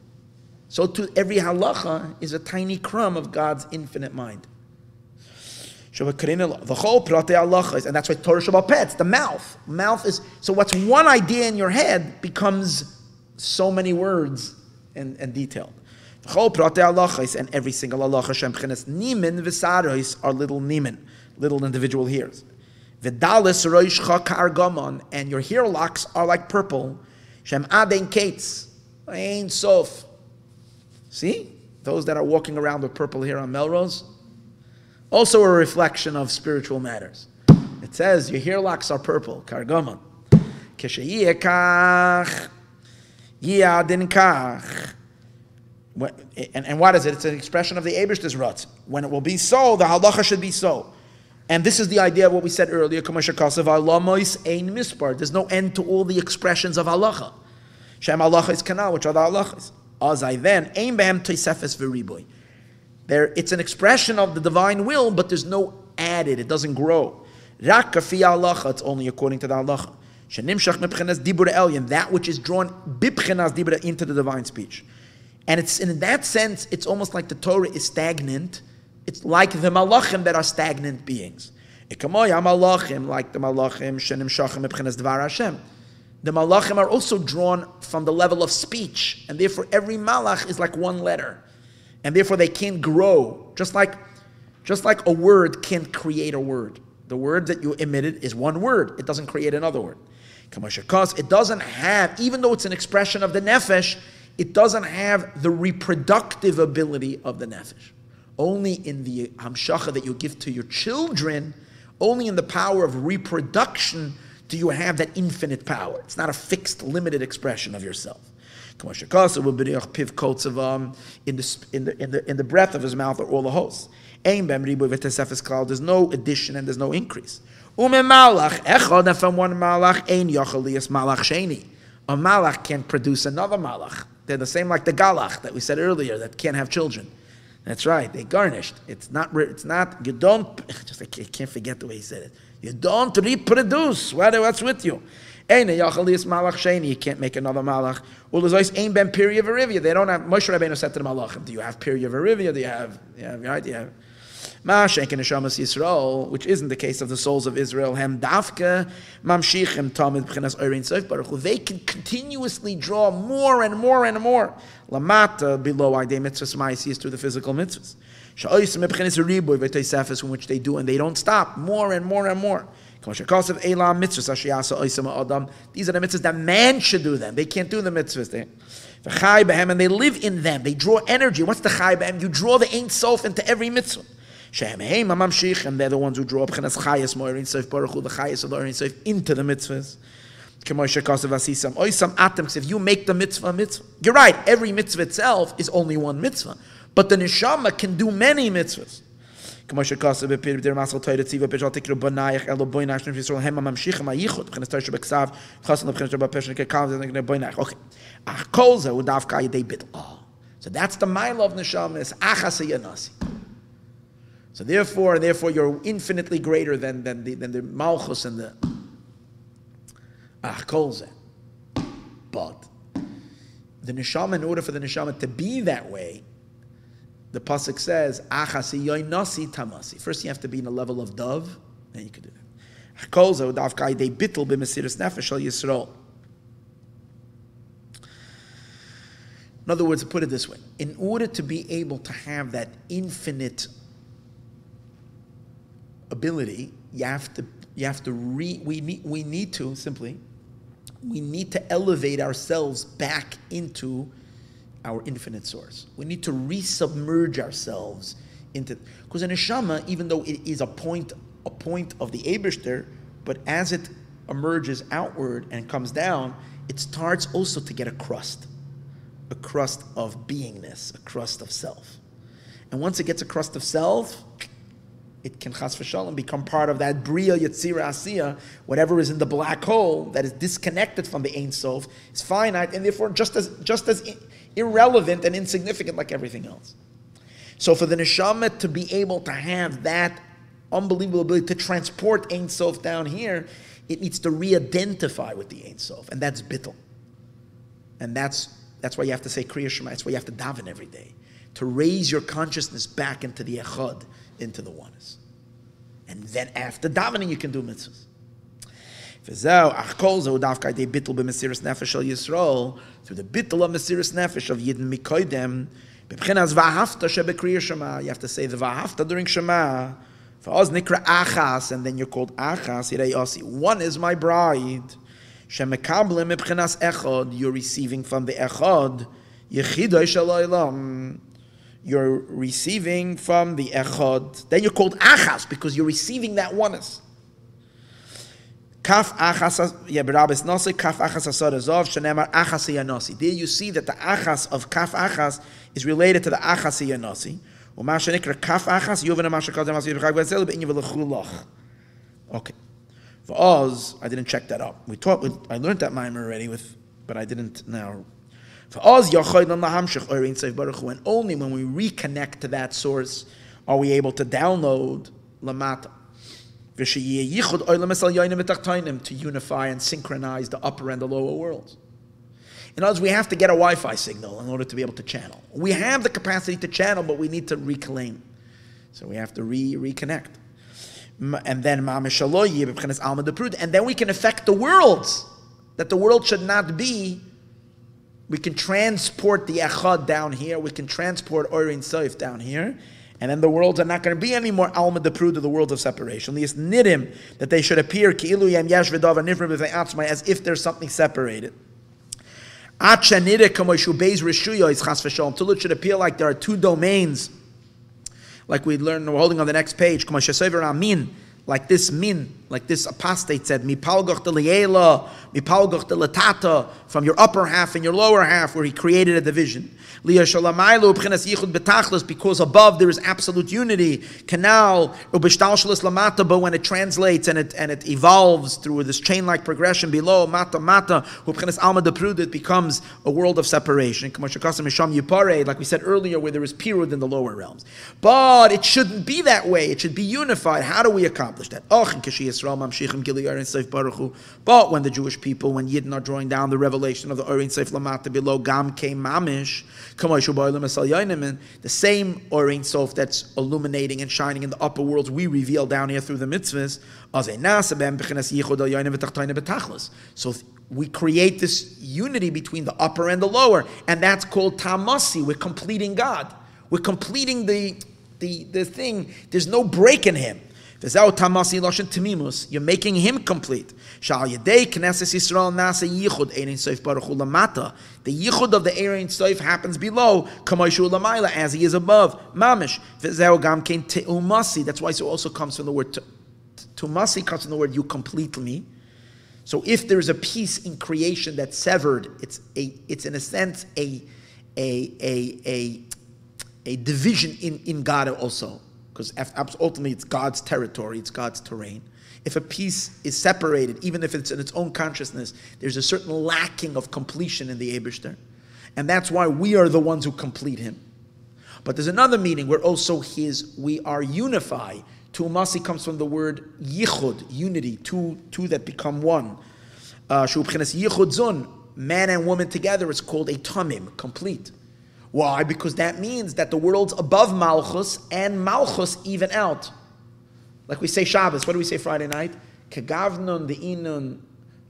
So too, every halacha is a tiny crumb of God's infinite mind. The whole prate halacha is, and that's why Torah Shabbat Pets, the mouth. Mouth is, so what's one idea in your head becomes so many words and, and detailed. The whole prate halacha is, and every single halacha, Shem Chenes Nimen V'sarois are little Nimen, little individual hairs. V'dalis roishcha k'argamon, and your hair locks are like purple. Shem aden kates, ein sof. See? Those that are walking around with purple hair on Melrose. Also a reflection of spiritual matters. It says, your hair locks are purple. Kargamon. Kach, yadin kach. And, and what is it? It's an expression of the Eibishter's Ratz. When it will be so, the halacha should be so. And this is the idea of what we said earlier. There's no end to all the expressions of halacha. Shem halacha is kana, which are the halachas. Azai then, aim behem teisefes v'riboy. There, it's an expression of the divine will, but there's no added, it doesn't grow. Rak kafi halacha, it's only according to the halacha. Shenimshach mibchenas dibur elyon, that which is drawn bibchenas dibur into the divine speech. And it's in that sense, it's almost like the Torah is stagnant. It's like the malachim that are stagnant beings. Ikamoya malachim, like the malachim, shenimshach mibchenas dvar Hashem. The malachim are also drawn from the level of speech, and therefore every malach is like one letter, and therefore they can't grow. Just like, just like a word can't create a word. The word that you emitted is one word; it doesn't create another word. It doesn't have, even though it's an expression of the nefesh, it doesn't have the reproductive ability of the nefesh. Only in the hamshacha that you give to your children, only in the power of reproduction, do you have that infinite power. It's not a fixed, limited expression of yourself. In the, in the, in the, in the breath of his mouth are all the hosts. There's no addition and there's no increase. From one malach, a malach can't produce another malach. They're the same like the galach that we said earlier that can't have children. That's right, they garnished. It's not, it's not, you don't, just I can't forget the way he said it. You don't reproduce. What, what's with you? You can't make another malach. They don't have, Moshe Rabbeinu said to the malachim, do you have period of Arivia? Do you have, do you have, right? Do you have? Which isn't the case of the souls of Israel. They can continuously draw more and more and more. Lamata below idei mitzvahs ma'asis through the physical mitzvahs, in which they do and they don't stop more and more and more. These are the mitzvahs that man should do them. They can't do the mitzvahs. And they live in them. They draw energy. What's the chai b'hem? You draw the Ein Sof into every mitzvah. And they're the ones who draw up the chayas of the Ein Sof into the mitzvahs. If you make the mitzvah mitzvah, you're right, every mitzvah itself is only one mitzvah, but the neshama can do many mitzvahs. Okay. So that's the mile of neshama. So therefore, therefore, you're infinitely greater than than the than the malchus and the achkolze. But the neshama, in order for the neshama to be that way, the pasuk says achasi yoinasi tamasi. First, you have to be in a level of dove, then you can do that. Achkolze udavkai de bittel b'mesiras nefesh al Yisrael. In other words, put it this way: in order to be able to have that infinite ability, you have to, you have to re, we need, we need to simply, we need to elevate ourselves back into our infinite source. We need to resubmerge ourselves into, because an neshama, even though it is a point, a point of the Eibishter, but as it emerges outward and comes down, it starts also to get a crust, a crust of beingness, a crust of self. And once it gets a crust of self, it can chas v'shalom become part of that bria yitzira asiya. Whatever is in the black hole that is disconnected from the Ein Sof is finite, and therefore just as just as irrelevant and insignificant like everything else. So for the neshama to be able to have that unbelievable ability to transport Ein Sof down here, It needs to re-identify with the Ein Sof, and that's bittul. And that's that's why you have to say Kriya Shema. That's why you have to daven every day, to raise your consciousness back into the Echad, into the oneness. And then after davening, you can do mitzvahs. Through the bittul of Mesiris Nefesh of Yidden Mikoidem, you have to say the Vahafta during Shema. And then you're called Achas. One is my bride. You're receiving from the Echad. You're receiving from the Echad. Then you're called Achas because you're receiving that oneness. There you see that the Achas of Kaf Achas is related to the Achas Yanasi. Okay. For Oz, I didn't check that up. We taught, I learned that mimer already, with, but I didn't now. For Oz, and only when we reconnect to that source are we able to download Lamata. To unify and synchronize the upper and the lower worlds. In other words, we have to get a Wi-Fi signal in order to be able to channel. We have the capacity to channel, but we need to reclaim. So we have to re reconnect. And then, and then we can affect the worlds, that the world should not be. We can transport the Echad down here. We can transport Oirin Soif down here. And then the worlds are not going to be anymore Alma Deprud, the world of separation. Lias nidim, that they should appear as if there's something separated. Until it should appear like there are two domains, like we learned, we're holding on the next page. Like this min, like this apostate said, from your upper half and your lower half, where he created a division. Because above there is absolute unity. But when it translates and it and it evolves through this chain-like progression below, it becomes a world of separation. Like we said earlier, where there is pirud in the lower realms. But it shouldn't be that way. It should be unified. How do we accomplish that? But when the Jewish people, when Yidden are drawing down the revelation of the Orin Seif Lamata below, Gam Kein Mamish, the same Orin Sof that's illuminating and shining in the upper worlds, we reveal down here through the mitzvahs. So we create this unity between the upper and the lower, and that's called Tamasi. We're completing God. We're completing the, the, the thing. There's no break in Him. You're making Him complete. The yichud of the Ein Sof happens below, as He is above. Mamish. That's why it also comes from the word Tumasi, comes from the word you complete me. So if there is a piece in creation that's severed, it's a, it's in a sense a, a, a, a, a division in, in God also. Because ultimately it's God's territory, it's God's terrain. If a piece is separated, even if it's in its own consciousness, there's a certain lacking of completion in the Eibishter. And that's why we are the ones who complete Him. But there's another meaning where also His, we are unified. Tu'umasi comes from the word yichud, unity, two, two that become one. Shu'ubchines yichud zun, man and woman together, is called a tamim, complete. Why? Because that means that the worlds above Malchus and Malchus even out. Like we say Shabbos. What do we say Friday night? Kegavnun de'inun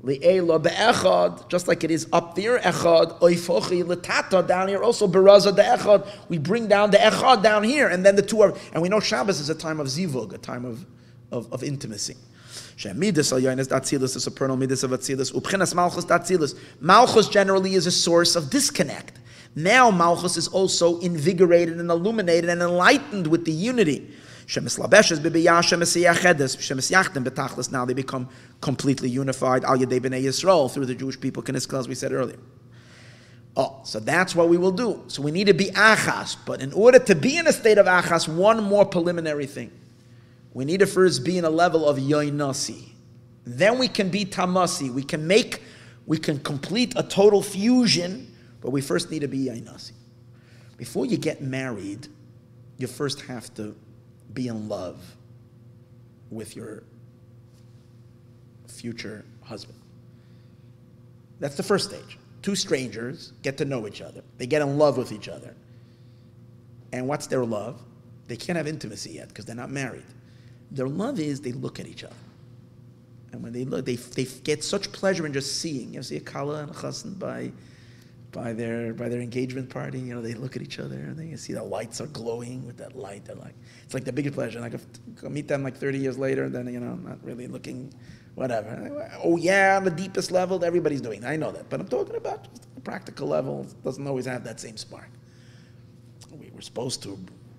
li'ela be'echad. Just like it is up there, echad. Oifochi l'tata down here. Also beraza de'echad. We bring down the echad down here. And then the two are... And we know Shabbos is a time of zivug, a time of, of, of intimacy. Malchus generally is a source of disconnect. Now Malchus is also invigorated and illuminated and enlightened with the unity. Now they become completely unified through the Jewish people, as we said earlier. Oh, so that's what we will do. So we need to be Achas. But in order to be in a state of Achas, one more preliminary thing. We need to first be in a level of Yoinasi. Then we can be Tamasi. We can make, we can complete a total fusion. But we first need to be Yainasi. Before you get married, you first have to be in love with your future husband. That's the first stage. Two strangers get to know each other. They get in love with each other. And what's their love? They can't have intimacy yet because they're not married. Their love is they look at each other. And when they look, they, they get such pleasure in just seeing. You know, see a kala and a chassan by, by, their, by their engagement party. You know, they look at each other and they see the lights are glowing with that light. They're like, it's like the biggest pleasure. Like, if I meet them like thirty years later, and then, you know, I'm not really looking, whatever. Oh, yeah, on the deepest level, everybody's doing that. I know that. But I'm talking about just the practical level. It doesn't always have that same spark. We were supposed to.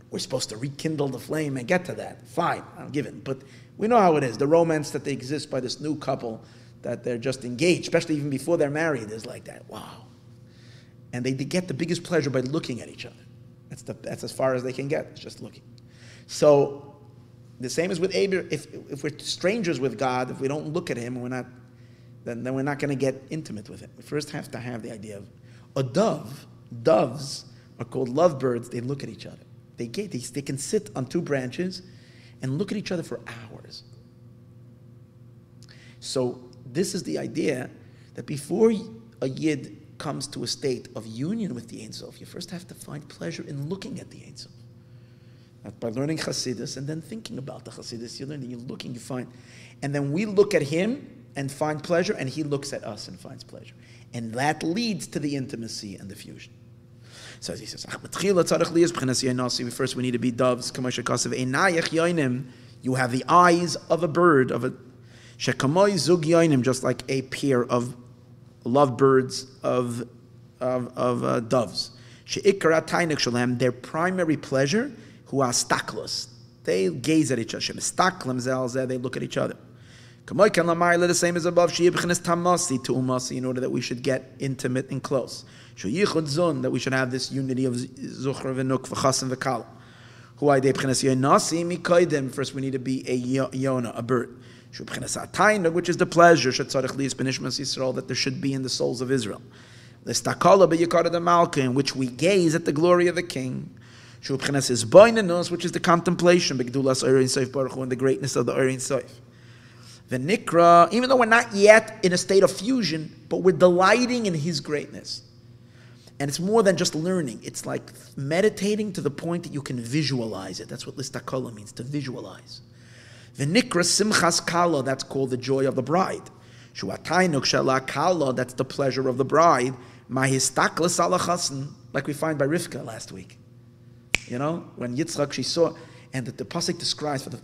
We're supposed to rekindle the flame and get to that. Fine, I'll give it. But we know how it is. The romance that they exist by this new couple, that they're just engaged, especially even before they're married, is like that. Wow. And they, they get the biggest pleasure by looking at each other. That's, the, that's as far as they can get, just looking. So the same is with Abraham. If, if we're strangers with God, if we don't look at him, we're not, then, then we're not going to get intimate with him. We first have to have the idea of a dove. Doves are called lovebirds. They look at each other. They, get, they, they can sit on two branches and look at each other for hours. So this is the idea that before a yid comes to a state of union with the Ein Sof, you first have to find pleasure in looking at the Ein Sof. By learning Hasidus and then thinking about the Hasidus, you're learning, you're looking, you find. And then we look at him and find pleasure, and he looks at us and finds pleasure. And that leads to the intimacy and the fusion. So he says, first we need to be doves. You have the eyes of a bird, of a just like a pair of lovebirds of of, of uh, doves. Their primary pleasure, who are staklos. They gaze at each other. They look at each other. The same as above, to umasi, in order that we should get intimate and close. That we should have this unity of Zuchra v'Nuk v'Chasim v'Kal. First we need to be a Yona, a bird. Which is the pleasure that there should be in the souls of Israel. In which we gaze at the glory of the king. Which is the contemplation in the greatness of the Ein Sof. The Nikra, even though we're not yet in a state of fusion, but we're delighting in his greatness. And it's more than just learning. It's like meditating to the point that you can visualize it. That's what listakola means, to visualize. The Nikra Simchas Kala, that's called the joy of the bride. Shuatainuk Shala Kala, that's the pleasure of the bride. Mahistaklas ala chasn, like we find by Rivka last week. You know, when Yitzchak, she saw, and that the Pasuk describes for the...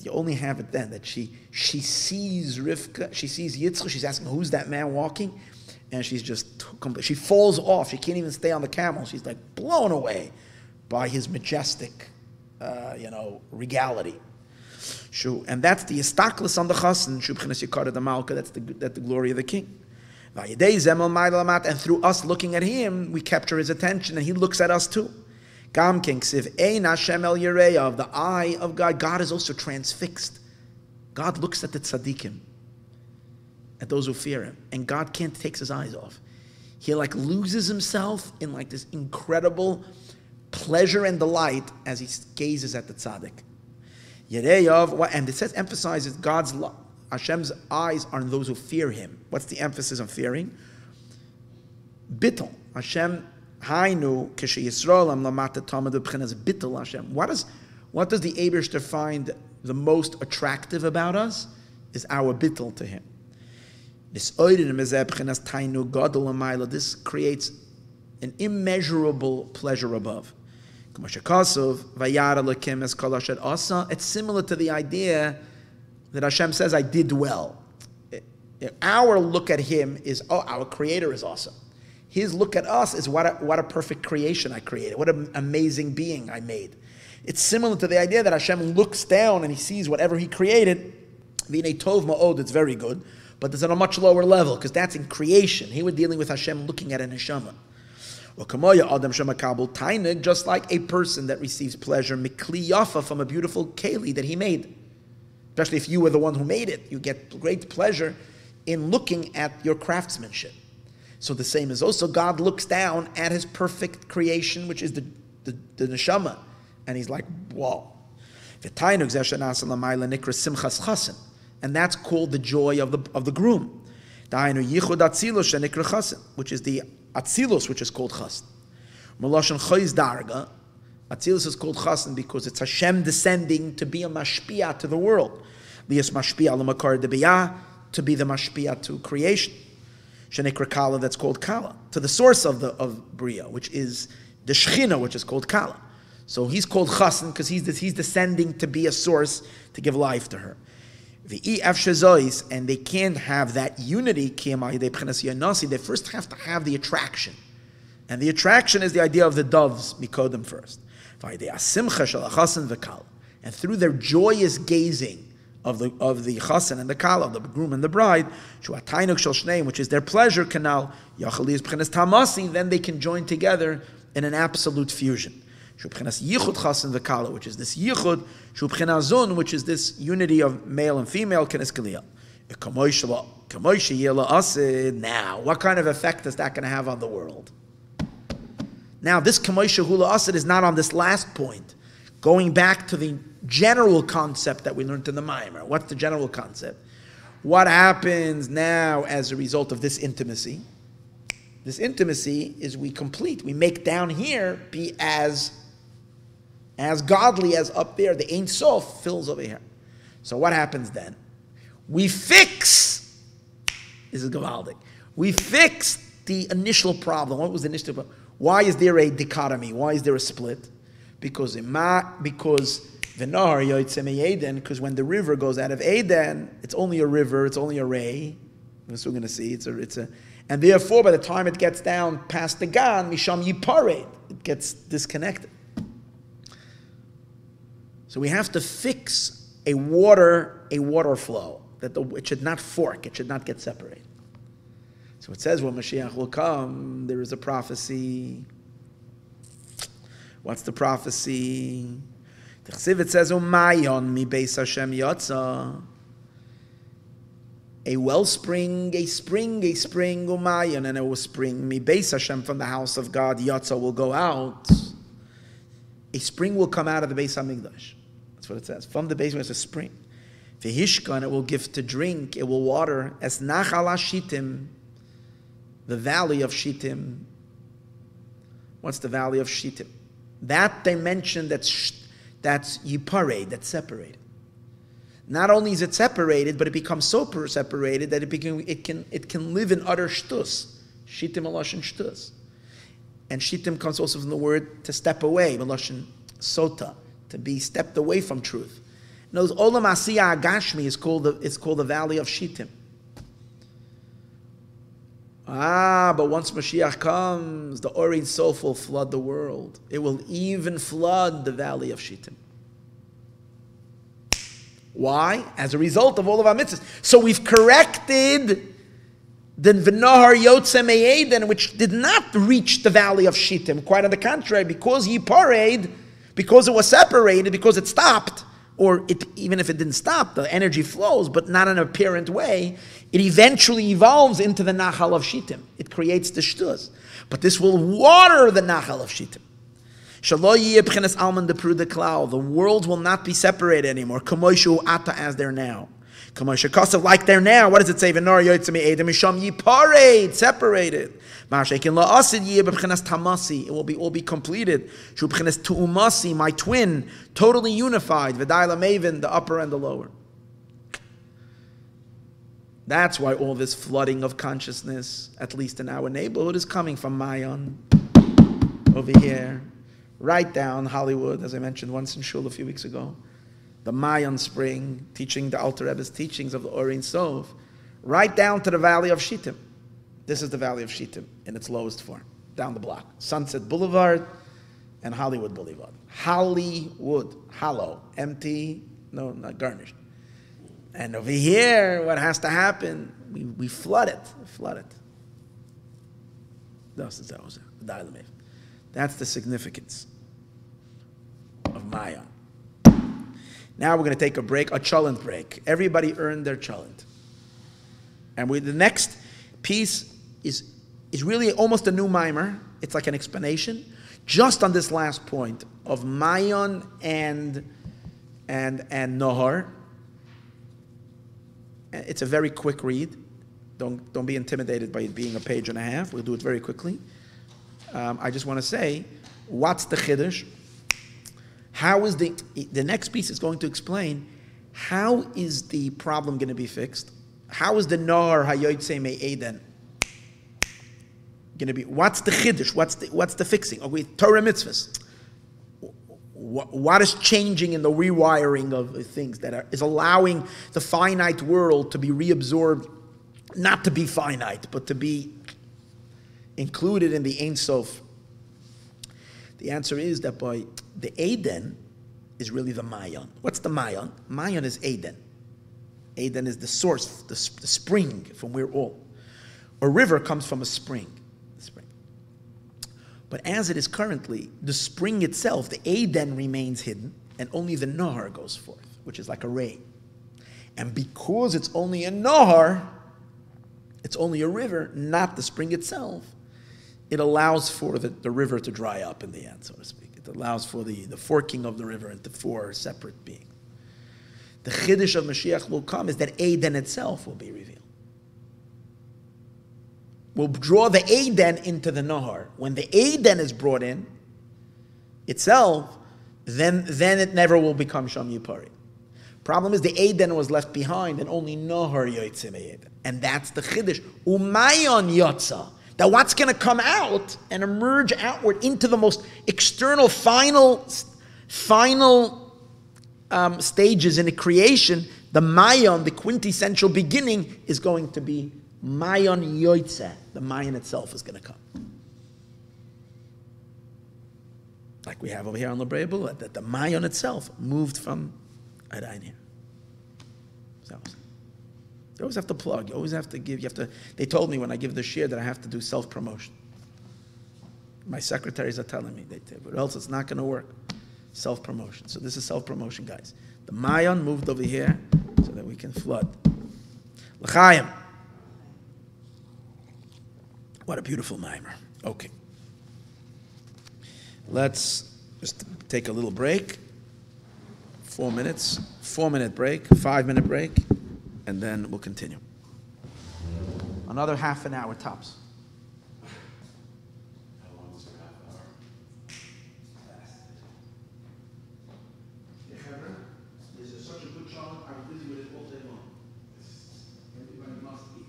You only have it then that she she sees Rivka, she sees Yitzchak, she's asking who's that man walking, and she's just she falls off. She can't even stay on the camel. She's like blown away by his majestic, uh, you know, regality. And that's the istaklis on the chassan. Shubchnas yikara the malka. That's the that the glory of the king. And through us looking at him, we capture his attention, and he looks at us too. Gam king siv ein Hashem el Yereya, of the eye of God. God is also transfixed. God looks at the tzaddikim, at those who fear him, and God can't take his eyes off. He like loses himself in like this incredible pleasure and delight as he gazes at the tzaddik. Yereyav, and it says emphasizes God's love. Hashem's eyes are on those who fear him. What's the emphasis on fearing? Bittul Hashem. Hainu Keshe Yisrael Am Lamata Tamad B'Chinas Bittul Hashem. What does what does the Eibishter find the most attractive about us? Is our bittul to him. This creates an immeasurable pleasure above. It's similar to the idea that Hashem says, "I did well." Our look at him is, "Oh, our Creator is awesome." His look at us is, what a, what a perfect creation I created. What an amazing being I made. It's similar to the idea that Hashem looks down and he sees whatever he created. V'inei tov ma'od, it's very good. But it's on a much lower level, because that's in creation. Here we're dealing with Hashem looking at a neshama. Just like a person that receives pleasure mikli yafa, from a beautiful keli that he made. Especially if you were the one who made it. You get great pleasure in looking at your craftsmanship. So the same is also God looks down at his perfect creation, which is the, the, the neshama. And he's like, wow. and that's called the joy of the of the groom, which is the atzilus, which is called chasn. Atzilus is called chasn because it's Hashem descending to be a mashpia to the world, to be the mashpia to creation. Shenekra Kala, that's called Kala, to the source of the of Bria, which is the Shechina, which is called Kala. So he's called Chassan because he's he's descending to be a source to give life to her. And they can't have that unity. They first have to have the attraction, and the attraction is the idea of the doves mikodem first. And through their joyous gazing of the of the chassan and the kala, of the groom and the bride, which is their pleasure canal, then they can join together in an absolute fusion, which is this yichud, which is this unity of male and female. Now, what kind of effect is that going to have on the world? Now, this kamoisha hula asid is not on this last point, going back to the general concept that we learned in the Maimer. What's the general concept? What happens now as a result of this intimacy? This intimacy is we complete. We make down here be as, as godly as up there. The Ein Sof fills over here. So what happens then? We fix, this is Gavaldic, we fix the initial problem. What was the initial problem? Why is there a dichotomy? Why is there a split? Because ima, because V'nahar yotzei mi'Eden, because when the river goes out of Eden, it's only a river, it's only a ray. That's what we're going to see. It's a, it's a, and therefore, by the time it gets down past the Gan, Misham Yipared, it gets disconnected. So we have to fix a water, a water flow, that the, it should not fork, it should not get separated. So it says, when Mashiach will come, there is a prophecy. What's the prophecy? The Chesiv, it says, Umayon mi beis Hashem yotza. A wellspring, a spring, a spring, umayan, and it will spring mi beis Hashem, from the house of God, yatza, will go out. A spring will come out of the Beis HaMikdash. That's what it says. From the basement is a spring. V'hishka, and it will give to drink, it will water, as nachal Shittim, the valley of Shittim. What's the valley of Shittim? That dimension that's, that's yipared, that's separated. Not only is it separated, but it becomes so separated that it, became, it, can, it can live in utter shtus. Shittim alashin shtus. And shittim comes also from the word to step away, alashin sota, to be stepped away from truth. And those olam asiyah agashmi is called the, it's called the valley of shittim. Ah, but once Mashiach comes, the Or Ein Sof will flood the world. It will even flood the valley of shittim. Why? As a result of all of our mitzvahs. So we've corrected the V'nahar Yotzei Me'eden, which did not reach the valley of Shittim. Quite on the contrary, because Yipared, because it was separated, because it stopped, or it, even if it didn't stop, the energy flows, but not in an apparent way, it eventually evolves into the Nachal of Shittim. It creates the Shtuz. But this will water the Nachal of Shittim. The world will not be separated anymore. As they're now. Like they're now. What does it say? Separated. It will be all be completed. My twin, totally unified. The upper and the lower. That's why all this flooding of consciousness, at least in our neighborhood, is coming from Mayan over here. Right down Hollywood, as I mentioned once in shul a few weeks ago, the Mayan Spring, teaching the Alter Rebbe's teachings of the Or Ein Sof, right down to the Valley of Shittim. This is the Valley of Shittim in its lowest form, down the block. Sunset Boulevard and Hollywood Boulevard. Hollywood, hollow, empty, no, not garnished. And over here, what has to happen, we, we flood it, flood it. That's the That's the significance of Maya. Now we're going to take a break, a cholent break. Everybody earned their cholent. And we, the next piece is, is really almost a new mimer. It's like an explanation just on this last point of Mayan and, and, and Nahar. It's a very quick read. Don't, don't be intimidated by it being a page and a half. We'll do it very quickly. Um, I just want to say, what's the Chiddush? How is the, the next piece is going to explain how is the problem going to be fixed? How is the Nar Hayoytse Me Eden going to be, what's the Chiddush? What's the, what's the fixing? Okay, Torah mitzvahs. What, what is changing in the rewiring of things that are, is allowing the finite world to be reabsorbed, not to be finite, but to be included in the Ein Sof? The answer is that by the Eden is really the Mayan. What's the Mayan? Mayan is Eden. Eden is the source, the, the spring from where all. A river comes from a spring. spring. But as it is currently, the spring itself, the Eden remains hidden, and only the Nahar goes forth, which is like a ray. And because it's only a Nahar, it's only a river, not the spring itself, it allows for the, the river to dry up in the end, so to speak. It allows for the, the forking of the river into four separate beings. The Chiddush of Mashiach will come is that Eden itself will be revealed. We'll draw the Eden into the Nahar. When the Eden is brought in itself, then, then it never will become Sham Yipari. Problem is the Eden was left behind and only Nahar Yotzim Eden. And that's the Chiddush. Umayon Yotza. That what's going to come out and emerge outward into the most external, final, final um, stages in the creation, the Mayan, the quintessential beginning, is going to be Mayan Yoitze. The Mayan itself is going to come. Like we have over here on the Brebel, that the Mayan itself moved from Adain here. So, you always have to plug. You always have to give. You have to. They told me when I give the shir that I have to do self-promotion. My secretaries are telling me, they did, or else it's not going to work. Self-promotion. So this is self-promotion, guys. The Mayan moved over here so that we can flood. L'chaim. What a beautiful mimer. Okay. Let's just take a little break. Four minutes. Four-minute break. Five-minute break. And then we'll continue. Another half an hour tops. How long is your half an hour? This is such a good child. I'm busy with it all day long. Everybody must eat.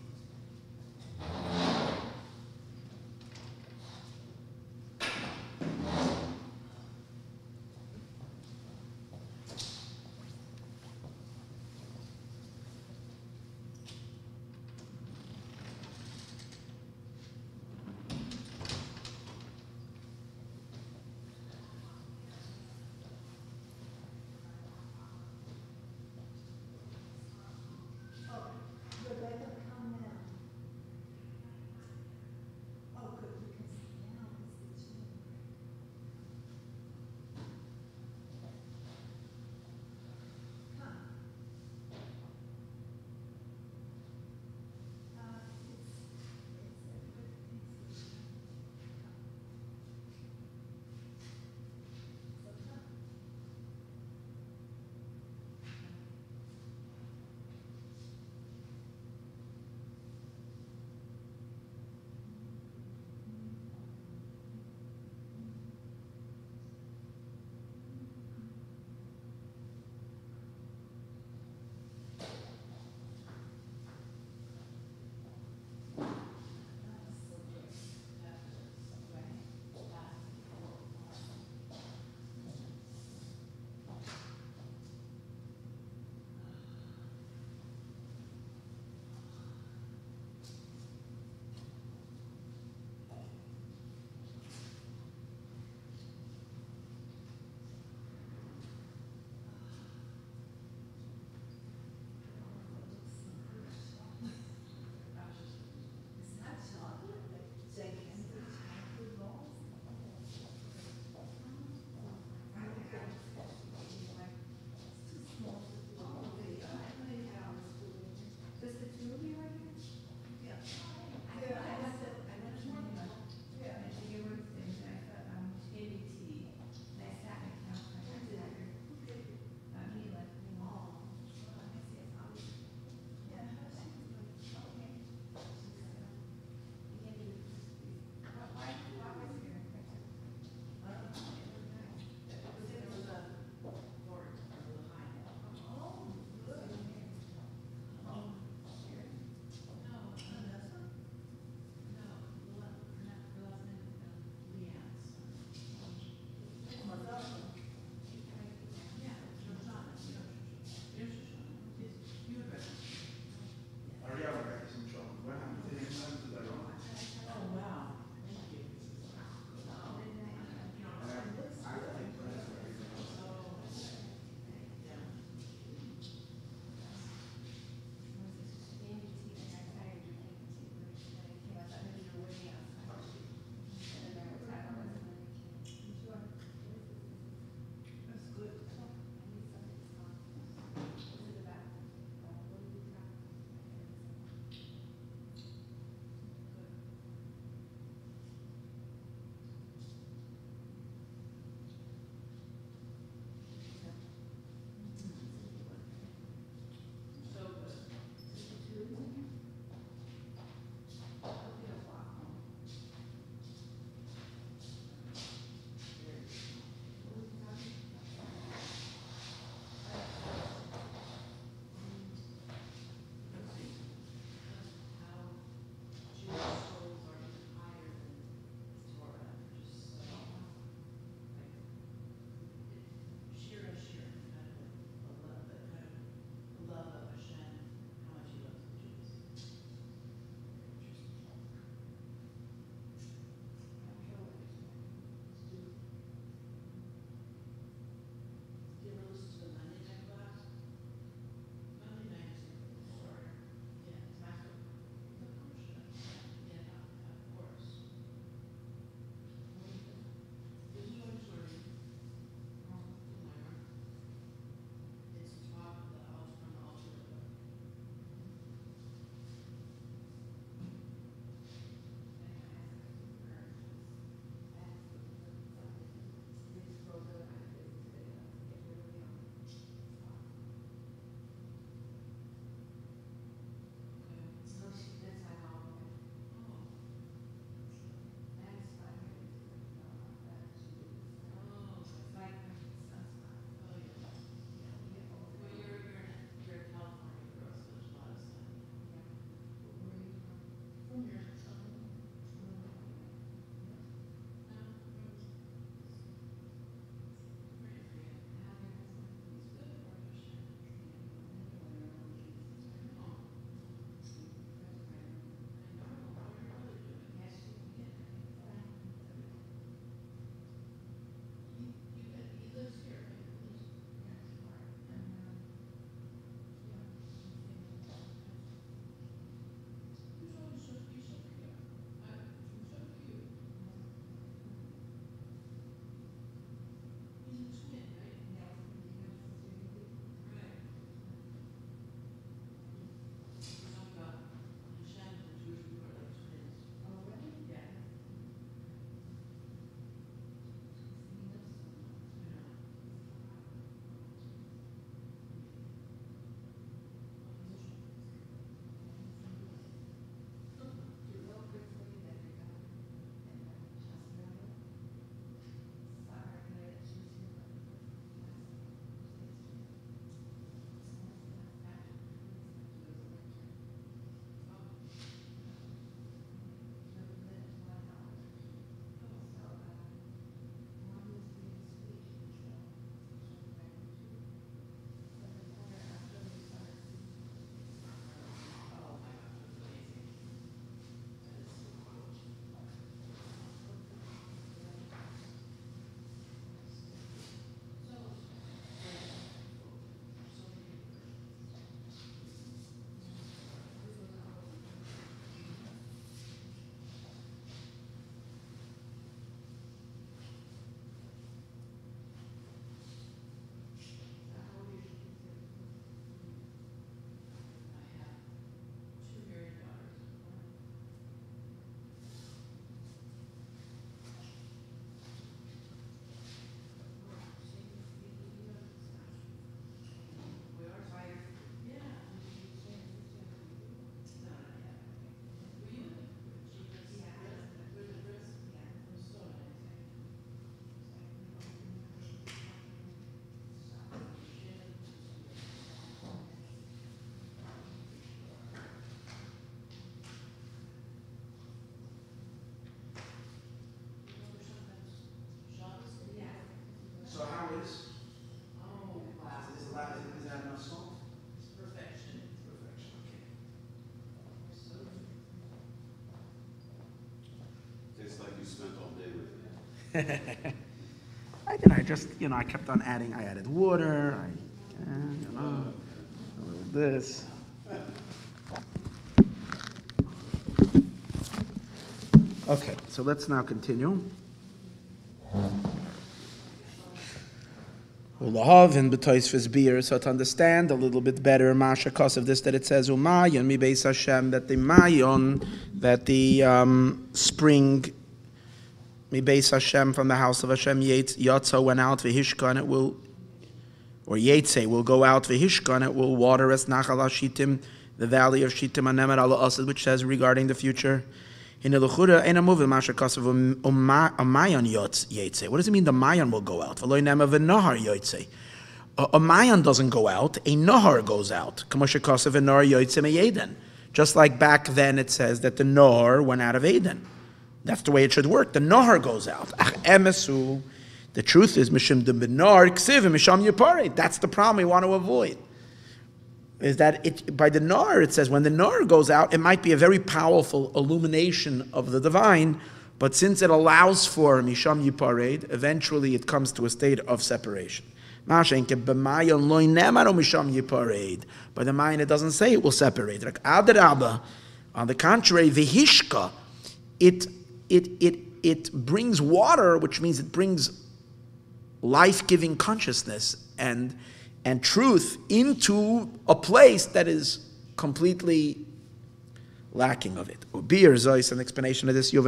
spent all day with it. I did. I just, you know, I kept on adding. I added water. I, uh, you know, a little this. Okay, so let's now continue. So to understand a little bit better, Mashakos of this, that it says Umayon mi beis Hashem, that the Mayon, that the um, spring mi beis Hashem, from the house of Hashem, Yotza went out v'hishka, and it will, or Yetze will go out v'hishka, and it will water us Nachal Hashitim, the valley of Shittim Anemer Al Asad, which says regarding the future. In the Luchura, ain't a moving Masha Kasav Umayan Yotze. What does it mean the Mayan will go out? Veloy Nema V'Nohar Yotze. A Mayan doesn't go out, a Nohar goes out. Kamosha Kasav V'Nohar Yotze Me'Eden. Just like back then it says that the Nohar went out of Eden. That's the way it should work. The Nohar goes out. Ach Emesu. The truth is, Mishim de B'Nohar Ksiv and Misham Yapare. That's the problem we want to avoid. Is that it, by the Nar, it says, when the Nar goes out, it might be a very powerful illumination of the divine, but since it allows for Misham Yipared, eventually it comes to a state of separation. By the Mayan, it doesn't say it will separate. On the contrary, Vihishka, it, it, it, it brings water, which means it brings life-giving consciousness and and truth into a place that is completely lacking of it. Ubir Zois, an explanation of this, be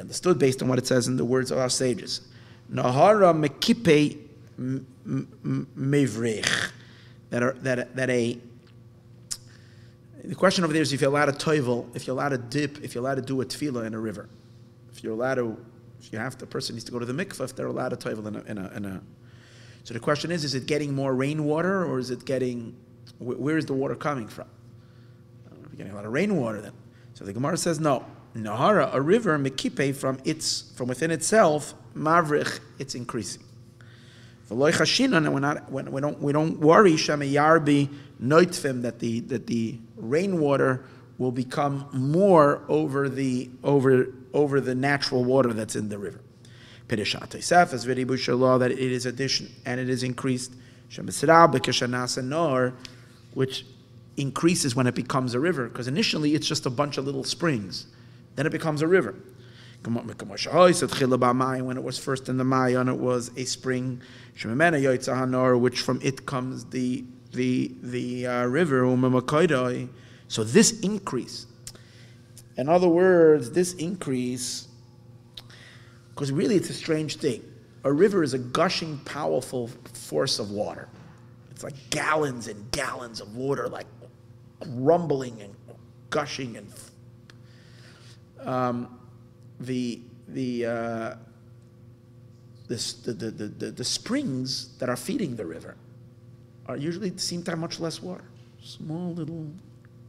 understood based on what it says in the words of our sages. Nahara mekipe mevrich. That are that that a the question over there is if you're allowed to toivel, if you're allowed to dip, if you're allowed to do a tefillah in a river. If you're allowed to if you have the person needs to go to the mikveh, if they're allowed to toivel in a in a, in a So the question is, is it getting more rainwater, or is it getting, wh where is the water coming from? I don't know if you're getting a lot of rainwater then. So the Gemara says, no. Nahara, a river, mekipe, from its, from within itself, mavrich, it's increasing. V'loi chashina, we're not, we don't, we don't worry, shameyarbi noitfim, that the, that the rainwater will become more over the, over, over the natural water that's in the river. That it is addition and it is increased, which increases when it becomes a river, because initially it's just a bunch of little springs, then it becomes a river. When it was first in the Mayan, it was a spring, which from it comes the the the uh, river. So this increase, in other words, this increase. Because really it's a strange thing. A river is a gushing, powerful force of water. It's like gallons and gallons of water, like rumbling and gushing. And um, the, the, uh, this, the, the, the, the springs that are feeding the river are usually seem to have much less water. Small little,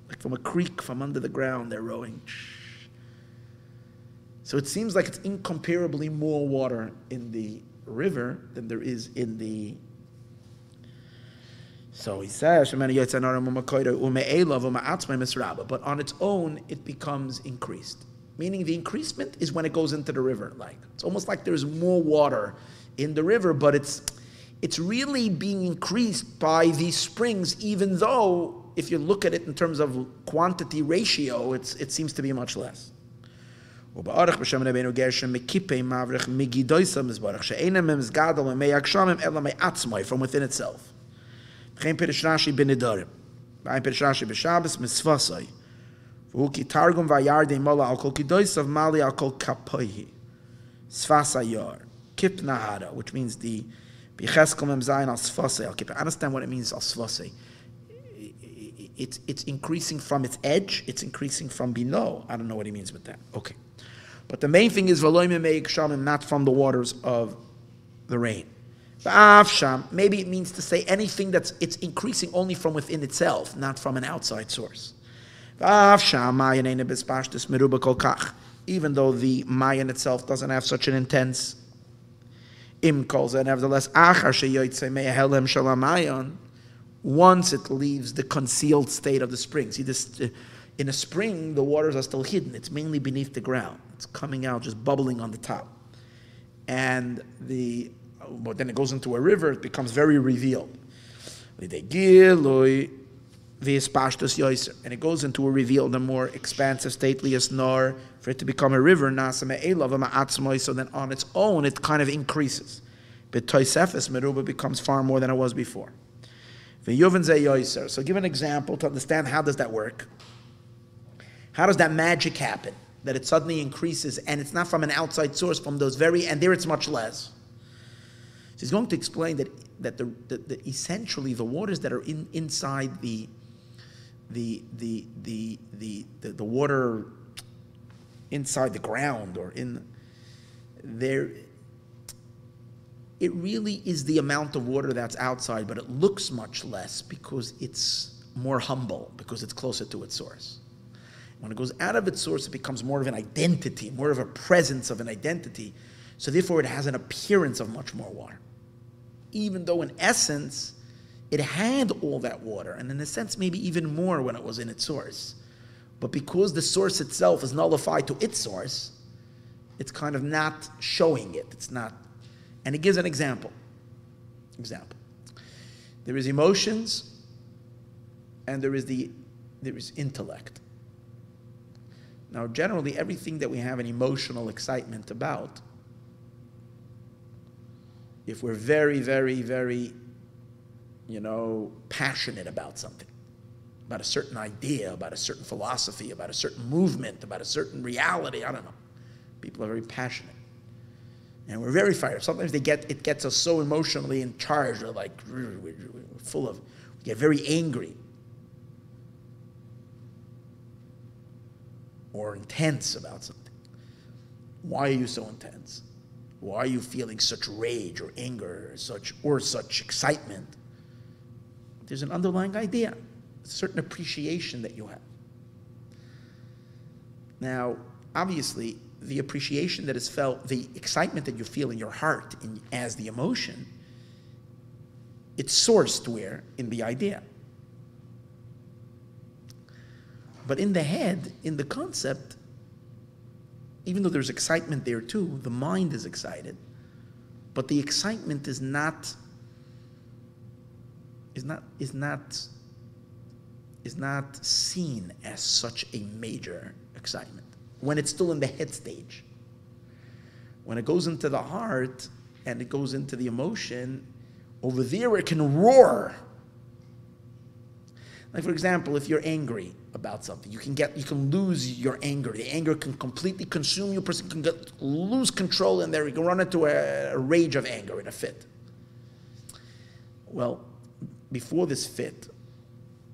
like from a creek, from under the ground, they're rowing. So it seems like it's incomparably more water in the river than there is in the... So he says, but on its own, it becomes increased. Meaning the increasement is when it goes into the river. Like it's almost like there's more water in the river, but it's, it's really being increased by these springs, even though if you look at it in terms of quantity ratio, it's, it seems to be much less. From within itself. Which means the I understand what it means. It's it's increasing from its edge. It's increasing from below. I don't know what he means with that. Okay. But the main thing is not from the waters of the rain. Maybe it means to say anything that's it's increasing only from within itself, not from an outside source. Even though the Mayan itself doesn't have such an intense imkoza, nevertheless, once it leaves the concealed state of the spring. See this. Uh, In a spring, the waters are still hidden. It's mainly beneath the ground. It's coming out, just bubbling on the top. And the, well, then it goes into a river. It becomes very revealed. And it goes into a revealed, a more expansive, stately snor. For it to become a river, so then on its own, it kind of increases. But Toisefes Meruba becomes far more than it was before. So give an example to understand how does that work. How does that magic happen? That it suddenly increases, and it's not from an outside source, from those very, and there it's much less. So he's going to explain that that the, the, the essentially the waters that are in inside the the the the the the, the water inside the ground or in there, it really is the amount of water that's outside, but it looks much less because it's more humble, because it's closer to its source. When it goes out of its source, it becomes more of an identity, more of a presence of an identity. So therefore, it has an appearance of much more water. Even though in essence, it had all that water, and in a sense, maybe even more when it was in its source. But because the source itself is nullified to its source, it's kind of not showing it. It's not. And it gives an example. Example. There is emotions, and there is the, there is intellect. Now, generally, everything that we have an emotional excitement about, if we're very, very, very, you know, passionate about something, about a certain idea, about a certain philosophy, about a certain movement, about a certain reality, I don't know. People are very passionate. And we're very fired up. Sometimes they get, it gets us so emotionally in charge, we're like, we're full of, we get very angry. Or intense about something. Why are you so intense? Why are you feeling such rage or anger or such, or such excitement? There's an underlying idea, a certain appreciation that you have. Now, obviously, the appreciation that is felt, the excitement that you feel in your heart in, as the emotion, it's sourced where? In the idea. But in the head, in the concept, even though there's excitement there too, the mind is excited, but the excitement is not, is not, is not, is not seen as such a major excitement when it's still in the head stage. When it goes into the heart and it goes into the emotion, over there it can roar. Like, for example, if you're angry about something, you can get, you can lose your anger. The anger can completely consume you. Person can get, lose control, and there you can run into a, a rage of anger in a fit. Well, before this fit,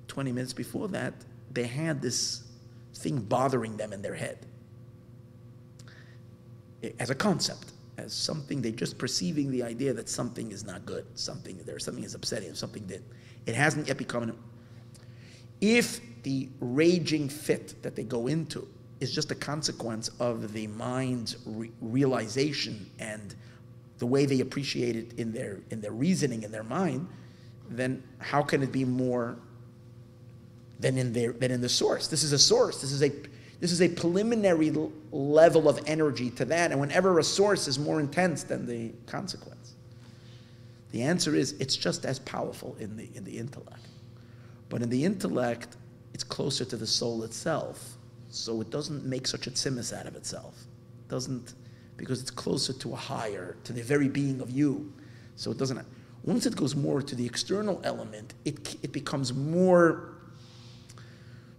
twenty minutes before that, they had this thing bothering them in their head as a concept, as something they're just perceiving the idea that something is not good, something there, something is upsetting, something that it hasn't yet become an. If the raging fit that they go into is just a consequence of the mind's re realization and the way they appreciate it in their, in their reasoning, in their mind, then how can it be more than in, their, than in the source? This is a source. This is a, this is a preliminary level of energy to that, and whenever a source is more intense than the consequence. The answer is it's just as powerful in the, in the intellect. But in the intellect, it's closer to the soul itself, so it doesn't make such a tzimus out of itself. It doesn't, because it's closer to a higher, to the very being of you. So it doesn't. Once it goes more to the external element, it it becomes more,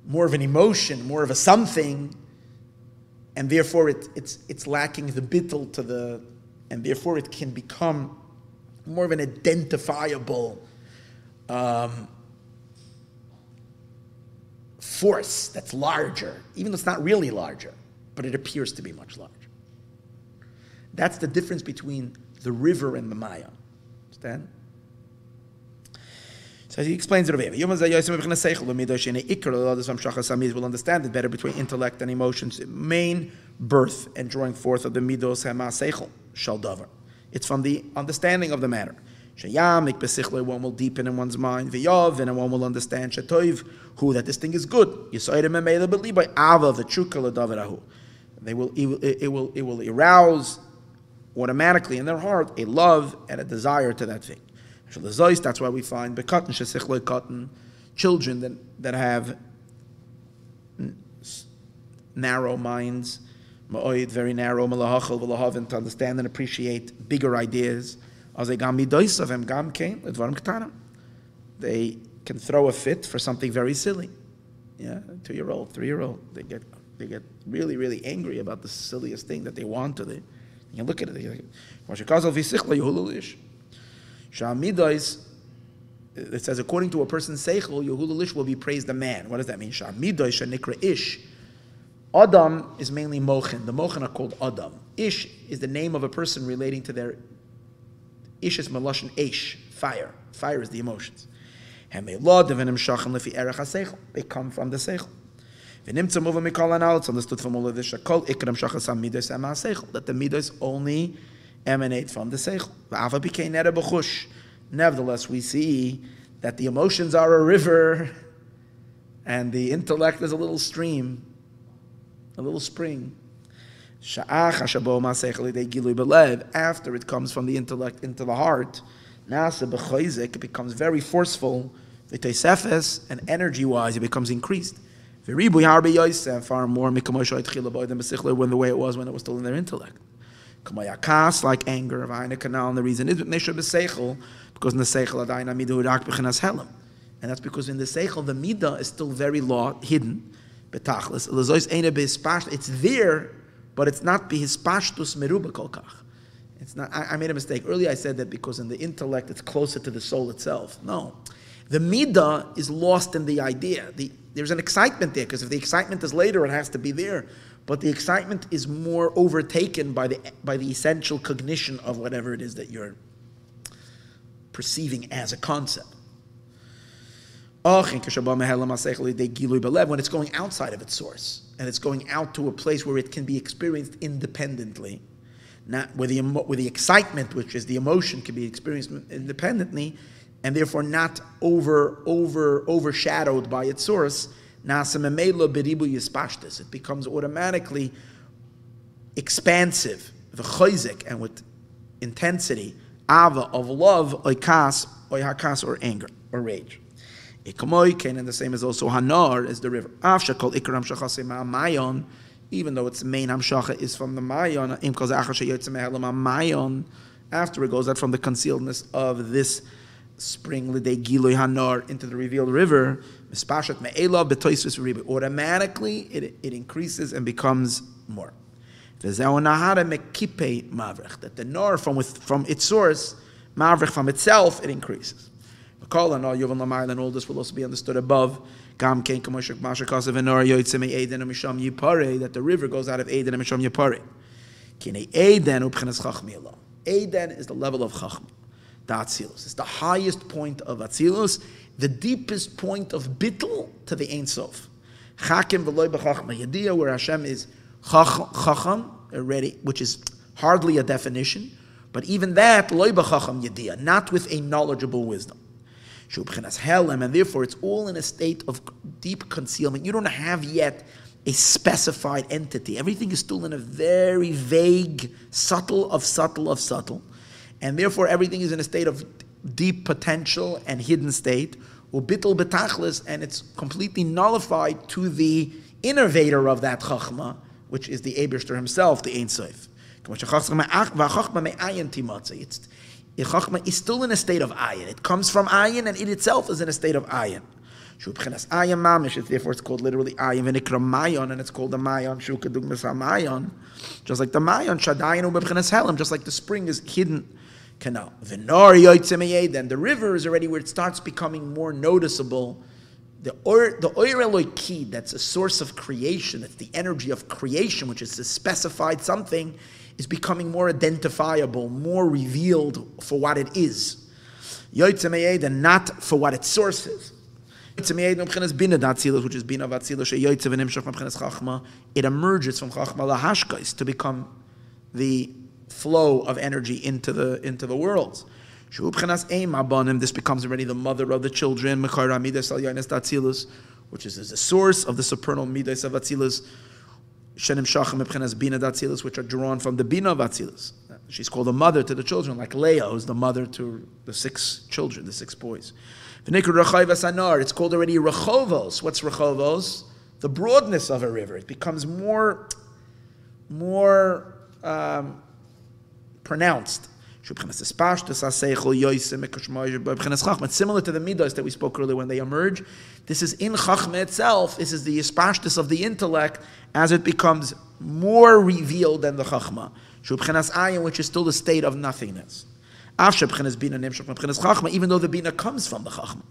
more of an emotion, more of a something, and therefore it it's it's lacking the bittul to the, and therefore it can become more of an identifiable. Um, force that's larger, even though it's not really larger, but it appears to be much larger. That's the difference between the river and the Maya. Understand? So he explains it over here. We'll understand it better between intellect and emotions. Main birth and drawing forth of the midos hema seichel shall davar. It's from the understanding of the matter. Sheyamik b'sichloi, one will deepen in one's mind, v'yov, and one will understand, shetoiv, who, that this thing is good. Yisoyrim emeila b'libay, ava v'tshukala davirahu. They will, it will, it will, it will arouse automatically in their heart a love and a desire to that thing. That's why we find b'katan shesichloi katan, children that, that have narrow minds, ma'oid, very narrow, malahachal v'lahavin, to understand and appreciate bigger ideas. They can throw a fit for something very silly. Yeah, two-year-old, three-year-old, they get they get really, really angry about the silliest thing that they want to. They, you can look at it. It says, according to a person's seichel, Yehulish will be praised a man. What does that mean? Adam is mainly mochin. The mochin are called Adam. Ish is the name of a person relating to their... Ish is Malashan Eish, fire. Fire is the emotions. They come from the Seichel. It's understood from all of this that the Midos only emanate from the Seichel. Nevertheless, we see that the emotions are a river and the intellect is a little stream, a little spring. After it comes from the intellect into the heart, it becomes very forceful, and energy-wise it becomes increased. Far more than the way it was when it was still in their intellect. Like anger, and the reason is because in the Seichel, and that's because in the Seichel the Midah is still very low, hidden. It's there, but it's not bihizpashtus meruba kolkach. It's not. I, I made a mistake earlier. I said that because in the intellect it's closer to the soul itself. No, the midah is lost in the idea. The, there's an excitement there because if the excitement is later, it has to be there. But the excitement is more overtaken by the by the essential cognition of whatever it is that you're perceiving as a concept. When it's going outside of its source and it's going out to a place where it can be experienced independently, not where the where the excitement, which is the emotion, can be experienced independently, and therefore not over over overshadowed by its source. It becomes automatically expansive, v'choizek, and with intensity, ava of love, oikas, oihakas, or anger or rage. And the same is also Hanar is the river. Even though its main hamshacha is from the Mayan, after it goes out from the concealedness of this spring Hanar into the revealed river, automatically it, it increases and becomes more. That the Nar from with, from its source, Mavrich from itself, it increases. And all this will also be understood above. That the river goes out of Eden and Misham Yapare. Eden is the level of Chachma, the Atzilus. It's the highest point of Atzilus, the deepest point of Bittl to the Ein Sof. Chakim v'loy b'chachma yadiyah, where Hashem is Chacham already, which is hardly a definition, but even that loy b'chacham yadiyah, not with a knowledgeable wisdom. And therefore it's all in a state of deep concealment. You don't have yet a specified entity. Everything is still in a very vague, subtle of subtle of subtle. And therefore everything is in a state of deep potential and hidden state. And it's completely nullified to the innovator of that chachma, which is the Eibishter himself, the Ein Sof. It's Chachma is still in a state of ayin. It comes from ayin, and it itself is in a state of ayin. Therefore, it's called literally ayin, and it's called the mayon. Just like the mayon, just like the spring is hidden canal. Then the river is already where it starts becoming more noticeable. The oir eloiki, that's a source of creation, it's the energy of creation, which is a specified something, is becoming more identifiable, more revealed for what it is, and not for what its source is. Which is it emerges from Chachma lahashkais to become the flow of energy into the into the worlds. This becomes already the mother of the children, which is, is the source of the supernal midas of Atzilus, which are drawn from the Bina of Atzilus. She's called a mother to the children, like Leah is the mother to the six children, the six boys. It's called already Rechovos. What's Rechovos? The broadness of a river. It becomes more, more um, pronounced. It's similar to the midos that we spoke earlier when they emerge. This is in Chachma itself. This is the Yispashtus of the intellect as it becomes more revealed than the Chachma, which is still the state of nothingness. Even though the Bina comes from the Chachma,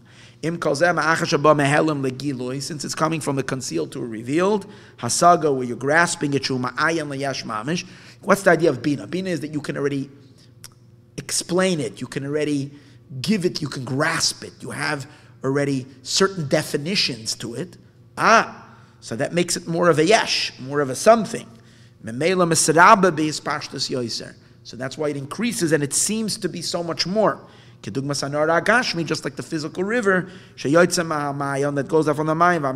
since it's coming from the concealed to a revealed, Hasaga, where you're grasping it, what's the idea of Bina? Bina is that you can already explain it, you can already give it, you can grasp it, you have already certain definitions to it. Ah, so that makes it more of a yesh, more of a something. So that's why it increases and it seems to be so much more. Just like the physical river that goes up on the Mayim,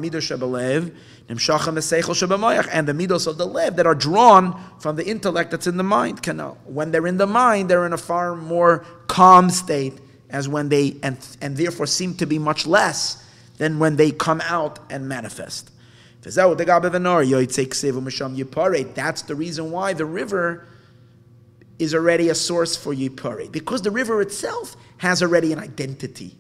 and the midos of the lev that are drawn from the intellect that's in the mind. When they're in the mind, they're in a far more calm state as when they, and, and therefore seem to be much less than when they come out and manifest. That's the reason why the river is already a source for Yipare, because the river itself has already an identity.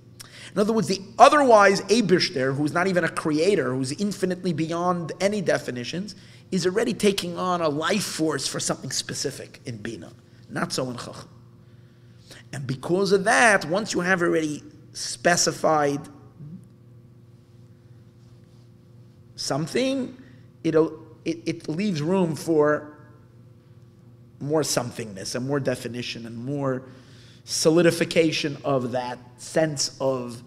In other words, the otherwise Eibishter, who's not even a creator, who's infinitely beyond any definitions, is already taking on a life force for something specific in Bina, not so in Chacham. And because of that, once you have already specified something, it'll, it, it leaves room for more somethingness and more definition and more solidification of that sense of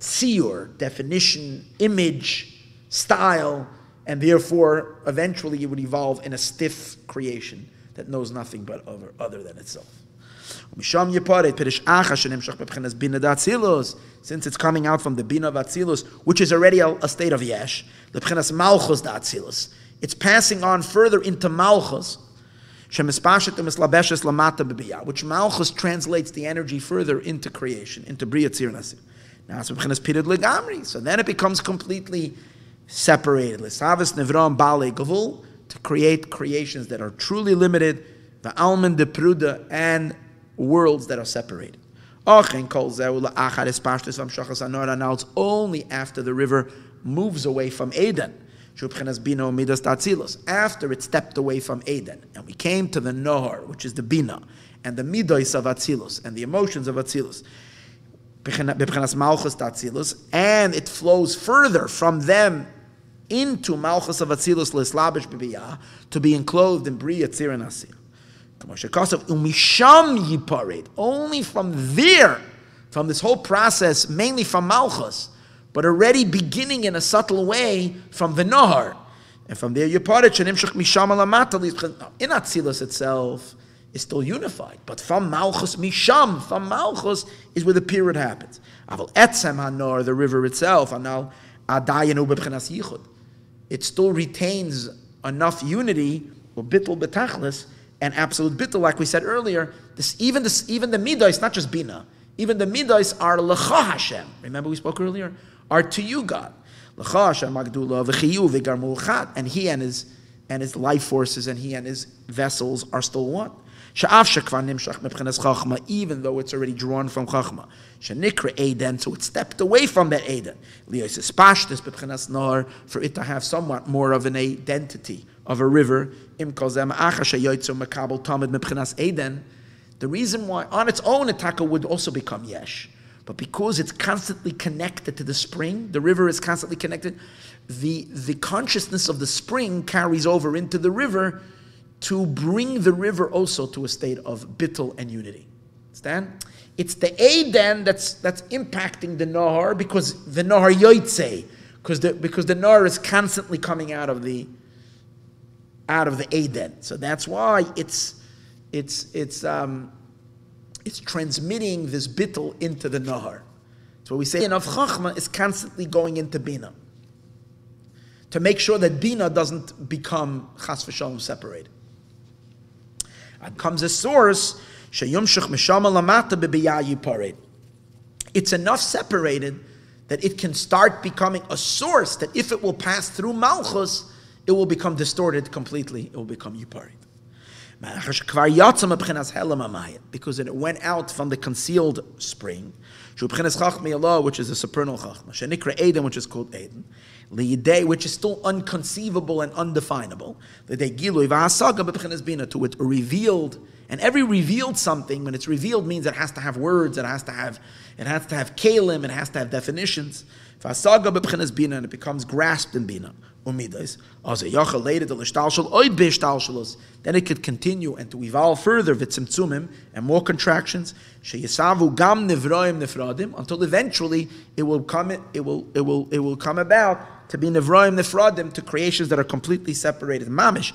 seer, definition, image, style, and therefore eventually it would evolve in a stiff creation that knows nothing but other, other than itself. Since it's coming out from the Bina of Atzilus, which is already a, a state of yesh, it's passing on further into Malchus, which Malchus translates the energy further into creation, into Bria Tzir Nasir. So then it becomes completely separated. To create creations that are truly limited, the Alman de Pruda, and worlds that are separated. Now it's only after the river moves away from Eden, after it stepped away from Eden, and we came to the Nohar, which is the Bina, and the Midos of Atzilus, and the emotions of Atzilus, and it flows further from them into Malchus of Atzilus, to be enclosed in Bria Tzir Nasir. Only from there, from this whole process, mainly from Malchus, but already beginning in a subtle way from the Nohar. And from there, Yiparet, in Atzilus itself, is still unified. But from Malchus, Misham, from Malchus, is where the period happens. Aval Etzem HaNohar, the river itself, it still retains enough unity, or Bittul B'Tachlis, and absolute Bittul, like we said earlier. This, even, this, even the Midah, it's not just Bina. Even the Midas are L'cha Hashem. Remember we spoke earlier? Are to you, God. L'cha Hashem Magdula v'chiyu v'garmul chad. And he and his, and his life forces and he and his vessels are still one. Sha'af shekvar nimshach meb'chenes chachma, even though it's already drawn from chachma. Shenikra Eden, so it stepped away from that Eden. Li'os espashtes b'chenes nor, for it to have somewhat more of an identity of a river. Im kozem acha she'yoytzu mekabel tamid meb'chenes Eden. The reason why, on its own, Ataka would also become yesh. But because it's constantly connected to the spring, the river is constantly connected, the, the consciousness of the spring carries over into the river to bring the river also to a state of bittul and unity. Understand? It's the Eden that's, that's impacting the Nahar, because the Nahar Yoitse, because the, because the Nahar is constantly coming out of the, out of the Eden. So that's why it's... It's, it's, um, it's transmitting this bittul into the nahar. That's what we say. And of chachma is constantly going into bina to make sure that bina doesn't become chas v'shalom separated. And comes a source sheyumshach meshama lamata bebiyayi parid. It's enough separated that it can start becoming a source that if it will pass through malchus, it will become distorted completely. It will become yiparid. Because it went out from the concealed spring, which is a supernal chachma, which is called Eden, which is still unconceivable and undefinable, to it revealed. And every revealed something, when it's revealed, means it has to have words, it has to have, it has to have kalim, it has to have definitions. And it becomes grasped in bina. Then it could continue and to evolve further and more contractions until eventually it will come it will it will it will come about to be nevroim nefradim, to creations that are completely separated. Mamish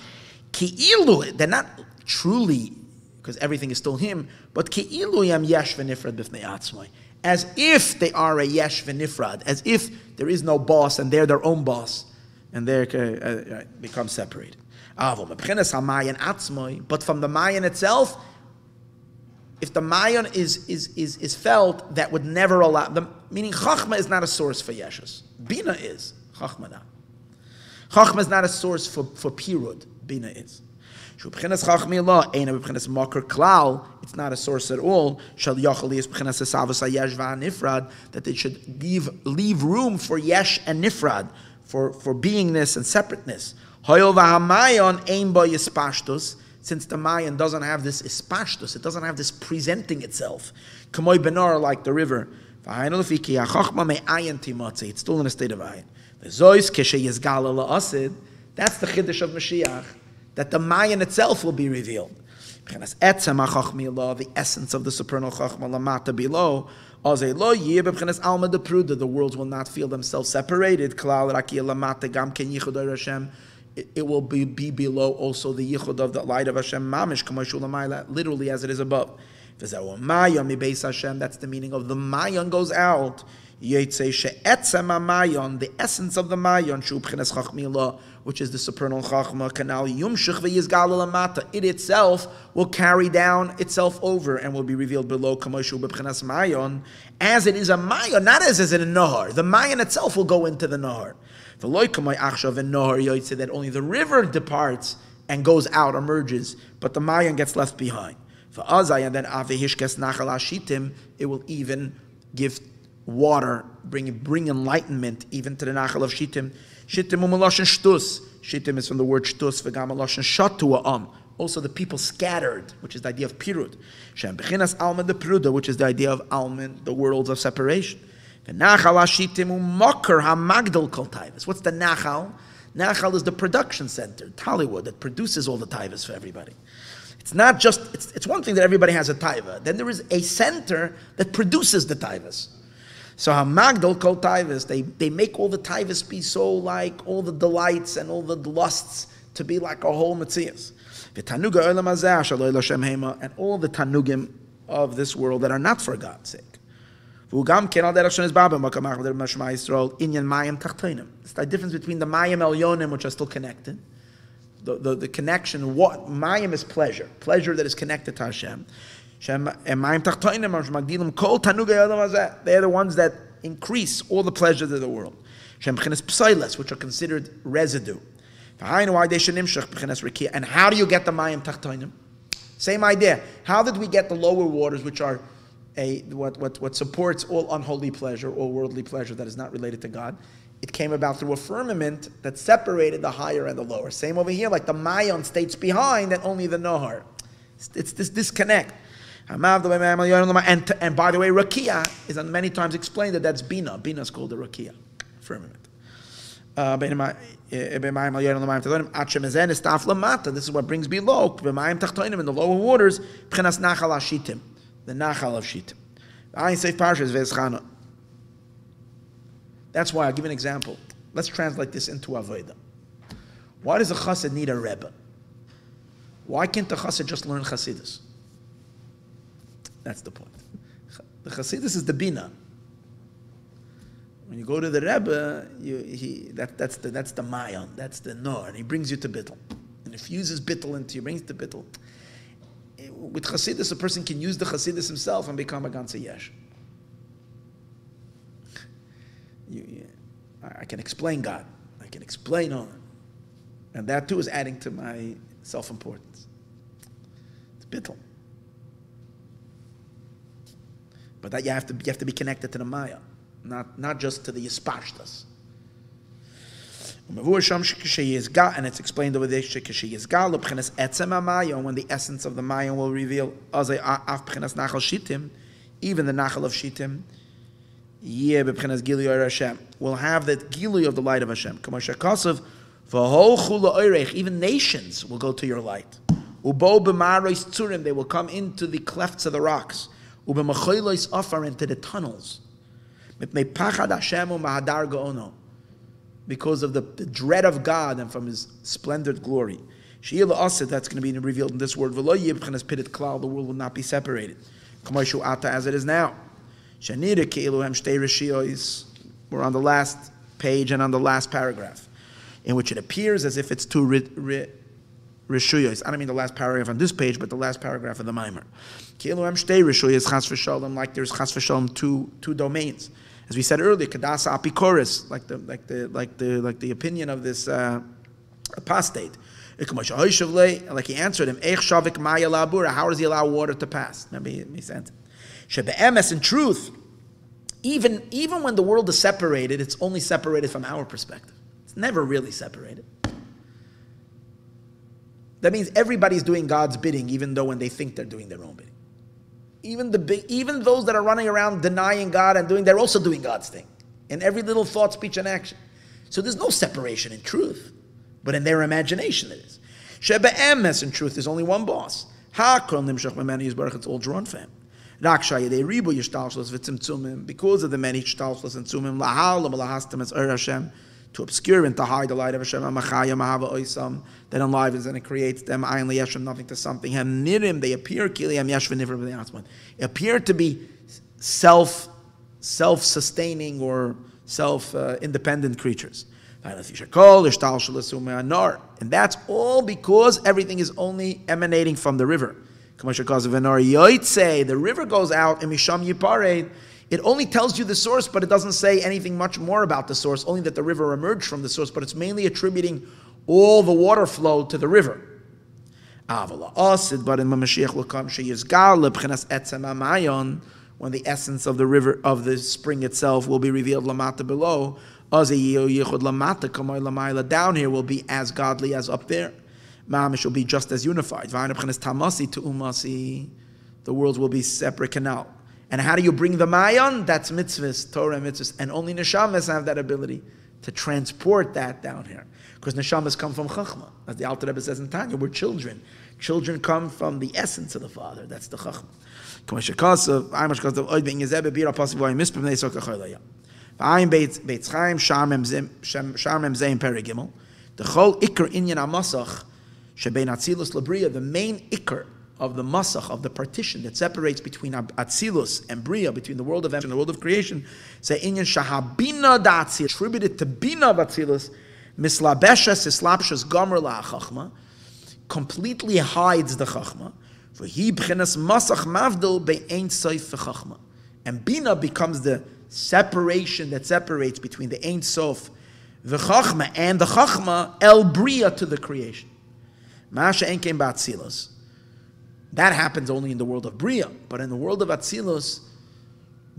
ki'ilu, they're not truly, because everything is still him, but ki'ilu yam yesh v'nifrad b'fnei atzmai, as if they are a yesh v'nifrad, as if there is no boss and they're their own boss. And they uh, become separated. But from the Mayan itself, if the Mayan is is is is felt, that would never allow. The, meaning, Chachma is not a source for Yeshus. Bina is Chachma not. Chachma is not a source for for Pirud. Bina is. It's not a source at all. That they should leave leave room for Yesh and Nifrad. For, for beingness and separateness. Since the Mayan doesn't have this ispashtus, it doesn't have this presenting itself. Kamoy benar, like the river. It's still in a state of ayin. That's the chiddush of Mashiach, that the Mayan itself will be revealed. The essence of the supernal chachma lamata below. The worlds will not feel themselves separated. It, it will be, be below also the yichud of the light of Hashem, mamish, literally as it is above. That's the meaning of the Mayan goes out. The essence of the Mayan, which is the supernal chachma, it itself will carry down itself over and will be revealed below, as it is a Mayan, not as is in a Nahar. The Mayan itself will go into the Nahar. That only the river departs and goes out, emerges, but the Mayan gets left behind. And then it will even give water, bring bring enlightenment even to the nachal of shittim. Shittim umaloshen shtus. Shittim is from the word shtus. V'gam aloshen shatua am. Also the people scattered, which is the idea of pirud. Shem bechinas alman the peruda, which is the idea of alman, the worlds of separation. V'nachal hashittim umakar hamagdal kol taivas. What's the nachal? Nachal is the production center, Hollywood, that produces all the taivas for everybody. It's not just. It's, it's one thing that everybody has a taiva. Then there is a center that produces the taivas. So Hamagdal called Taivas, they, they make all the Taivas be so like all the delights and all the lusts to be like a whole Matthias. And all the Tanugim of this world that are not for God's sake. It's the difference between the Mayim Elyonim, which are still connected. The, the, the connection, what Mayim is pleasure, pleasure that is connected to Hashem. They're the ones that increase all the pleasures of the world, which are considered residue. And how do you get the Mayim Tachtoinim? Same idea. How did we get the lower waters, which are a what, what, what supports all unholy pleasure, all worldly pleasure that is not related to God? It came about through a firmament that separated the higher and the lower. Same over here, like the Mayan states behind and only the Nohar. It's, it's this disconnect. And, and by the way, Rakia is many times explained that that's Bina. Bina is called the Rakia firmament. Uh, this is what brings below, in the lower waters, the Nachal of Shittim. That's why I'll give an example. Let's translate this into Avodah. Why does a chassid need a Rebbe? Why can't the chassid just learn Chassidus? That's the point. The Chassidus is the Bina. When you go to the Rebbe, you, he, that, that's the that's the Mayan, that's the Nor, and he brings you to Bittel. And infuses Bittel into you, brings to Bittel. With Chassidus, a person can use the Chassidus himself and become a Ganze Yesh. You, you, I can explain God. I can explain on it. And that too is adding to my self-importance. It's Bittel. But that you have to you have to be connected to the Maya, not not just to the Yispashtas. And it's explained over there, when the essence of the Maya will reveal, even the Nachal of Shittim, will have that Gilui of the light of Hashem. Even nations will go to your light. They will come into the clefts of the rocks. Into the tunnels. Because of the, the dread of God and from His splendid glory. That's going to be revealed in this word. The world will not be separated. As it is now. We're on the last page and on the last paragraph, in which it appears as if it's two reshuyos. I don't mean the last paragraph on this page, but the last paragraph of the Maimer. Like there's chas v'shalom two two domains, as we said earlier. Kedasa apikoris, like the like the like the like the opinion of this uh, apostate. Like he answered him, how does he allow water to pass? Remember he, he said, Shebe'emes, in truth, even even when the world is separated, it's only separated from our perspective. It's never really separated. That means everybody's doing God's bidding, even though when they think they're doing their own bidding. Even the even those that are running around denying God and doing, they're also doing God's thing. In every little thought, speech, and action. So there's no separation in truth, but in their imagination it is. Shebe'emes, in truth, there's only one boss. Ha'kol nimshach b'menu yisbarach, it's all drawn from him. Because of the many shtalshlos and tzumim, lahalam lahastem as er Hashem, to obscure and to hide the light of Hashem, that enlivens and it creates them, ayin liyeshem, nothing to something, hem nirim, they appear, kiliyam yesh v'nivrim v'niyasman, appear to be self, self-sustaining or self-independent uh, creatures. And that's all because everything is only emanating from the river. The river goes out, and Misham Yipareid. It only tells you the source, but it doesn't say anything much more about the source, only that the river emerged from the source, but it's mainly attributing all the water flow to the river. But in Mashiach will come, when the essence of the river, of the spring itself, will be revealed lamata below, down here will be as godly as up there. Mamish will be just as unified. The worlds will be separate canal. And how do you bring the Mayan? That's mitzvahs, Torah mitzvahs. And only neshamas have that ability to transport that down here. Because neshamas come from Chachma. As the Alter Rebbe says in Tanya, we're children. Children come from the essence of the Father. That's the Chachma. The chol ikr inyan amasach shebein atzilus lebriya, the main ikr of the masach, of the partition that separates between atzilus and bria, between the world of and the world of creation, say inyan shahabina da atzilus, attributed to bina of atzilus, mislabeshes islapshes gomer la chachma, completely hides the chachma, for he b'chenas masach mavdil be'ein soif v'chachma, and bina becomes the separation that separates between the ein sof the Chachma and the Chachma El Bria to the creation. Masha Enkein Ba'atzilos. That happens only in the world of Bria, but in the world of Atzilos,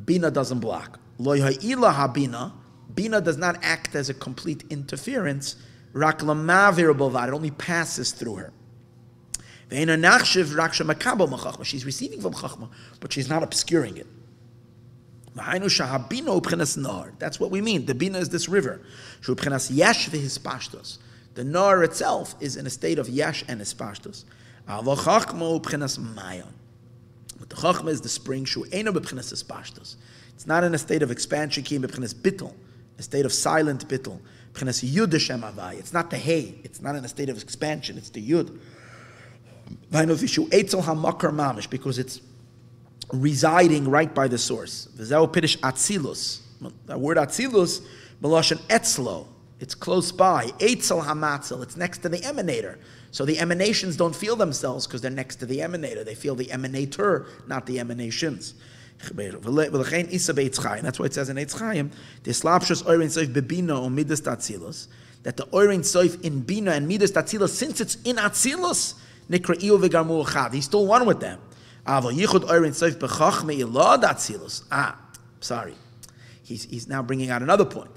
Bina doesn't block. Lo Ha'ila HaBina, Bina does not act as a complete interference. Rak Lamavir Bavad, it only passes through her. Ve'ena Nachshiv Rak Shemakabo Machachma, she's receiving from Chachma, but she's not obscuring it. That's what we mean. The Bina is this river. The Nar itself is in a state of Yash and Hispashtos. But the Chachma is the spring. It's not in a state of expansion, a state of silent bittel. It's not the Hay. It's not in a state of expansion. It's the Yud. Because it's residing right by the source. V'zeo pidish atzilus. The word atzilus, meloshen etzlo. It's close by. Eitzel hamatzel. It's next to the emanator. So the emanations don't feel themselves because they're next to the emanator. They feel the emanator, not the emanations. And that's why it says in Eitz Chaim, that the Oirin Soif in Bina and Midas Tatzilus, since it's in Atzilus, he's still one with them. Ah, sorry. He's, he's now bringing out another point.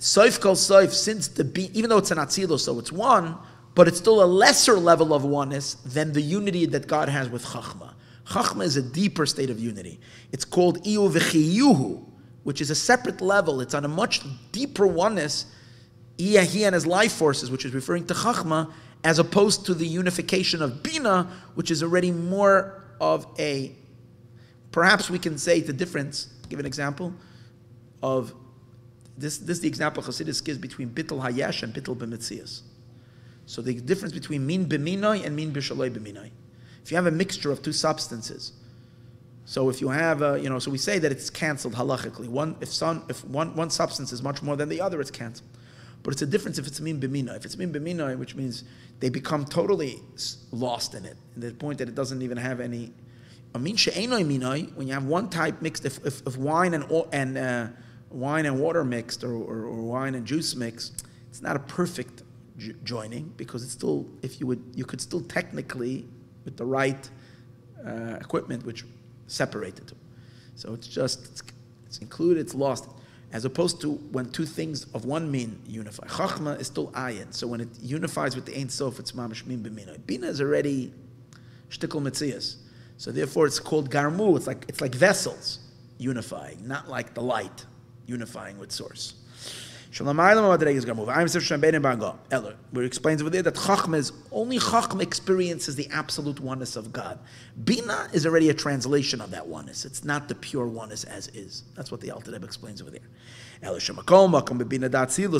Soif called Soif, since the B, even though it's an Atzilus, so it's one, but it's still a lesser level of oneness than the unity that God has with Chachma. Chachma is a deeper state of unity. It's called Iyu v'chiyuhu, which is a separate level. It's on a much deeper oneness, Iyahi and his life forces, which is referring to Chachma, as opposed to the unification of Bina, which is already more of a, perhaps we can say the difference, give an example, of, this This is the example Chassidus gives between Bittul Hayash and Bittul B'Metzias. So the difference between Min B'minai and Min B'Shaloi B'minai. If you have a mixture of two substances, so if you have, a, you know, so we say that it's canceled halachically. One, if some, if one, one substance is much more than the other, it's canceled. But it's a difference if it's min b'mina. If it's min b'mina, which means they become totally lost in it, to the point that it doesn't even have any. Amin she'enoi minoi. When you have one type mixed, if, if, if wine and and uh, wine and water mixed, or, or, or wine and juice mixed, it's not a perfect joining because it's still, if you would, you could still technically, with the right uh, equipment, which separated the two. So it's just, it's, it's included, it's lost. As opposed to when two things of one min unify. Chachma is still ayin, so when it unifies with the Ein Sof, it's mamash min b'minoi. Bina is already shtikl metzias. So therefore it's called garmu, it's like, it's like vessels unifying, not like the light unifying with source. Where it explains over there that Chachma is, only Chachma experiences the absolute oneness of God. Bina is already a translation of that oneness. It's not the pure oneness as is. That's what the Alter Rebbe explains over there. While Bina is in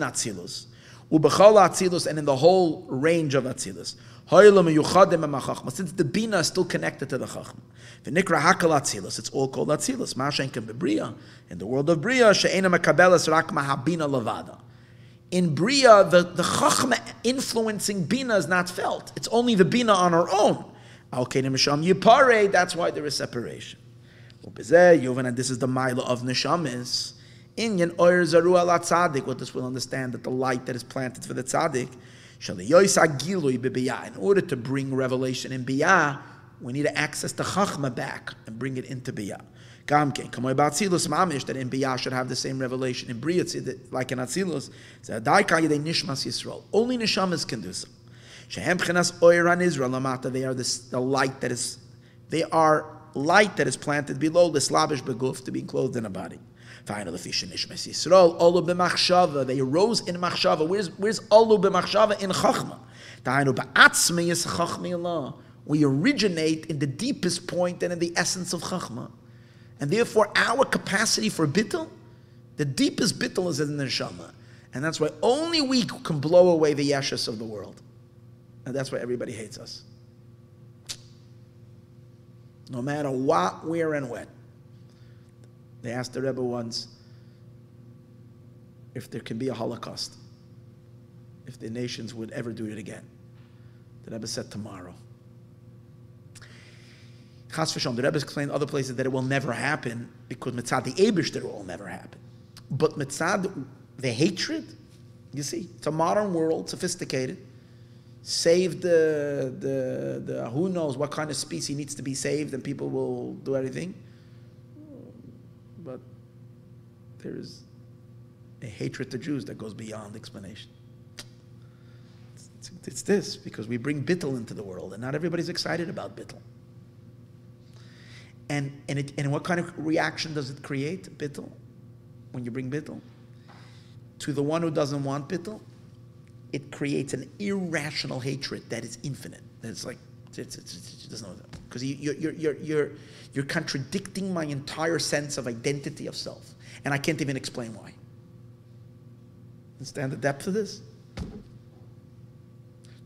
Atzilus, and in the whole range of Atzilus, since the Bina is still connected to the Chachma, it's all called Atzilus. In the world of Bria, in Bria, the, the Chachma influencing Bina is not felt. It's only the Bina on her own. That's why there is separation. And this is the Maila of Neshamis. Inyan oyer zaru ala tzaddik. What this will understand, that the light that is planted for the tzaddik, in order to bring revelation in biyah, we need to access the chachma back and bring it into biyah. That in biyah should have the same revelation in briyah, like in atzilus. Only neshamas can do so. They are the, the light that is, they are light that is planted below the slavish beguf, to be enclosed in a body. Final fish and Nishmas Yisrael, Olu b'machshava. They arose in machshava. Where's where's Olu b'machshava in Chachma? Ta'anu ba'atzmi is Chachmi Allah. We originate in the deepest point and in the essence of Chachma, and therefore our capacity for bittul, the deepest bittul, is in the neshama, and that's why only we can blow away the yeshus of the world, and that's why everybody hates us, no matter what, where, and when. They asked the Rebbe once if there can be a Holocaust, if the nations would ever do it again. The Rebbe said, tomorrow. Chas v'shalom, the Rebbe explained other places that it will never happen because mitzad the Eibush, that it will never happen. But mitzad the hatred, you see, it's a modern world, sophisticated, save the, the, the who knows what kind of species needs to be saved, and people will do everything. But there is a hatred to Jews that goes beyond explanation. It's, it's, it's this, because we bring bittul into the world, and not everybody's excited about bittul. And, and, it, and what kind of reaction does it create, bittul, when you bring bittul? To the one who doesn't want bittul, it creates an irrational hatred that is infinite. It's like, it's, it's, it's, it doesn't know that. Because you're, you're, you're, you're, you're contradicting my entire sense of identity of self. And I can't even explain why. Understand the depth of this?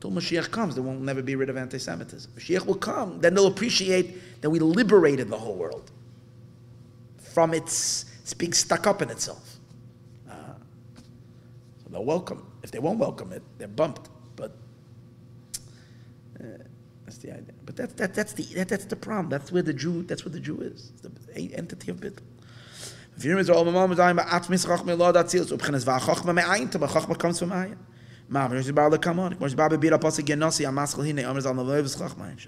Until Mashiach comes, there will never be rid of anti-Semitism. Mashiach will come, then they'll appreciate that we liberated the whole world from its, it's being stuck up in itself. Uh, so they'll welcome. If they won't welcome it, they're bumped. But uh, that's the idea. But that, that, that's the that, that's the problem. That's where the Jew. That's where the Jew is. It's the entity of Bittul. Comes from Ayin. Ma'am, there's about the Kamon. There's about beat up us again. No, see, I'm asking him. The Amers on the level is Chachmaim.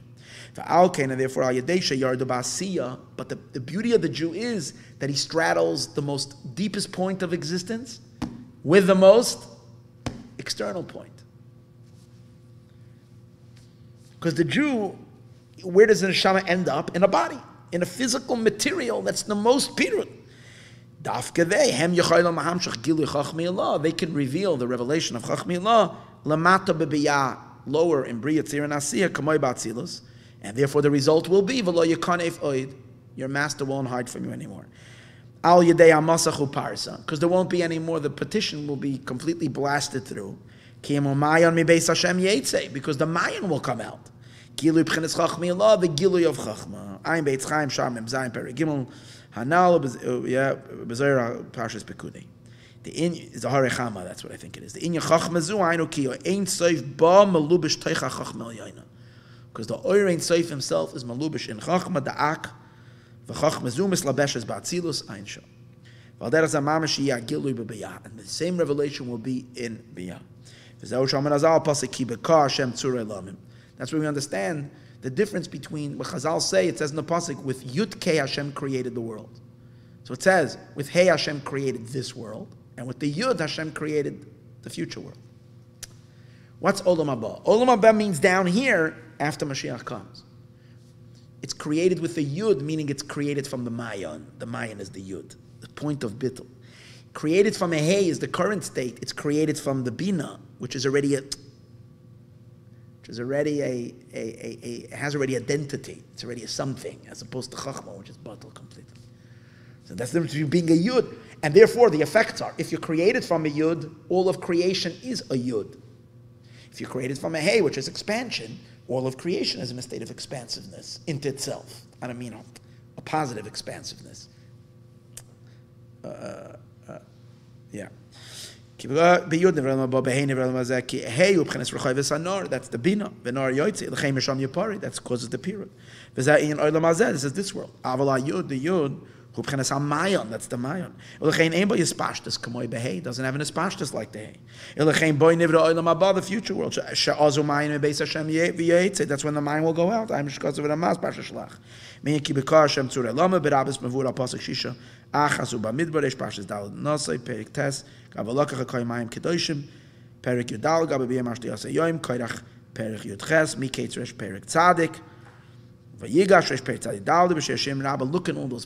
For Al Kain, and therefore Al Yadesha Yardu Basiya. But the, the beauty of the Jew is that he straddles the most deepest point of existence with the most external point. Because the Jew, where does the neshama end up? In a body, in a physical material. That's the most pirut. They can reveal the revelation of Chachmila Lamata Bebiya, lower in Bria Tzir and Asiya Kamoy Batzilus, and therefore the result will be V'lo Yekanef Oid, your master won't hide from you anymore. Al Yedei Amasachu Parsa, because there won't be any more, the petition will be completely blasted through. Kemo Mayan Mibeis Hashem Yetze, because the Mayan will come out. Gilu B'chinas Chachmila, the Gilu of Chachma. Ein Beit Chaim Sham Mem Zayin Perigimel. Hanal, yeah, Bezerah Parshas Pekudei. The in is a Harechama. That's what I think it is. The in Yachachmezu Ainu Ki Ein Seif Ba Malubish Teicha Chachmel Yaina, because the Oir Ein Seif himself is Malubish in Chachma Daak VeChachmezu Mislabeshes Batzilus Ein Shom. Valderas Amamashiyah Gilui BeBiyah, and the same revelation will be in Biyah. VeZehu Shalman Azal Pasek Ki Bekar Hashem Tzurei Lamim. That's where we understand the difference between what Chazal say, it says in the pasuk, with Yud Kei Hashem created the world. So it says, with Hey Hashem created this world, and with the Yud Hashem created the future world. What's Olam Haba? Olam Haba means down here after Mashiach comes. It's created with the Yud, meaning it's created from the Mayan. The Mayan is the Yud, the point of Bittul. Created from a Hey is the current state. It's created from the Bina, which is already a... Is already a, a, a, a has already identity. It's already a something, as opposed to chachma, which is batal completely. So that's the difference between being a yud, and therefore the effects are: if you're created from a yud, all of creation is a yud. If you're created from a hey, which is expansion, all of creation is in a state of expansiveness into itself. I mean, a positive expansiveness. Uh, uh, yeah. That's the bina. That's causes the period. This is this world. The yud, that's the mayon. Doesn't have an espashtus like the hay. The future world. That's when the mayon will go out. I'm shisha. Look in all those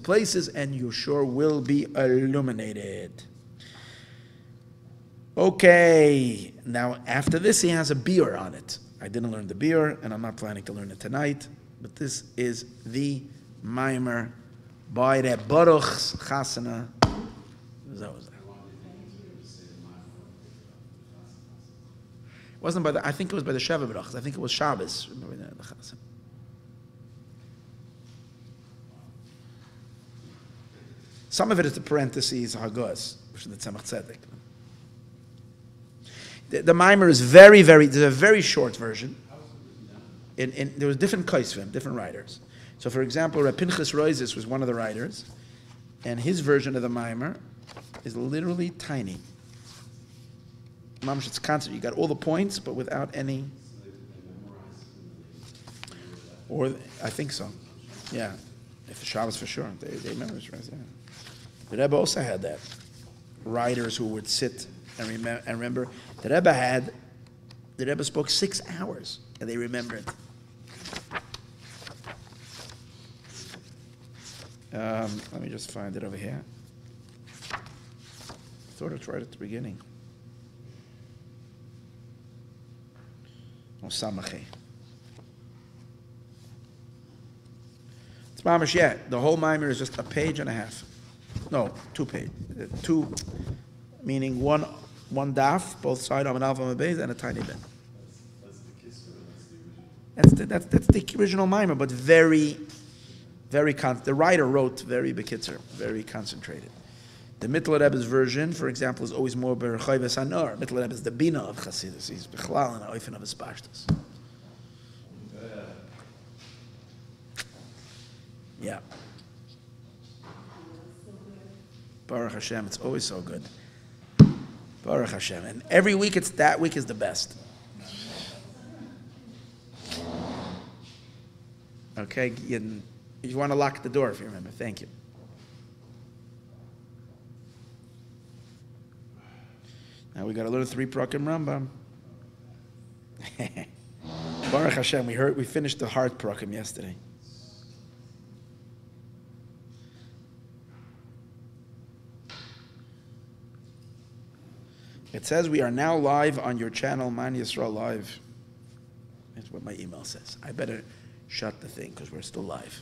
places and you sure will be illuminated. Okay, now after this he has a beer on it. I didn't learn the beer and I'm not planning to learn it tonight, but this is the mimer by Reb Baruch Chasana. It wasn't by the, I think it was by the Sheva Brachas. I think it was Shabbos. Remember the Chasana. Some of it is the parentheses Hagos, which is the Tzemach Tzedek. The, the Mimer is very, very, there's a very short version. In, in, there was different kaisvim, different writers. So for example, Reb Pinchas Roizis was one of the writers, and his version of the Mimer is literally tiny. Mamash, it's constant. You got all the points, but without any. Or I think so. Yeah, if the Shabbos for sure, they, they memorize. Yeah. The Rebbe also had that. Writers who would sit and remember. And remember, the Rebbe had. The Rebbe spoke six hours, and they remembered. Um, let me just find it over here. I thought it's right at the beginning. Osamache. It's mamish, yeah. The whole mimer is just a page and a half. No, two page, uh, two, meaning one, one daf, both side of an alpha and a base, and a tiny bit. That's, that's the That's the, that's, that's the original Maimer, but very, very, con the writer wrote very bekitzer, very concentrated. The Mittler Rebbe's version, for example, is always more berchayves hanor. Mittler Rebbe is the bina of Chassidus. He's bechlal and oifen of his pashtus. Yeah. Baruch Hashem, it's always so good. Baruch Hashem, and every week it's that week is the best. Okay, you, you want to lock the door if you remember. Thank you. Now we got a little three prakim Rambam. Baruch Hashem, we heard we finished the heart prakim yesterday. It says we are now live on your channel, Mayan Yisroel Live. That's what my email says. I better shut the thing because we're still live.